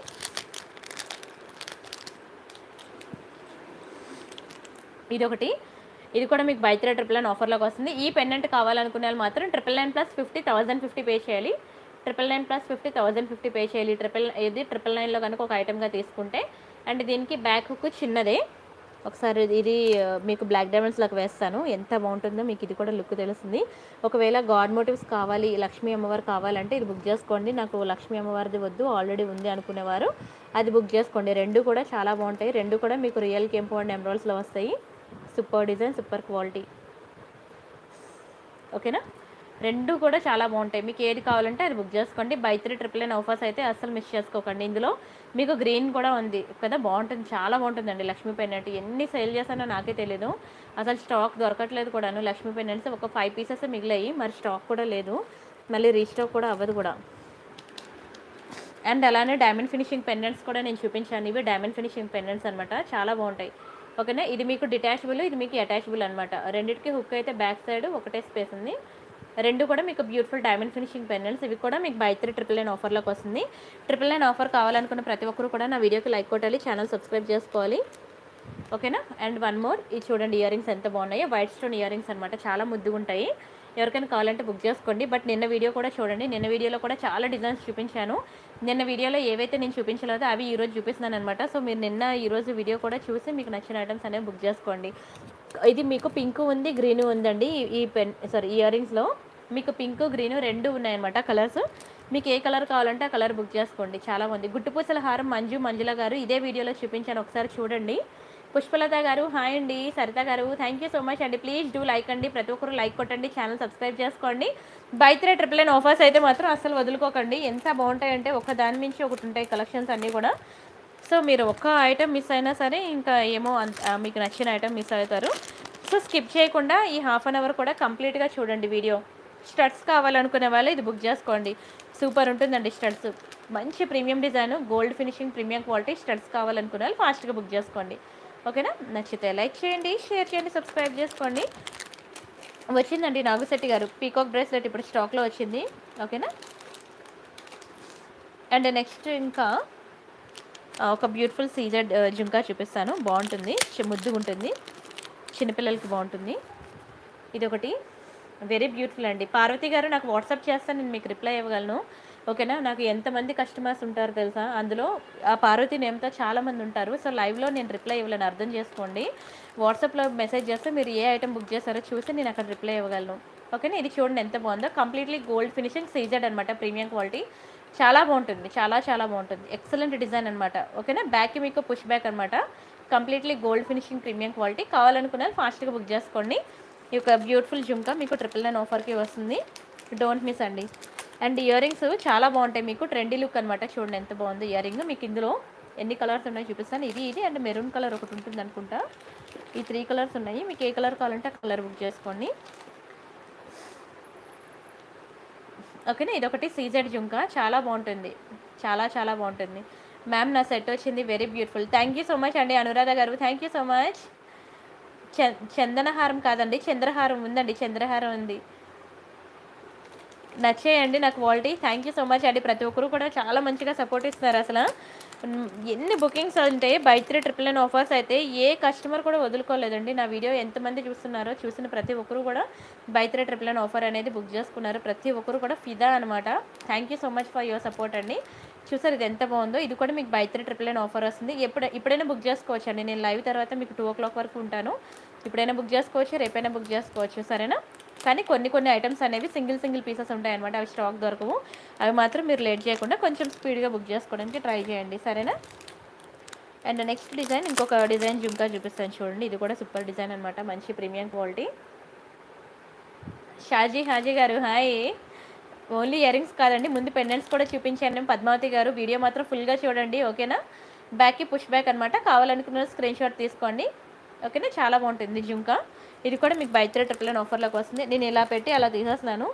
ఇదొకటి, ఇది కూడా మీకు బై త్రీ ట్రిపుల్ నైన్ ఆఫర్లోకి వస్తుంది. ఈ పెండెంట్ కావాలనుకునే వాళ్ళు మాత్రం triple nine plus fifty thousand fifty pay చేయాలి. Triple nine plus fifty thousand fifty pay చేయాలి ట్రిపుల్ ఇది ట్రిపుల్ నైన్లో కనుక ఒక ఐటమ్గా తీసుకుంటే. అండ్ దీనికి బ్యాక్ హుక్ చిన్నదే. ఒకసారి ఇది మీకు బ్లాక్ డైమండ్స్లోకి వేస్తాను, ఎంత బాగుంటుందో మీకు ఇది కూడా లుక్ తెలుస్తుంది. ఒకవేళ గాడ్ మోటివ్స్ కావాలి, లక్ష్మీ అమ్మవారు కావాలంటే ఇది బుక్ చేసుకోండి. నాకు లక్ష్మీ అమ్మవారిది వద్దు, ఆల్రెడీ ఉంది అనుకునేవారు అది బుక్ చేసుకోండి. రెండు కూడా చాలా బాగుంటాయి, రెండు కూడా మీకు రియల్ కెంపు అండ్ ఎమరాల్డ్స్లో వస్తాయి. సూపర్ డిజైన్, సూపర్ క్వాలిటీ, ఓకేనా. రెండు కూడా చాలా బాగుంటాయి, మీకు ఏది కావాలంటే అది బుక్ చేసుకోండి. Buy three triple nine offers అయితే అస్సలు మిస్ చేసుకోకండి. ఇందులో మీకు గ్రీన్ కూడా ఉంది కదా, బాగుంటుంది, చాలా బాగుంటుందండి లక్ష్మీ పెండెంట్. ఎన్ని సేల్ చేశానో నాకే తెలీదు, అసలు స్టాక్ దొరకట్లేదు కూడాను. లక్ష్మీ పెండెంట్స్ ఒక ఫైవ్ పీసెస్ మిగిలాయి, మరి స్టాక్ కూడా లేదు, మళ్ళీ రీస్టాక్ కూడా అవ్వదు కూడా. అండ్ అలానే డైమండ్ ఫినిషింగ్ పెండెంట్స్ కూడా నేను చూపించాను. ఇవి డైమండ్ ఫినిషింగ్ పెండెంట్స్ అనమాట, చాలా బాగుంటాయి, ఓకేనా. ఇది మీకు డిటాచబుల్, ఇది మీకు అటాచబుల్ అనమాట. రెండింటికి హుక్ అయితే బ్యాక్ సైడ్ ఒకటే స్పేస్ ఉంది. రెండు కూడా మీకు బ్యూటిఫుల్ డైమండ్ ఫినిషింగ్ పెండెంట్స్. ఇవి కూడా మీకు బై త్రీ ట్రిపుల్ నైన్ ఆఫర్లోకి వస్తుంది. ట్రిపుల్ నైన్ ఆఫర్ కావాలనుకున్న ప్రతి ఒక్కరు కూడా నా వీడియోకి లైక్ కొట్టాలి, ఛానల్ సబ్స్క్రైబ్ చేసుకోవాలి, ఓకేనా. అండ్ వన్ మోర్, ఇది చూడండి ఇయర్ రింగ్స్ ఎంత బాగున్నాయో. వైట్ స్టోన్ ఇయర్ రింగ్స్ అనమాట, చాలా ముద్దుగా ఉంటాయి. ఎవరికైనా కావాలంటే బుక్ చేసుకోండి. బట్ నిన్న వీడియో కూడా చూడండి, నిన్న వీడియోలో కూడా చాలా డిజైన్స్ చూపించాను. నిన్న వీడియోలో ఏవైతే నేను చూపించలేదో అవి ఈరోజు చూపిస్తున్నాను అనమాట. సో మీరు నిన్న ఈరోజు వీడియో కూడా చూసి మీకు నచ్చిన ఐటమ్స్ అనేవి బుక్ చేసుకోండి. ఇది మీకు పింక్ ఉంది, గ్రీన్ ఉందండి. ఈ పెన్ సారీ ఇయర్ రింగ్స్లో మీకు పింక్ గ్రీన్ రెండు ఉన్నాయన్నమాట కలర్స్. మీకు ఏ కలర్ కావాలంటే ఆ కలర్ బుక్ చేసుకోండి, చాలా ఉంది. గుట్టుపూసల హారం మంజు మంజుల గారు ఇదే వీడియోలో చూపించాను, ఒకసారి చూడండి. పుష్పలత గారు హాయ్ అండి, సరిత గారు థ్యాంక్ యూ సో మచ్ అండి. ప్లీజ్ డూ లైక్ అండి, ప్రతి ఒక్కరు లైక్ కొట్టండి, ఛానల్ సబ్స్క్రైబ్ చేసుకోండి. Buy three triple nine offers అయితే మాత్రం అస్సలు వదులుకోకండి, ఎంత బాగుంటాయంటే ఒక దాని మించి ఒకటి ఉంటాయి కలెక్షన్స్ అన్నీ కూడా. సో మీరు ఒక్క ఐటమ్ మిస్ అయినా సరే ఇంకా ఏమో మీకు నచ్చిన ఐటమ్ మిస్ అవుతారు. సో స్కిప్ చేయకుండా ఈ హాఫ్ అన్ అవర్ కూడా కంప్లీట్గా చూడండి వీడియో. స్టడ్స్ కావాలనుకునే వాళ్ళు ఇది బుక్ చేసుకోండి, సూపర్ ఉంటుందండి స్టడ్స్. మంచి premium design, gold finishing, premium quality studs కావాలనుకునే వాళ్ళు ఫాస్ట్గా బుక్ చేసుకోండి, ఓకేనా. నచ్చితే లైక్ చేయండి, షేర్ చేయండి, సబ్స్క్రైబ్ చేసుకోండి. వచ్చిందండి నాగుశెట్టి గారు పీకాక్ బ్రేస్లెట్ ఇప్పుడు స్టాక్లో వచ్చింది, ఓకేనా. అండ్ నెక్స్ట్ ఇంకా ఒక బ్యూటిఫుల్ సీజెడ్ జుంకా చూపిస్తాను, బాగుంటుంది, ముద్దుగా ఉంటుంది, చిన్నపిల్లలకి బాగుంటుంది. ఇదొకటి వెరీ బ్యూటిఫుల్ అండి. పార్వతి గారు నాకు వాట్సాప్ చేస్తాను, నేను మీకు రిప్లై ఇవ్వగలను, ఓకేనా. నాకు ఎంతమంది కస్టమర్స్ ఉంటారు తెలుసా, అందులో ఆ పార్వతి నేమ్తో చాలామంది ఉంటారు. సో లైవ్లో నేను రిప్లై ఇవ్వలేను, అర్థం చేసుకోండి. వాట్సాప్లో మెసేజ్ చేస్తే మీరు ఏ ఐటమ్ బుక్ చేస్తారో చూసి నేను అక్కడ రిప్లై ఇవ్వగలను, ఓకేనా. ఇది చూడండి ఎంత బాగుందో, కంప్లీట్లీ గోల్డ్ ఫినిషింగ్ సీజెడ్ అనమాట, ప్రీమియం క్వాలిటీ, చాలా బాగుంటుంది, చాలా చాలా బాగుంటుంది. ఎక్సలెంట్ డిజైన్ అనమాట, ఓకేనా. బ్యాక్కి మీకు పుష్ బ్యాక్ అనమాట, completely gold finishing premium quality. కావాలనుకున్నారు ఫాస్ట్గా బుక్ చేసుకోండి. ఈ యొక్క బ్యూటిఫుల్ జుంకా మీకు ట్రిపుల్ నైన్ ఆఫర్కి వస్తుంది, డోంట్ మిస్ అండి. అండ్ ఇయర్ రింగ్స్ చాలా బాగుంటాయి, మీకు ట్రెండీ లుక్ అనమాట. చూడండి ఎంత బాగుంది ఇయర్ రింగ్, మీకు ఇందులో ఎన్ని కలర్స్ ఉన్నాయో చూపిస్తాను. ఇది ఇది అండ్ మెరూన్ కలర్ ఒకటి ఉంటుంది అనుకుంటా, ఈ త్రీ కలర్స్ ఉన్నాయి. మీకు ఏ కలర్ కావాలంటే ఆ కలర్ బుక్ చేసుకోండి, ఓకేనా. ఇదొకటి సీజెడ్ జుంకా, చాలా బాగుంటుంది, చాలా చాలా బాగుంటుంది. మ్యామ్ నా సెట్ వచ్చింది, very beautiful, thank you so much అండి అనురాధ గారు, థ్యాంక్ యూ సో మచ్. చందనహారం కాదండి, చంద్రహారం ఉందండి, చంద్రహారం ఉంది. నచ్చేయండి నా quality, thank you so much అండి. ప్రతి ఒక్కరు కూడా చాలా మంచిగా సపోర్ట్ ఇస్తున్నారు. అసలు ఎన్ని బుకింగ్స్ అంటే buy three triple nine offers అయితే ఏ కస్టమర్ కూడా వదులుకోలేదండి. నా వీడియో ఎంతమంది చూస్తున్నారో, చూసిన ప్రతి ఒక్కరు కూడా buy three triple nine offer అనేది బుక్ చేసుకున్నారు, ప్రతి ఒక్కరు కూడా ఫిదా అనమాట. Thank you so much for your support అండి. చూసారు ఇది ఎంత బాగుందో, ఇది కూడా మీకు buy three triple nine offer వస్తుంది. ఎప్పుడు ఇప్పుడైనా బుక్ చేసుకోవచ్చండి, నేను లైవ్ తర్వాత మీకు టూ ఓ క్లాక్ వరకు ఉంటాను. ఇప్పుడైనా బుక్ చేసుకోవచ్చు, రేపైనా బుక్ చేసుకోవచ్చు, సరేనా. కానీ కొన్ని కొన్ని ఐటమ్స్ అనేవి సింగిల్ సింగిల్ పీసెస్ ఉంటాయన్నమాట, అవి స్టాక్ దొరకవు. అవి మాత్రం మీరు లేట్ చేయకుండా కొంచెం స్పీడ్గా బుక్ చేసుకోవడానికి ట్రై చేయండి, సరేనా. అండ్ నెక్స్ట్ డిజైన్ ఇంకొక డిజైన్ జుంకా చూపిస్తాను చూడండి, ఇది కూడా సూపర్ డిజైన్ అనమాట, మంచి ప్రీమియం క్వాలిటీ. షాజీ హాజీ గారు హాయ్. ఓన్లీ ఇయర్ రింగ్స్ కాదండి, ముందు పెండెంట్స్ కూడా చూపించాను పద్మావతి గారు, వీడియో మాత్రం ఫుల్గా చూడండి, ఓకేనా. బ్యాక్కి పుష్ బ్యాక్ అనమాట, కావాలనుకున్న స్క్రీన్ షాట్ తీసుకోండి, ఓకేనా. చాలా బాగుంటుంది జుంకా, ఇది కూడా మీకు బై త్రీ ట్రిపుల్ నైన్ ఆఫర్లోకి వస్తుంది. నేను ఇలా పెట్టి అలా తీసేస్తున్నాను,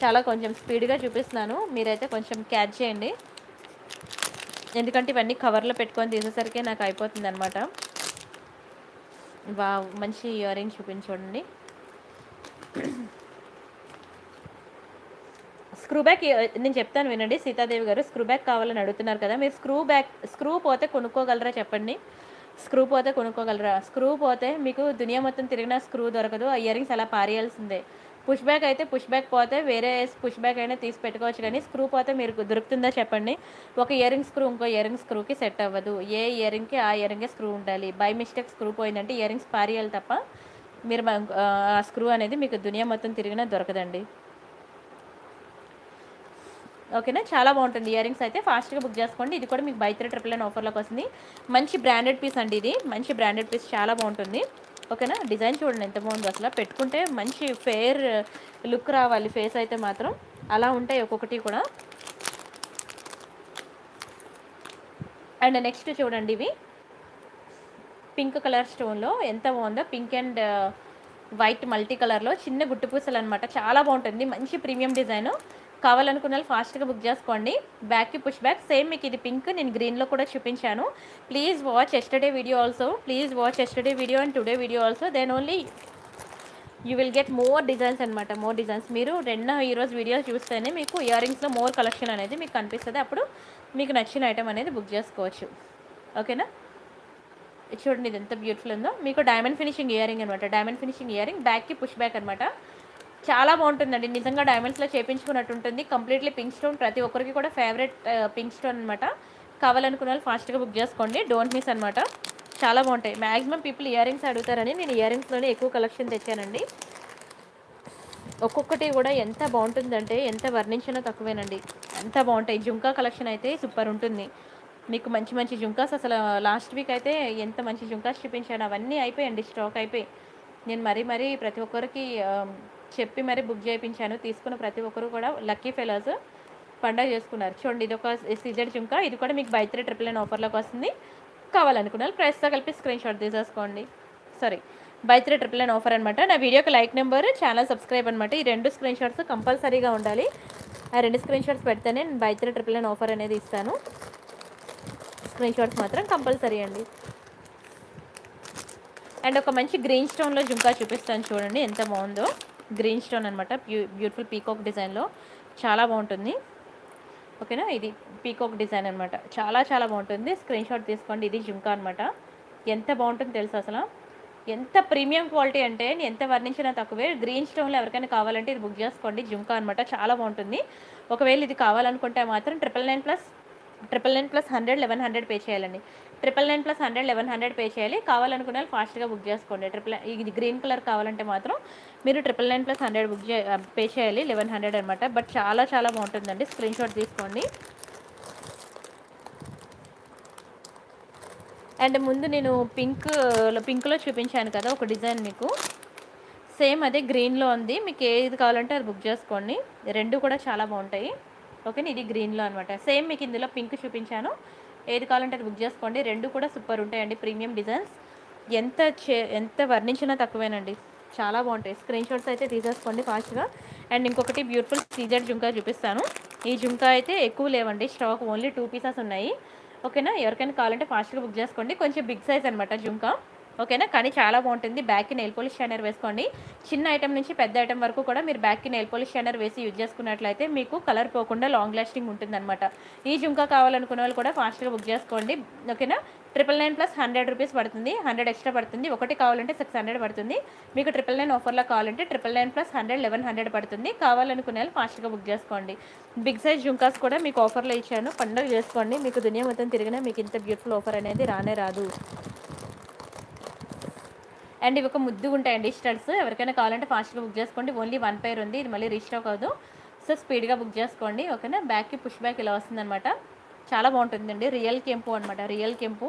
చాలా కొంచెం స్పీడ్గా చూపిస్తున్నాను, మీరైతే కొంచెం క్యాచ్ చేయండి, ఎందుకంటే ఇవన్నీ కవర్లో పెట్టుకొని తీసేసరికి నాకు అయిపోతుంది అనమాట. బా మంచి ఇయర్ రింగ్ చూపించండి, స్క్రూ బ్యాక్ నేను చెప్తాను వినండి. సీతాదేవి గారు స్క్రూ బ్యాక్ కావాలని అడుగుతున్నారు కదా, మీరు స్క్రూ బ్యాక్ స్క్రూ పోతే కొనుక్కోగలరా చెప్పండి, స్క్రూ పోతే కొనుక్కోగలరా? స్క్రూ పోతే మీకు దునియా మొత్తం తిరిగినా స్క్రూ దొరకదు, ఆ ఇయర్ రింగ్స్ అలా పారేయాల్సిందే. పుష్ బ్యాక్ అయితే పుష్ బ్యాక్ పోతే వేరే పుష్ బ్యాక్ అయినా తీసి పెట్టుకోవచ్చు, కానీ స్క్రూ పోతే మీరు దొరుకుతుందా చెప్పండి. ఒక ఇయర్ రింగ్ స్క్రూ ఇంకో ఇయర్ రింగ్ స్క్రూకి సెట్ అవ్వదు, ఏ ఇయర్ రింగ్కి ఆ ఇయర్ రింగే స్క్రూ ఉండాలి. బై మిస్టేక్ స్క్రూ పోయిందంటే ఇయర్ రింగ్స్ పారేయాలి తప్ప మీరు ఆ స్క్రూ అనేది మీకు దునియా మొత్తం తిరిగినా దొరకదండి, ఓకేనా. చాలా బాగుంటుంది ఇయర్ రింగ్స్ అయితే, ఫాస్ట్గా బుక్ చేసుకోండి. ఇది కూడా మీకు బై త్రీ ట్రిపుల్ నైన్ ఆఫర్లోకి వస్తుంది, మంచి బ్రాండెడ్ పీస్ అండి, ఇది మంచి బ్రాండెడ్ పీస్, చాలా బాగుంటుంది, ఓకేనా. డిజైన్ చూడండి ఎంత బాగుంది, అసలు పెట్టుకుంటే మంచి ఫేర్ లుక్ రావాలి ఫేస్ అయితే మాత్రం, అలా ఉంటాయి ఒక్కొక్కటి కూడా. అండ్ నెక్స్ట్ చూడండి, ఇవి పింక్ కలర్ స్టోన్లో ఎంత బాగుందో, పింక్ అండ్ వైట్ మల్టీ కలర్లో చిన్న గుట్టు పూసలు అనమాట, చాలా బాగుంటుంది, మంచి ప్రీమియం డిజైను. కావాలనుకున్న వాళ్ళు ఫాస్ట్గా బుక్ చేసుకోండి. బ్యాక్కి పుష్ బ్యాక్ సేమ్, మీకు ఇది పింక్, నేను గ్రీన్లో కూడా చూపించాను. Please watch yesterday video also, please watch yesterday video and today video also, then only you will get more designs అనమాట, మోర్ డిజైన్స్. మీరు రెండు ఈరోజు వీడియోస్ చూస్తేనే మీకు ఇయర్ రింగ్స్లో మోర్ కలెక్షన్ అనేది మీకు కనిపిస్తుంది, అప్పుడు మీకు నచ్చిన ఐటమ్ అనేది బుక్ చేసుకోవచ్చు, ఓకేనా. చూడండి ఇది ఎంత బ్యూటిఫుల్ ఉందో, మీకు డైమండ్ ఫినిషింగ్ ఇయర్ రింగ్ అనమాట, డైమండ్ ఫినిషింగ్ ఇయర్ రింగ్, బ్యాక్కి పుష్ బ్యాక్ అనమాట, చాలా బాగుంటుందండి. నిజంగా డైమండ్స్లో చేయించుకున్నట్టు ఉంటుంది, కంప్లీట్లీ పింక్ స్టోన్, ప్రతి ఒక్కరికి కూడా ఫేవరెట్ పింక్ స్టోన్ అనమాట. కావాలనుకున్న వాళ్ళు ఫాస్ట్గా బుక్ చేసుకోండి, డోంట్ మిస్ అనమాట, చాలా బాగుంటాయి. మ్యాక్సిమం పీపుల్ ఇయర్ రింగ్స్ అడుగుతారని నేను ఇయర్ రింగ్స్లోనే ఎక్కువ కలెక్షన్ తెచ్చానండి. ఒక్కొక్కటి కూడా ఎంత బాగుంటుందంటే ఎంత వర్ణించినా తక్కువేనండి, ఎంత బాగుంటాయి. జుంకా కలెక్షన్ అయితే సూపర్ ఉంటుంది, మీకు మంచి మంచి జుంకాస్. అసలు లాస్ట్ వీక్ అయితే ఎంత మంచి జుంకాస్ చూపించాను, అవన్నీ అయిపోయాయండి, స్టాక్ అయిపోయి. నేను మరీ మరీ ప్రతి ఒక్కరికి చెప్పి మరి బుక్ చేయించాను, తీసుకున్న ప్రతి ఒక్కరు కూడా లక్కీ ఫెలోస్ పండగ చేసుకున్నారు. చూడండి ఇది ఒక సీజెడ్ జుంకా, ఇది కూడా మీకు బై త్రీ ట్రిపుల్ నైన్ ఆఫర్లోకి వస్తుంది. కావాలనుకున్నారు ప్రైస్తో కలిపి స్క్రీన్ షాట్ తీసేసుకోండి, sorry buy three triple nine offer అనమాట. నా వీడియోకి లైక్ నెంబర్, ఛానల్ సబ్స్క్రైబ్ అనమాట, ఈ రెండు స్క్రీన్ షాట్స్ కంపల్సరీగా ఉండాలి. ఆ రెండు స్క్రీన్ షాట్స్ పెడితేనే నేను buy three triple nine offer అనేది ఇస్తాను, స్క్రీన్ షాట్స్ మాత్రం కంపల్సరీ అండి. అండ్ ఒక మంచి గ్రీన్ స్టోన్లో జుంకా చూపిస్తాను చూడండి, ఎంత బాగుందో, గ్రీన్ స్టోన్ అనమాట, బ్యూటిఫుల్ పీకాక్ డిజైన్లో, చాలా బాగుంటుంది. ఓకేనా. ఇది పీకాక్ డిజైన్ అన్నమాట, చాలా చాలా బాగుంటుంది. స్క్రీన్ షాట్ తీసుకోండి. ఇది జుంకా అన్నమాట. ఎంత బాగుంటుందో తెలుసా అసలు, ఎంత ప్రీమియం క్వాలిటీ అంటే నేను ఎంత వర్ణించినా తక్కువే. గ్రీన్ స్టోన్లో ఎవరికైనా కావాలంటే ఇది బుక్ చేసుకోండి. జుంకా అనమాట, చాలా బాగుంటుంది. ఒకవేళ ఇది కావాలనుకుంటే మాత్రం triple nine plus triple nine plus hundred eleven hundred pay చేయాలండి. Triple nine plus hundred eleven hundred pay చేయాలి. కావాలనుకున్న వాళ్ళు ఫాస్ట్గా బుక్ చేసుకోండి. ట్రిపుల్ ఇది గ్రీన్ కలర్ కావాలంటే మాత్రం మీరు triple nine plus hundred book చే పే చేయాలి, లెవెన్ హండ్రెడ్ అనమాట. బట్ చాలా చాలా బాగుంటుందండి. స్క్రీన్ షాట్ తీసుకోండి. అండ్ ముందు నేను పింక్ పింక్లో చూపించాను కదా ఒక డిజైన్, మీకు సేమ్ అదే గ్రీన్లో ఉంది. మీకు ఏది కావాలంటే అది బుక్ చేసుకోండి. రెండు కూడా చాలా బాగుంటాయి. ఓకేనా, ఇది గ్రీన్లో అనమాట. సేమ్ మీకు ఇందులో పింక్ చూపించాను, ఏది కావాలంటే అది బుక్ చేసుకోండి. రెండు కూడా సూపర్ ఉంటాయండి, ప్రీమియం డిజైన్స్. ఎంత ఎంత వర్ణించినా తక్కువేనండి, చాలా బాగుంటాయి. స్క్రీన్ షాట్స్ అయితే తీసేసుకోండి ఫాస్ట్గా. అండ్ ఇంకొకటి బ్యూటిఫుల్ సీజర్ జుంకా చూపిస్తాను. ఈ జుంకా అయితే ఎక్కువ లేవండి స్టాక్, ఓన్లీ టూ పీసెస్ ఉన్నాయి. ఓకేనా, ఎవరికైనా కావాలంటే ఫాస్ట్గా బుక్ చేసుకోండి. కొంచెం బిగ్ సైజ్ అనమాట జుంకా. ఓకేనా, కానీ చాలా బాగుంటుంది. బ్యాక్కి నెయిల్ పోలిష్ షైనర్ వేసుకోండి. చిన్న ఐటమ్ నుంచి పెద్ద ఐటమ్ వరకు కూడా మీరు బ్యాక్కి నెయిల్ పోలిష్ షైనర్ వేసి యూజ్ చేసుకున్నట్లయితే మీకు కలర్ పోకుండా లాంగ్ లాస్టింగ్ ఉంటుందన్నమాట. ఈ జుంకా కావాలనుకునే వాళ్ళు కూడా ఫాస్ట్గా బుక్ చేసుకోండి. ఓకేనా, triple nine plus hundred rupees పడుతుంది, హండ్రెడ్ ఎక్స్ట్రా పడుతుంది. ఒకటి కావాలంటే సిక్స్ హండ్రెడ్ పడుతుంది. మీకు ట్రిపుల్ నైన్ ఆఫర్లో కావాలంటే triple nine plus hundred eleven hundred పడుతుంది. కావాలనుకునే వాళ్ళు ఫాస్ట్గా బుక్ చేసుకోండి. బిగ్ సైజ్ జుంకాస్ కూడా మీకు ఆఫర్లో ఇచ్చాను, పండుగ చేసుకోండి. మీకు దునియా మొత్తం తిరిగినా మీకు ఇంత బ్యూటిఫుల్ ఆఫర్ అనేది రానే రాదు. అండ్ ఇవి ఒక ముద్దు ఉంటాయండి స్టడ్స్. ఎవరికైనా కావాలంటే ఫాస్ట్గా బుక్ చేసుకోండి. ఓన్లీ వన్ పేర్ ఉంది, ఇది మళ్ళీ రీస్టాక్ అవ్వదు. సో స్పీడ్గా బుక్ చేసుకోండి. ఓకేనా, బ్యాక్కి పుష్ బ్యాక్ ఇలా వస్తుందన్నమాట. చాలా బాగుంటుందండి. రియల్ కెంపు అనమాట, రియల్ కెంపు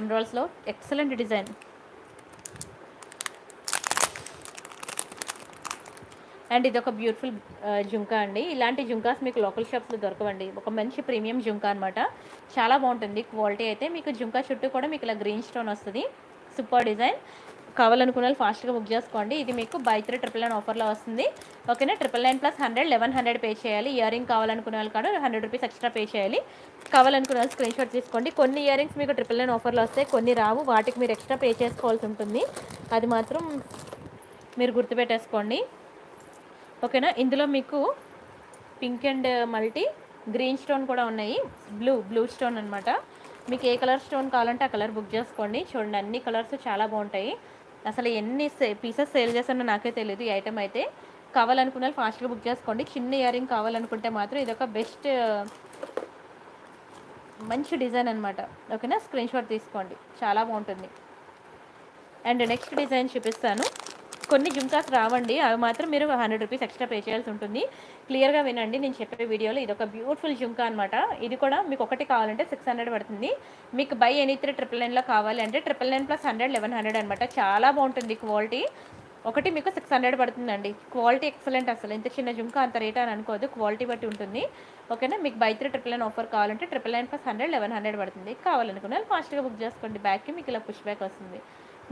ఎమరాల్డ్స్లో ఎక్సలెంట్ డిజైన్. అండ్ ఇది ఒక బ్యూటిఫుల్ జుంకా అండి. ఇలాంటి జుంకాస్ మీకు లోకల్ షాప్స్లో దొరకవండి. ఒక మంచి ప్రీమియం జుంకా అనమాట, చాలా బాగుంటుంది. క్వాలిటీ అయితే మీకు జుంకా చుట్టూ కూడా మీకు ఇలా గ్రీన్ స్టోన్ వస్తుంది. Super design. కావాలనుకున్న వాళ్ళు ఫాస్ట్గా బుక్ చేసుకోండి. ఇది మీకు బై త్రీ ట్రిపుల్ నైన్ ఆఫర్లో వస్తుంది. ఓకేనా, triple nine plus hundred eleven hundred pay చేయాలి. ఇయర్ రింగ్ కావాలనుకునే వాళ్ళు కాదు హండ్రెడ్ రూపీస్ ఎక్స్ట్రా పే చేయాలి. కావాలనుకున్న వాళ్ళు స్క్రీన్ షాట్ తీసుకోండి. కొన్ని ఇయర్ రింగ్స్ మీకు ట్రిపుల్ నైన్ ఆఫర్లో వస్తాయి, కొన్ని రావు. వాటికి మీరు ఎక్స్ట్రా పే చేసుకోవాల్సి ఉంటుంది, అది మాత్రం మీరు గుర్తుపెట్టేసుకోండి. ఓకేనా, ఇందులో మీకు pink and multi green stone కూడా ఉన్నాయి. బ్లూ బ్లూ స్టోన్ అనమాట. మీకు ఏ కలర్ స్టోన్ కావాలంటే ఆ కలర్ బుక్ చేసుకోండి. చూడండి, అన్ని కలర్స్ చాలా బాగుంటాయి. అసలు ఎన్ని సే పీసెస్ సేల్ చేస్తానో నాకే తెలియదు ఈ ఐటమ్ అయితే. కావాలనుకున్న వాళ్ళు ఫాస్ట్గా బుక్ చేసుకోండి. చిన్న ఇయర్ రింగ్ కావాలనుకుంటే మాత్రం ఇదొక బెస్ట్ మంచి డిజైన్ అనమాట. ఓకేనా, స్క్రీన్ షాట్ తీసుకోండి, చాలా బాగుంటుంది. అండ్ నెక్స్ట్ డిజైన్ చూపిస్తాను. కొన్ని జుంకాస్ రావండి, అవి మాత్రం మీరు హండ్రెడ్ రూపీస్ ఎక్స్ట్రా పే చేయాల్సి ఉంటుంది. క్లియర్గా వినండి నేను చెప్పే వీడియోలో. ఇది ఒక బ్యూటిఫుల్ జుంకా అనమాట. ఇది కూడా మీకు ఒకటి కావాలంటే సిక్స్ హండ్రెడ్ పడుతుంది. మీకు బై ఎనీ త్రీ ట్రిపుల్ నైన్లో కావాలి అంటే triple nine plus hundred eleven hundred అనమాట. చాలా బాగుంటుంది క్వాలిటీ. ఒకటి మీకు సిక్స్ హండ్రెడ్ పడుతుందండి. Quality excellent. అసలు ఇంత చిన్న జుంకా అంత రేట్ అని అనుకోదు, క్వాలిటీ బట్టి ఉంటుంది. ఓకేనా, మీకు buy three triple nine offer కావాలంటే triple nine plus hundred eleven hundred పడుతుంది. కావాలనుకున్న వాళ్ళు ఫాస్ట్గా బుక్ చేసుకోండి. బ్యాక్కి మీకు ఇలా పుష్ బ్యాక్ వస్తుంది.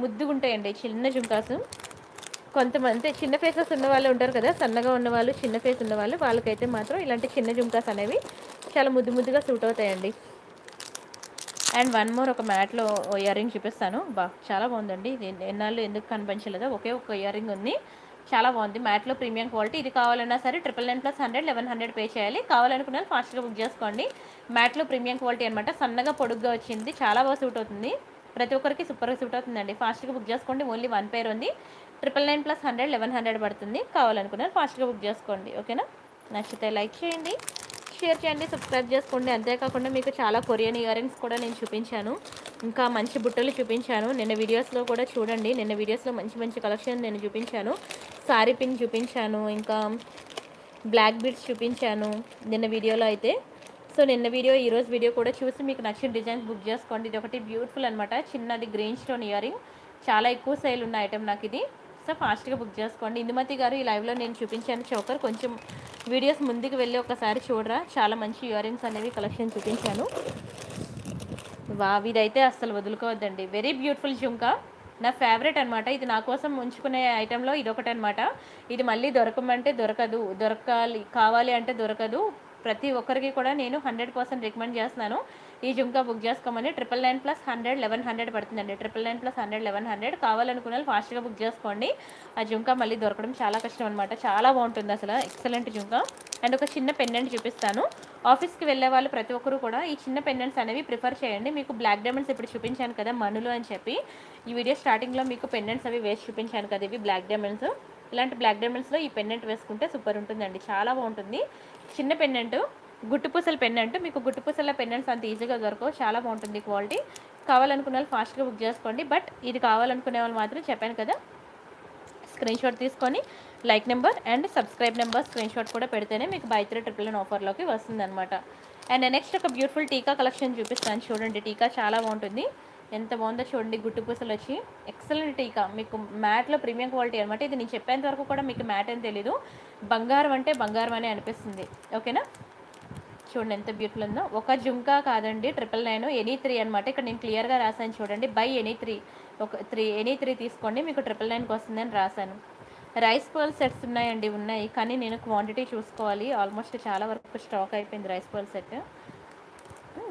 ముద్దుగా ఉంటాయండి చిన్న జుంకాసు. కొంతమంది చిన్న ఫేసెస్ ఉన్నవాళ్ళు ఉంటారు కదా, సన్నగా ఉన్నవాళ్ళు, చిన్న ఫేస్ ఉన్నవాళ్ళు, వాళ్ళకైతే మాత్రం ఇలాంటి చిన్న జుంకాస్ అనేవి చాలా ముద్దు ముద్దుగా సూట్ అవుతాయండి. అండ్ వన్ మోర్ ఒక మ్యాట్లో ఇయర్ రింగ్ చూపిస్తాను. బా చాలా బాగుందండి. ఎన్నాళ్ళు ఎందుకు కనిపించలేదో, ఒకే ఒక ఇయర్ రింగ్ ఉంది, చాలా బాగుంది. మ్యాట్లో ప్రీమియం క్వాలిటీ. ఇది కావాలన్నా సరే triple nine plus hundred eleven hundred pay చేయాలి. కావాలనుకున్న వాళ్ళు ఫాస్ట్గా బుక్ చేసుకోండి. మ్యాట్లో ప్రీమియం క్వాలిటీ అనమాట, సన్నగా పొడుగ్గా వచ్చింది, చాలా బాగా సూట్ అవుతుంది. ప్రతి ఒక్కరికి సూపర్గా సూట్ అవుతుందండి. ఫాస్ట్గా బుక్ చేసుకోండి. ఓన్లీ వన్ పేర్ ఉంది. Triple nine plus hundred eleven hundred పడుతుంది. కావాలనుకున్నారు ఫాస్ట్గా బుక్ చేసుకోండి. ఓకేనా, నచ్చితే లైక్ చేయండి, షేర్ చేయండి, సబ్స్క్రైబ్ చేసుకోండి. అంతేకాకుండా మీకు చాలా కొరియన్ ఇయర్ రింగ్స్ కూడా నేను చూపించాను. ఇంకా మంచి బుట్టలు చూపించాను నిన్న వీడియోస్లో కూడా. చూడండి, నిన్న వీడియోస్లో మంచి మంచి కలెక్షన్ నేను చూపించాను. సారీ పిన్ చూపించాను, ఇంకా బ్లాక్ బీడ్స్ చూపించాను నిన్న వీడియోలో అయితే. సో నిన్న వీడియో ఈరోజు వీడియో కూడా చూసి మీకు నచ్చిన డిజైన్స్ బుక్ చేసుకోండి. ఇది ఒకటి బ్యూటిఫుల్ అనమాట, చిన్నది గ్రీన్ స్టోన్ ఇయర్ రింగ్. చాలా ఎక్కువ సేల్ ఉన్న ఐటెం నాకు ఇది. సో ఫాస్ట్గా బుక్ చేసుకోండి. ఇందుమతి గారు ఈ లైవ్లో నేను చూపించాను చౌకర్. కొంచెం వీడియోస్ ముందుకు వెళ్ళి ఒకసారి చూడరా, చాలా మంచి ఇయర్ రింగ్స్ అనేవి కలెక్షన్ చూపించాను. వా ఇదైతే అస్సలు వదులుకోవద్దండి. వెరీ బ్యూటిఫుల్ జుంకా, నా ఫేవరెట్ అనమాట. ఇది నా కోసం ఉంచుకునే ఐటెంలో ఇదొకటి అనమాట. ఇది మళ్ళీ దొరకమంటే దొరకదు, దొరకాలి కావాలి అంటే దొరకదు. ప్రతి ఒక్కరికి కూడా నేను హండ్రెడ్ పర్సెంట్ రికమెండ్ చేస్తున్నాను. ఈ ఈ జుంకా బుక్ చేసుకోమని triple nine plus hundred eleven hundred పడుతుందండి. Triple nine plus hundred eleven hundred కావాలనుకున్న ఫాస్ట్గా బుక్ చేసుకోండి. ఆ జుంకా మళ్ళీ దొరకడం చాలా కష్టం అనమాట. చాలా బాగుంటుంది అసలు, ఎక్సలెంట్ జుంకా. అండ్ ఒక చిన్న పెండెంట్ చూపిస్తాను. ఆఫీస్కి వెళ్ళే వాళ్ళు ప్రతి ఒక్కరు కూడా ఈ చిన్న పెండెంట్స్ అనేవి ప్రిఫర్ చేయండి. మీకు బ్లాక్ డైమండ్స్ ఇప్పుడు చూపించాను కదా మనులు అని చెప్పి, ఈ వీడియో స్టార్టింగ్లో మీకు పెండెంట్స్ అవి వేసి చూపించాను కదా, ఇవి బ్లాక్ డైమండ్స్. ఇలాంటి బ్లాక్ డైమండ్స్లో ఈ పెండెంట్ వేసుకుంటే సూపర్ ఉంటుందండి, చాలా బాగుంటుంది. చిన్న పెండెంట్, గుట్టుపూసల పెండెంట్. మీకు గుట్టుపూసల పెండెంట్స్ అంత ఈజీగా దొరకవు, చాలా బాగుంటుంది క్వాలిటీ. కావాలనుకునే వాళ్ళు ఫాస్ట్గా బుక్ చేసుకోండి. బట్ ఇది కావాలనుకునే వాళ్ళు మాత్రం చెప్పాను కదా, స్క్రీన్ షాట్ తీసుకొని like number and subscribe number screen shot కూడా పెడితేనే మీకు బై త్రీ ట్రిపుల్ నైన్ ఆఫర్లోకి వస్తుందన్నమాట. అండ్ నెక్స్ట్ ఒక బ్యూటిఫుల్ టీకా కలెక్షన్ చూపిస్తాను. చూడండి టీకా చాలా బాగుంటుంది, ఎంత బాగుందో చూడండి. గుట్టు పూసలు వచ్చి ఎక్సలెంట్ టీకా, మీకు మ్యాట్లో ప్రీమియం క్వాలిటీ అనమాట. ఇది నేను చెప్పేంత వరకు కూడా మీకు మ్యాట్ అని తెలీదు, బంగారం అంటే బంగారం అని అనిపిస్తుంది. ఓకేనా, చూడండి ఎంత బ్యూటిఫుల్ ఉందో. ఒక జుంకా కాదండి ట్రిపుల్ నైన్, ఎనీ త్రీ అనమాట. ఇక్కడ నేను క్లియర్గా రాశాను చూడండి, బై ఎనీ త్రీ, ఒక త్రీ ఎనీ త్రీ తీసుకోండి మీకు ట్రిపుల్ నైన్కి వస్తుందని రాశాను. రైస్ పర్ల్ సెట్స్ ఉన్నాయండి, ఉన్నాయి కానీ నేను క్వాంటిటీ చూసుకోవాలి. ఆల్మోస్ట్ చాలా వరకు స్టాక్ అయిపోయింది రైస్ పర్ల్ సెట్.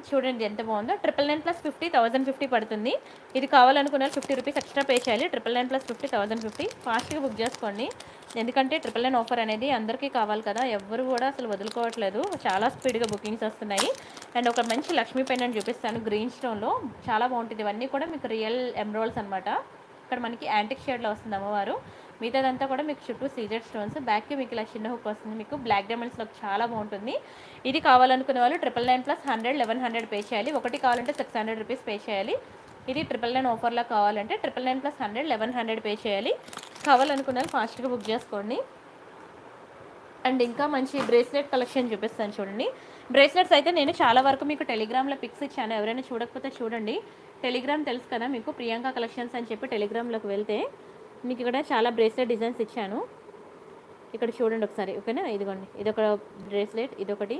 చూడండి ఎంత బాగుందో. Triple nine plus fifty thousand fifty పడుతుంది. ఇది కావాలనుకున్నారు ఫిఫ్టీ రూపీస్ ఎక్స్ట్రా పే చేయాలి. Triple nine plus fifty thousand fifty ఫాస్ట్గా బుక్ చేసుకోండి, ఎందుకంటే ట్రిపుల్ నైన్ ఆఫర్ అనేది అందరికీ కావాలి కదా, ఎవరు కూడా అసలు వదులుకోవట్లేదు. చాలా స్పీడ్గా బుకింగ్స్ వస్తున్నాయి. అండ్ ఒక మంచి లక్ష్మీ పెండెంట్ చూపిస్తాను గ్రీన్ స్టోన్లో, చాలా బాగుంటుంది. ఇవన్నీ కూడా మీకు రియల్ ఎమరాల్డ్స్ అనమాట. ఇక్కడ మనకి యాంటిక్ షేడ్లో వస్తుంది అమ్మవారు, మిగతాదంతా కూడా మీకు చుట్టూ సీజెడ్ స్టోన్స్. బ్యాక్కి మీకు ఇలా చిన్న హుక్ వస్తుంది, మీకు బ్లాక్ డైమండ్స్లో చాలా బాగుంటుంది. ఇది కావాలనుకునే వాళ్ళు triple nine plus hundred eleven hundred pay చేయాలి. ఒకటి కావాలంటే సిక్స్ హండ్రెడ్ రూపీస్ పే చేయాలి. ఇది ట్రిపుల్ నైన్ ఆఫర్లో కావాలంటే triple nine plus hundred eleven hundred pay చేయాలి. కావాలనుకునే వాళ్ళు ఫాస్ట్గా బుక్ చేసుకోండి. అండ్ ఇంకా మంచి బ్రేస్లెట్ కలెక్షన్ చూపిస్తాను చూడండి. బ్రేస్లెట్స్ అయితే నేను చాలా వరకు మీకు టెలిగ్రామ్లో పిక్స్ ఇచ్చాను, ఎవరైనా చూడకపోతే చూడండి. టెలిగ్రామ్ తెలుసు కదా మీకు, ప్రియాంక కలెక్షన్స్ అని చెప్పి టెలిగ్రామ్లోకి వెళ్తే మీకు ఇక్కడ చాలా బ్రేస్లెట్ డిజైన్స్ ఇచ్చాను. ఇక్కడ చూడండి ఒకసారి, ఓకేనా. ఇదిగోండి, ఇదొక బ్రేస్లెట్, ఇదొకటి,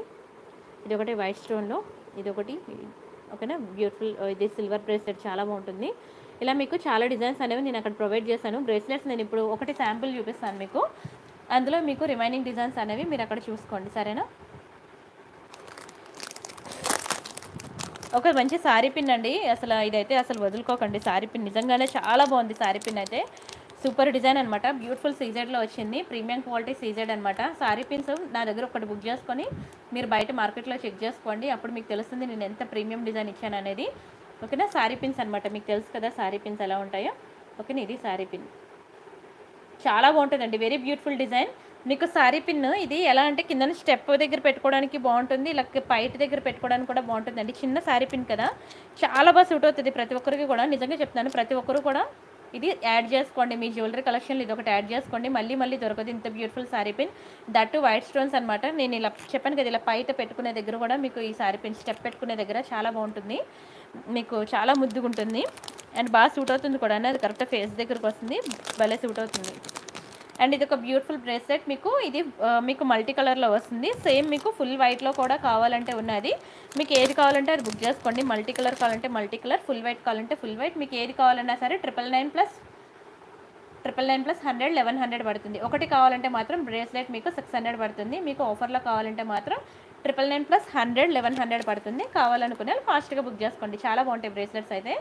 ఇదొకటి వైట్ స్టోన్లో, ఇదొకటి, ఓకేనా. బ్యూటిఫుల్ ఇది సిల్వర్ బ్రేస్లెట్, చాలా బాగుంటుంది. ఇలా మీకు చాలా డిజైన్స్ అనేవి నేను అక్కడ ప్రొవైడ్ చేశాను. బ్రేస్లెట్స్ నేను ఇప్పుడు ఒకటి శాంపుల్ చూపిస్తాను మీకు, అందులో మీకు రిమైనింగ్ డిజైన్స్ అనేవి మీరు అక్కడ చూసుకోండి, సరేనా. ఒక మంచి శారీ పిన్ అండి, అసలు ఇదైతే అసలు వదులుకోకండి. శారీ పిన్ నిజంగానే చాలా బాగుంది. శారీ పిన్ అయితే సూపర్ డిజైన్ అనమాట, బ్యూటిఫుల్ సీజెడ్లో వచ్చింది, ప్రీమియం క్వాలిటీ సీజెడ్ అనమాట. శారీ పిన్స్ నా దగ్గర ఒకటి బుక్ చేసుకొని మీరు బయట మార్కెట్లో చెక్ చేసుకోండి, అప్పుడు మీకు తెలుస్తుంది నేను ఎంత ప్రీమియం డిజైన్ ఇచ్చాను అనేది, ఓకేనా. శారీ పిన్స్ అనమాట, మీకు తెలుసు కదా శారీ పిన్స్ ఎలా ఉంటాయో, ఓకేనా. ఇది శారీ పిన్, చాలా బాగుంటుందండి, వెరీ బ్యూటిఫుల్ డిజైన్. మీకు శారీ పిన్ ఇది ఎలా అంటే కింద స్టెప్ దగ్గర పెట్టుకోవడానికి బాగుంటుంది, ఇలా పైట్ దగ్గర పెట్టుకోవడానికి కూడా బాగుంటుందండి. చిన్న శారీ పిన్ కదా, చాలా బాగా సూట్ అవుతుంది ప్రతి ఒక్కరికి కూడా. నిజంగా చెప్తాను, ప్రతి ఒక్కరు కూడా ఇది యాడ్ చేసుకోండి మీ జ్యువెలరీ కలెక్షన్లో, ఇది ఒకటి యాడ్ చేసుకోండి. మళ్ళీ మళ్ళీ దొరకదు ఇంత beautiful sari pin. That white stones అనమాట. నేను ఇలా చెప్పాను కదా, ఇలా పైట పెట్టుకునే దగ్గర కూడా మీకు ఈ శారీ పిన్ స్టెప్ పెట్టుకునే దగ్గర చాలా బాగుంటుంది, మీకు చాలా ముద్దుగా ఉంటుంది. అండ్ బాగా సూట్ అవుతుంది కూడా, అది కరెక్ట్ ఫేస్ దగ్గరకు వస్తుంది, భలే సూట్ అవుతుంది. అండ్ ఇది ఒక బ్యూటిఫుల్ బ్రేస్లెట్ మీకు, ఇది మీకు మల్టీ కలర్లో వస్తుంది. సేమ్ మీకు ఫుల్ వైట్లో కూడా కావాలంటే ఉన్నది, మీకు ఏది కావాలంటే అది బుక్ చేసుకోండి. మల్టీ కలర్ కావాలంటే మల్టీ కలర్, ఫుల్ వైట్ కావాలంటే ఫుల్ వైట్, మీకు ఏది కావాలన్నా సరే triple nine plus triple nine plus hundred eleven hundred పడుతుంది. ఒకటి కావాలంటే మాత్రం బ్రేస్లెట్ మీకు సిక్స్ హండ్రెడ్ పడుతుంది. మీకు ఆఫర్లో కావాలంటే మాత్రం triple nine plus hundred eleven hundred పడుతుంది. కావాలనుకునే వాళ్ళు ఫాస్ట్గా బుక్ చేసుకోండి, చాలా బాగుంటాయి బ్రేస్లెట్స్ అయితే,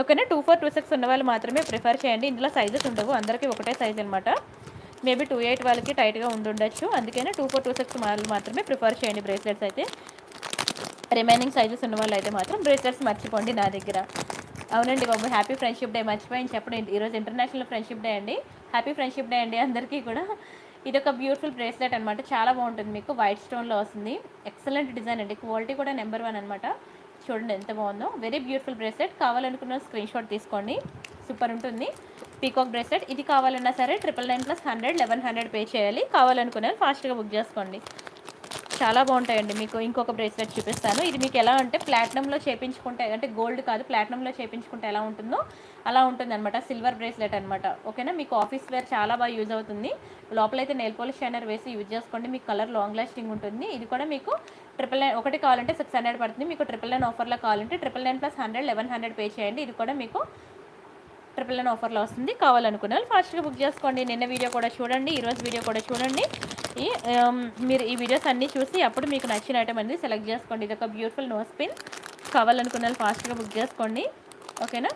ఓకేనా. టూ ఫోర్ టూ సిక్స్ ఉన్న వాళ్ళు మాత్రమే ప్రిఫర్ చేయండి. ఇందులో సైజెస్ ఉండవు, అందరికీ ఒకటే సైజ్ అనమాట. మేబీ టూ ఎయిట్ వాళ్ళకి టైట్గా ఉండుండొచ్చు, అందుకనే టూ ఫోర్ టూ సిక్స్ వాళ్ళు మాత్రమే ప్రిఫర్ చేయండి బ్రేస్లెట్స్ అయితే. రిమైనింగ్ సైజెస్ ఉన్న వాళ్ళు అయితే మాత్రం బ్రేస్లెట్స్ మర్చిపోండి నా దగ్గర. అవునండి బాబు, హ్యాపీ ఫ్రెండ్షిప్ డే మర్చిపోయింది చెప్పండి, ఈరోజు ఇంటర్నేషనల్ ఫ్రెండ్షిప్ డే అండి. హ్యాపీ ఫ్రెండ్షిప్ డే అండి అందరికీ కూడా. ఇదొక బ్యూటిఫుల్ బ్రేస్లెట్ అనమాట, చాలా బాగుంటుంది. మీకు వైట్ స్టోన్లో వస్తుంది, ఎక్సలెంట్ డిజైన్ అండి, క్వాలిటీ కూడా నెంబర్ వన్ అనమాట. చూడండి ఎంత బాగుందో, వెరీ బ్యూటిఫుల్ బ్రేస్లెట్. కావాలనుకున్న స్క్రీన్ షాట్ తీసుకోండి, సూపర్ ఉంటుంది. పీకాక్ బ్రేస్లెట్ ఇది కావాలన్నా సరే triple nine plus hundred eleven hundred pay చేయాలి. కావాలనుకునే ఫాస్ట్గా బుక్ చేసుకోండి, చాలా బాగుంటాయండి. మీకు ఇంకొక బ్రేస్లెట్ చూపిస్తాను. ఇది మీకు ఎలా అంటే ప్లాటినంలో చేయించుకుంటే, అంటే గోల్డ్ కాదు ప్లాటినంలో చేయించుకుంటే ఎలా ఉంటుందో అలా ఉంటుందన్నమాట. సిల్వర్ బ్రేస్లెట్ అనమాట, ఓకేనా. మీకు ఆఫీస్ వేర్ చాలా బాగా యూజ్ అవుతుంది. లోపలైతే నెయిల్ పాలిష్ షైనర్ వేసి యూజ్ చేసుకోండి, మీకు కలర్ లాంగ్ లాస్టింగ్ ఉంటుంది. ఇది కూడా మీకు ట్రిపుల్ నైన్, ఒకటి కావాలంటే సిక్స్ హండ్రెడ్ పడుతుంది. మీకు ట్రిపుల్ నైన్ ఆఫర్లో కావాలంటే triple nine plus hundred eleven hundred pay చేయండి. ఇది కూడా మీకు ట్రిపుల్ నైన్ ఆఫర్లో వస్తుంది. కావాలనుకునే వాళ్ళు ఫాస్ట్గా బుక్ చేసుకోండి. నిన్న వీడియో కూడా చూడండి, ఈరోజు వీడియో కూడా చూడండి. ఈ మీరు ఈ వీడియోస్ అన్నీ చూసి అప్పుడు మీకు నచ్చిన ఐటమ్ అనేది సెలెక్ట్ చేసుకోండి. ఇది ఒక బ్యూటిఫుల్ నోస్ పిన్, కావాలనుకున్న వాళ్ళు ఫాస్ట్ గా బుక్ చేసుకోండి ఓకేనా।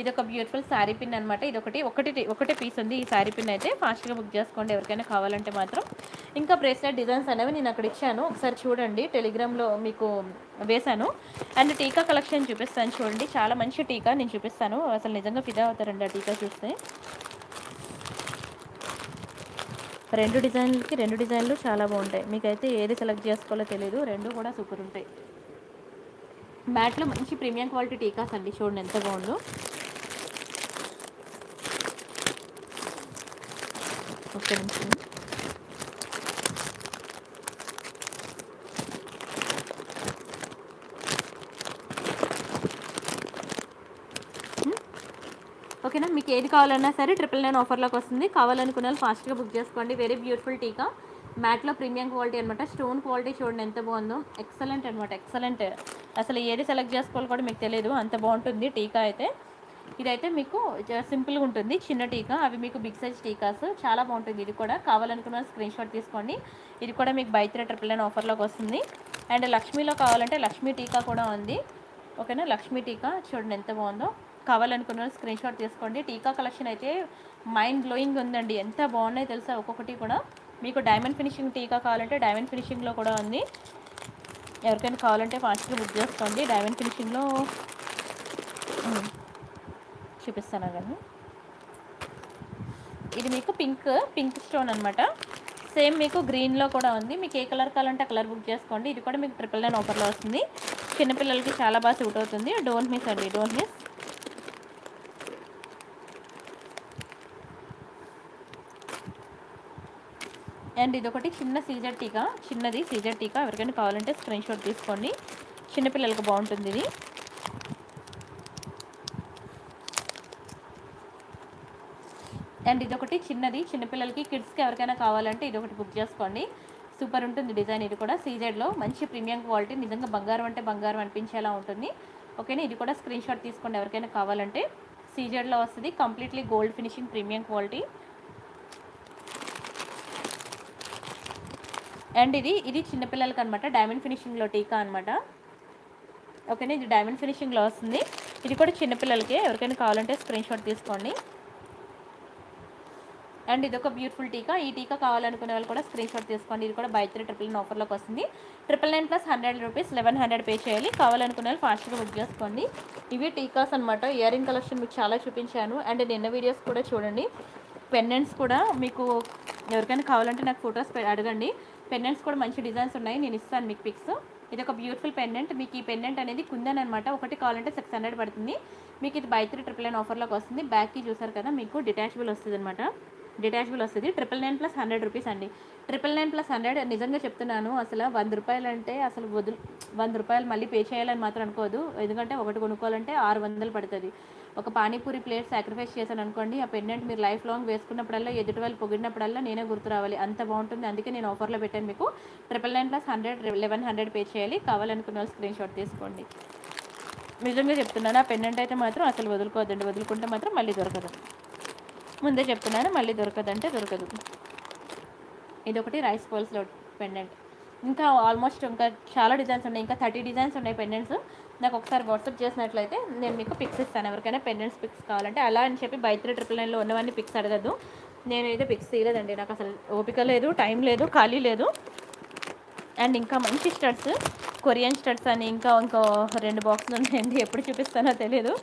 ఇది ఒక బ్యూటిఫుల్ సారీ పిన్ అన్నమాట। ఇది ఒకటి ఒకటి ఒకటే పీస్ ఉంది ఈ సారీ పిన్ అయితే ఫాస్ట్ గా బుక్ చేసుకోండి ఎవరికైనా కావాలంటే మాత్రం। ఇంకా బ్రేస్లెట్ డిజైన్స్ అనేవి నేను అక్కడ ఇచ్చాను ఒకసారి చూడండి టెలిగ్రామ్ లో మీకు వేసాను। అండ్ టీకా కలెక్షన్ చూపిస్తాను చూడండి చాలా మంచి టీకా నేను చూపిస్తాను అసలు నిజంగా ఫిదా అవుతారండి ఆ టీకా చూస్తే। రెండు డిజైన్లకి రెండు డిజైన్లు చాలా బాగుంటాయి మీకైతే ఏది సెలెక్ట్ చేసుకోవాలో తెలీదు రెండు కూడా సూపర్ ఉంటాయి। మ్యాట్లో మంచి ప్రీమియం క్వాలిటీ టీకాస్ అండి చూడండి ఎంత బాగుందో ఓకే ఓకేనా। మీకు ఏది కావాలన్నా సరే ట్రిపుల్ నైన్ ఆఫర్లోకి వస్తుంది కావాలనుకున్న వాళ్ళు ఫాస్ట్గా బుక్ చేసుకోండి। వెరీ బ్యూటిఫుల్ టీకా మ్యాట్లో ప్రీమియం క్వాలిటీ అనమాట స్టోన్ క్వాలిటీ చూడండి ఎంత బాగుందో ఎక్సలెంట్ అనమాట ఎక్సలెంట్ అసలు ఏది సెలెక్ట్ చేసుకోవాలి కూడా మీకు తెలియదు అంత బాగుంటుంది టీకా అయితే। ఇదైతే మీకు సింపుల్గా ఉంటుంది చిన్న టీకా అవి మీకు బిగ్ సైజ్ టీకాస్ చాలా బాగుంటుంది ఇది కూడా కావాలనుకున్న స్క్రీన్ షాట్ తీసుకోండి ఇది కూడా మీకు బై త్రీ ట్రిపుల్ నైన్ ఆఫర్లోకి వస్తుంది। అండ్ లక్ష్మీలో కావాలంటే లక్ష్మీ టీకా కూడా ఉంది ఓకేనా లక్ష్మీ టీకా చూడండి ఎంత బాగుందో కావాలనుకున్న వాళ్ళు స్క్రీన్ షాట్ తీసుకోండి। టీకా కలెక్షన్ అయితే మైండ్ బ్లోయింగ్ ఉందండి ఎంత బాగున్నాయి తెలుసా ఒక్కొక్కటి కూడా మీకు డైమండ్ ఫినిషింగ్ టీకా కావాలంటే డైమండ్ ఫినిషింగ్లో కూడా ఉంది ఎవరికైనా కావాలంటే ఫాస్ట్గా బుక్ చేసుకోండి డైమండ్ ఫినిషింగ్లో చూపిస్తాను కానీ ఇది మీకు పింక్ పింక్ స్టోన్ అనమాట సేమ్ మీకు గ్రీన్లో కూడా ఉంది మీకు ఏ కలర్ కావాలంటే ఆ కలర్ బుక్ చేసుకోండి ఇది కూడా మీకు ట్రిపుల్ నైన్ ఆఫర్లో వస్తుంది చిన్నపిల్లలకి చాలా బాగా సూట్ అవుతుంది డోంట్ మిస్ అండి డోంట్ మిస్। అండ్ ఇదొకటి చిన్న సీజర్ టీకా చిన్నది సీజర్ టీకా ఎవరికైనా కావాలంటే స్క్రీన్ షాట్ తీసుకోండి చిన్నపిల్లలకు బాగుంటుంది ఇది అండ్ ఇదొకటి చిన్నది చిన్నపిల్లలకి కిడ్స్కి ఎవరికైనా కావాలంటే ఇదొకటి బుక్ చేసుకోండి సూపర్ ఉంటుంది డిజైన్ ఇది కూడా సీజర్లో మంచి ప్రీమియం క్వాలిటీ నిజంగా బంగారం అంటే బంగారం అనిపించేలా ఉంటుంది ఓకేనా। ఇది కూడా స్క్రీన్ షాట్ తీసుకోండి ఎవరికైనా కావాలంటే సీజర్లో వస్తుంది completely gold finishing premium quality. And ఇది ఇది చిన్నపిల్లలకి అనమాట డైమండ్ ఫినిషింగ్లో టీకా అనమాట ఓకేనా ఇది డైమండ్ ఫినిషింగ్లో వస్తుంది ఇది కూడా చిన్నపిల్లలకి ఎవరికైనా కావాలంటే స్క్రీన్ షాట్ తీసుకోండి। అండ్ ఇది ఒక బ్యూటిఫుల్ టీకా ఈ టీకా కావాలనుకునే వాళ్ళు కూడా స్క్రీన్ షాట్ తీసుకోండి ఇది కూడా బై త్రీ ట్రిపుల్ నైన్ ఆఫర్లోకి వస్తుంది triple nine plus hundred rupees eleven hundred pay చేయాలి కావాలనుకునే వాళ్ళు ఫాస్ట్గా బుక్ చేసుకోండి। ఇవి టీకాస్ అనమాట ఇయర్ రింగ్ కలెక్షన్ మీకు చాలా చూపించాను అండ్ నిన్న వీడియోస్ కూడా చూడండి పెండెంట్స్ కూడా మీకు ఎవరికైనా కావాలంటే నాకు ఫొటోస్ అడగండి పెండెంట్స్ కూడా మంచి డిజైన్స్ ఉన్నాయి నేను ఇస్తాను మీకు పిక్స్। ఇది ఒక బ్యూటిఫుల్ పెండెంట్ మీకు ఈ పెండెంట్ అనేది కుందన్ అనమాట ఒకటి కావాలంటే సిక్స్ హండ్రెడ్ పడుతుంది మీకు ఇది బై త్రీ ట్రిపుల్ నైన్ ఆఫర్లోకి వస్తుంది బ్యాక్కి చూసారు కదా మీకు డిటాచబుల్ వస్తుంది అనమాట డిటాచబుల్ వస్తుంది triple nine plus hundred rupees అండి ట్రిపుల్ నైన్ ప్లస్ హండ్రెడ్ నిజంగా చెప్తున్నాను అసలు వంద రూపాయలు అంటే అసలు వదులు వంద రూపాయలు మళ్ళీ పే చేయాలని మాత్రం అనుకోదు ఎందుకంటే ఒకటి కొనుక్కోవాలంటే ఆరు వందలు పడుతుంది ఒక పానీపూరి ప్లేట్ సాక్రిఫైస్ చేశాను అనుకోండి ఆ పెండెంట్ మీరు లైఫ్ లాంగ్ వేసుకున్నప్పుడల్లా ఎదుటి వాళ్ళు పొగిడినప్పుడల్లా నేనే గుర్తు రావాలి అంత బాగుంటుంది అందుకే నేను ఆఫర్లో పెట్టాను మీకు triple nine plus hundred eleven hundred pay చేయాలి కావాలనుకున్న వాళ్ళు స్క్రీన్ షాట్ తీసుకోండి నిజంగా చెప్తున్నాను ఆ పెండెంట్ అయితే మాత్రం అసలు వదులుకోవద్దండి వదులుకుంటే మాత్రం మళ్ళీ దొరకదు ముందే చెప్తున్నాను మళ్ళీ దొరకదంటే దొరకదు। ఇదొకటి రైస్ బౌల్స్లో పెండెంట్ ఇంకా ఆల్మోస్ట్ ఇంకా చాలా డిజైన్స్ ఉన్నాయి ఇంకా థర్టీ డిజైన్స్ ఉన్నాయి పెండెంట్స్ నాకు ఒకసారి వాట్సాప్ చేసినట్లయితే నేను మీకు పిక్స్ ఇస్తాను ఎవరికైనా పెండెంట్స్ పిక్స్ కావాలంటే అలా అని చెప్పి బై త్రీ ట్రిపుల్ నైన్లో ఉన్నవన్నీ పిక్స్ అడగద్దు నేనైతే పిక్స్ తీయలేదండి నాకు అసలు ఓపిక లేదు టైం లేదు ఖాళీ లేదు। అండ్ ఇంకా మంచి స్టడ్స్ కొరియన్ స్టడ్స్ అని ఇంకా ఇంకో రెండు బాక్సులు ఉన్నాయండి ఎప్పుడు చూపిస్తానో తెలియదు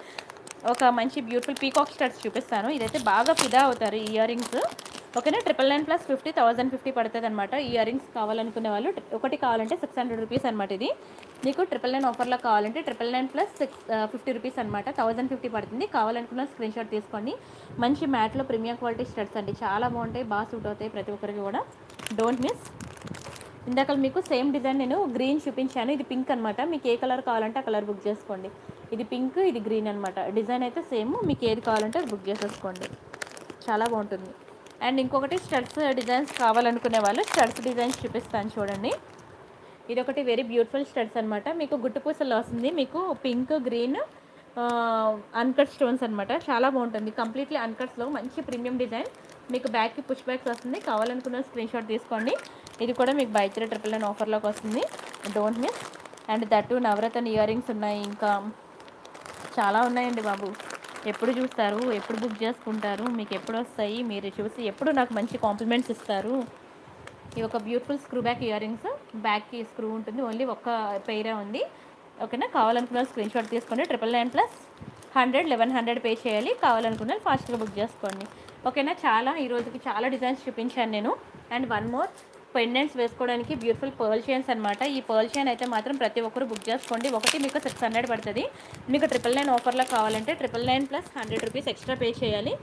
ఒక మంచి బ్యూటిఫుల్ పీకాక్ స్టడ్స్ చూపిస్తాను ఇదైతే బాగా ఫిదా అవుతారు ఇయర్ రింగ్స్ ఓకేనా triple nine plus fifty thousand fifty పడుతుంది అనమాట ఇయర్ రింగ్స్ కావాలనుకునే వాళ్ళు ఒకటి కావాలంటే సిక్స్ హండ్రెడ్ రూపీస్ అనమాట ఇది మీకు ట్రిపుల్ నైన్ ఆఫర్లో కావాలంటే triple nine plus six fifty rupees అనమాట థౌసండ్ ఫిఫ్టీ పడుతుంది కావాలనుకున్న స్క్రీన్ షాట్ తీసుకోండి మంచి మ్యాట్లో ప్రీమియం క్వాలిటీ స్టడ్స్ అండి చాలా బాగుంటాయి బాగా సూట్ అవుతాయి ప్రతి ఒక్కరికి కూడా డోంట్ మిస్। ఇందాక మీకు సేమ్ డిజైన్ నేను గ్రీన్ చూపించాను ఇది పింక్ అనమాట మీకు ఏ కలర్ కావాలంటే ఆ కలర్ బుక్ చేసుకోండి ఇది పింక్ ఇది గ్రీన్ అనమాట డిజైన్ అయితే సేమ్ మీకు ఏది కావాలంటే అది బుక్ చేసేసుకోండి చాలా బాగుంటుంది। అండ్ ఇంకొకటి స్టడ్స్ డిజైన్స్ కావాలనుకునే వాళ్ళు స్టడ్స్ డిజైన్స్ చూపిస్తాను చూడండి ఇదొకటి వెరీ బ్యూటిఫుల్ స్టడ్స్ అనమాట మీకు గుట్టుపూసలు వస్తుంది మీకు పింక్ గ్రీన్ అన్కట్ స్టోన్స్ అనమాట చాలా బాగుంటుంది కంప్లీట్లీ అన్కట్స్లో మంచి ప్రీమియం డిజైన్ మీకు బ్యాక్కి పుష్ బ్యాక్స్ వస్తుంది కావాలనుకున్న స్క్రీన్ షాట్ తీసుకోండి ఇది కూడా మీకు బై త్రీ ట్రిపుల్ నైన్ ఆఫర్లోకి వస్తుంది డోంట్ మిస్। అండ్ దట్టు నవరత్న ఇయర్ రింగ్స్ ఉన్నాయి. ఇంకా చాలా ఉన్నాయండి బాబు. ఎప్పుడు చూస్తారు, ఎప్పుడు బుక్ చేసుకుంటారు, మీకు ఎప్పుడు వస్తాయి, మీరు చూసి ఎప్పుడు నాకు మంచి కాంప్లిమెంట్స్ ఇస్తారు. ఇది ఒక beautiful screw back ear rings, బ్యాక్కి స్క్రూ ఉంటుంది, ఓన్లీ ఒక్క పెయిరే ఉంది. ఓకేనా, కావాలనుకున్న స్క్రీన్ షాట్ తీసుకొని triple nine plus hundred eleven hundred pay చేయాలి. కావాలనుకున్నారు ఫాస్ట్గా బుక్ చేసుకోండి. ఓకేనా, చాలా ఈరోజుకి చాలా డిజైన్స్ చూపించాను నేను. అండ్ వన్ మోర్ పెండెంట్స్ వేసుకోవడానికి బ్యూటిఫుల్ పర్ల్ చైన్స్ అనమాట. ఈ పర్ల్ చైన్ అయితే మాత్రం ప్రతి ఒక్కరు బుక్ చేసుకోండి. ఒకటి మీకు సిక్స్ హండ్రెడ్ పడుతుంది. మీకు ట్రిపుల్ నైన్ ఆఫర్లో కావాలంటే triple nine plus hundred rupees extra pay చేయాలి.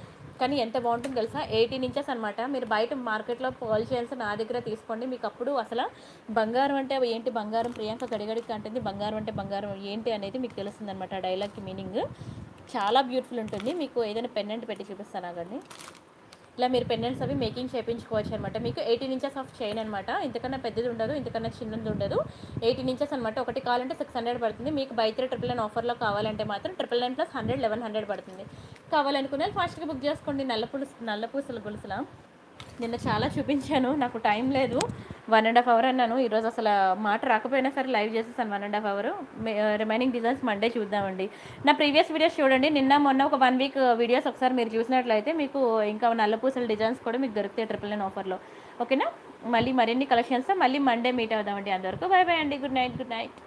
కానీ ఎంత బాగుంటుంది తెలుసా, ఎయిటీన్ ఇంచెస్ అనమాట. మీరు బయట మార్కెట్లో పర్ల్ చైన్స్ నా దగ్గర తీసుకోండి, మీకు అప్పుడు అసలు బంగారం అంటే ఏంటి, బంగారం ప్రియాంక గడిగడికి అంటుంది, బంగారం అంటే బంగారం ఏంటి అనేది మీకు తెలుస్తుంది అనమాట. ఆ డైలాగ్కి మీనింగ్ చాలా బ్యూటిఫుల్ ఉంటుంది. మీకు ఏదైనా పెండెంట్ పెట్టి చూపిస్తాను ఆగండి. ఇలా మీరు పెండెంట్స్ అవి మేకింగ్ చేయించుకోవచ్చు అనమాట. మీకు ఎయిటీన్ ఇంచెస్ ఆఫ్ చైన్ అనమాట. ఇంతకన్నా పెద్దది ఉండదు, ఇంతకన్నా చిన్నది ఉండదు. ఎయిటీన్ ఇంచెస్ అనమాట. ఒకటి కావాలంటే సిక్స్ హండ్రెడ్ పడుతుంది. మీకు బై త్రీ ట్రిపుల్ నైన్ ఆఫర్లో కావాలంటే మాత్రం triple nine plus hundred eleven hundred పడుతుంది. కావాలనుకునే ఫాస్ట్గా బుక్ చేసుకోండి. నల్లపులుసు నల్లపూసల గొలుసుల నిన్న చాలా చూపించాను, నాకు టైం లేదు. వన్ అండ్ హాఫ్ అవర్ అన్నాను, ఈరోజు అసలు మాట రాకపోయినా సరే లైవ్ చేసేసాను one and half hour. Remaining designs Monday చూద్దామండి. నా ప్రీవియస్ వీడియోస్ చూడండి, నిన్న మొన్న ఒక వన్ వీక్ వీడియోస్ ఒకసారి మీరు చూసినట్లయితే మీకు ఇంకా నల్లపూసల డిజైన్స్ కూడా మీకు దొరుకుతాయి ట్రిపుల్ నైన్ ఆఫర్లో. ఓకేనా, మళ్ళీ మరిన్ని కలెక్షన్స్ మళ్ళీ మండే మీట్ అవుదామండి. అందరికీ బై బై అండి. Good night good night.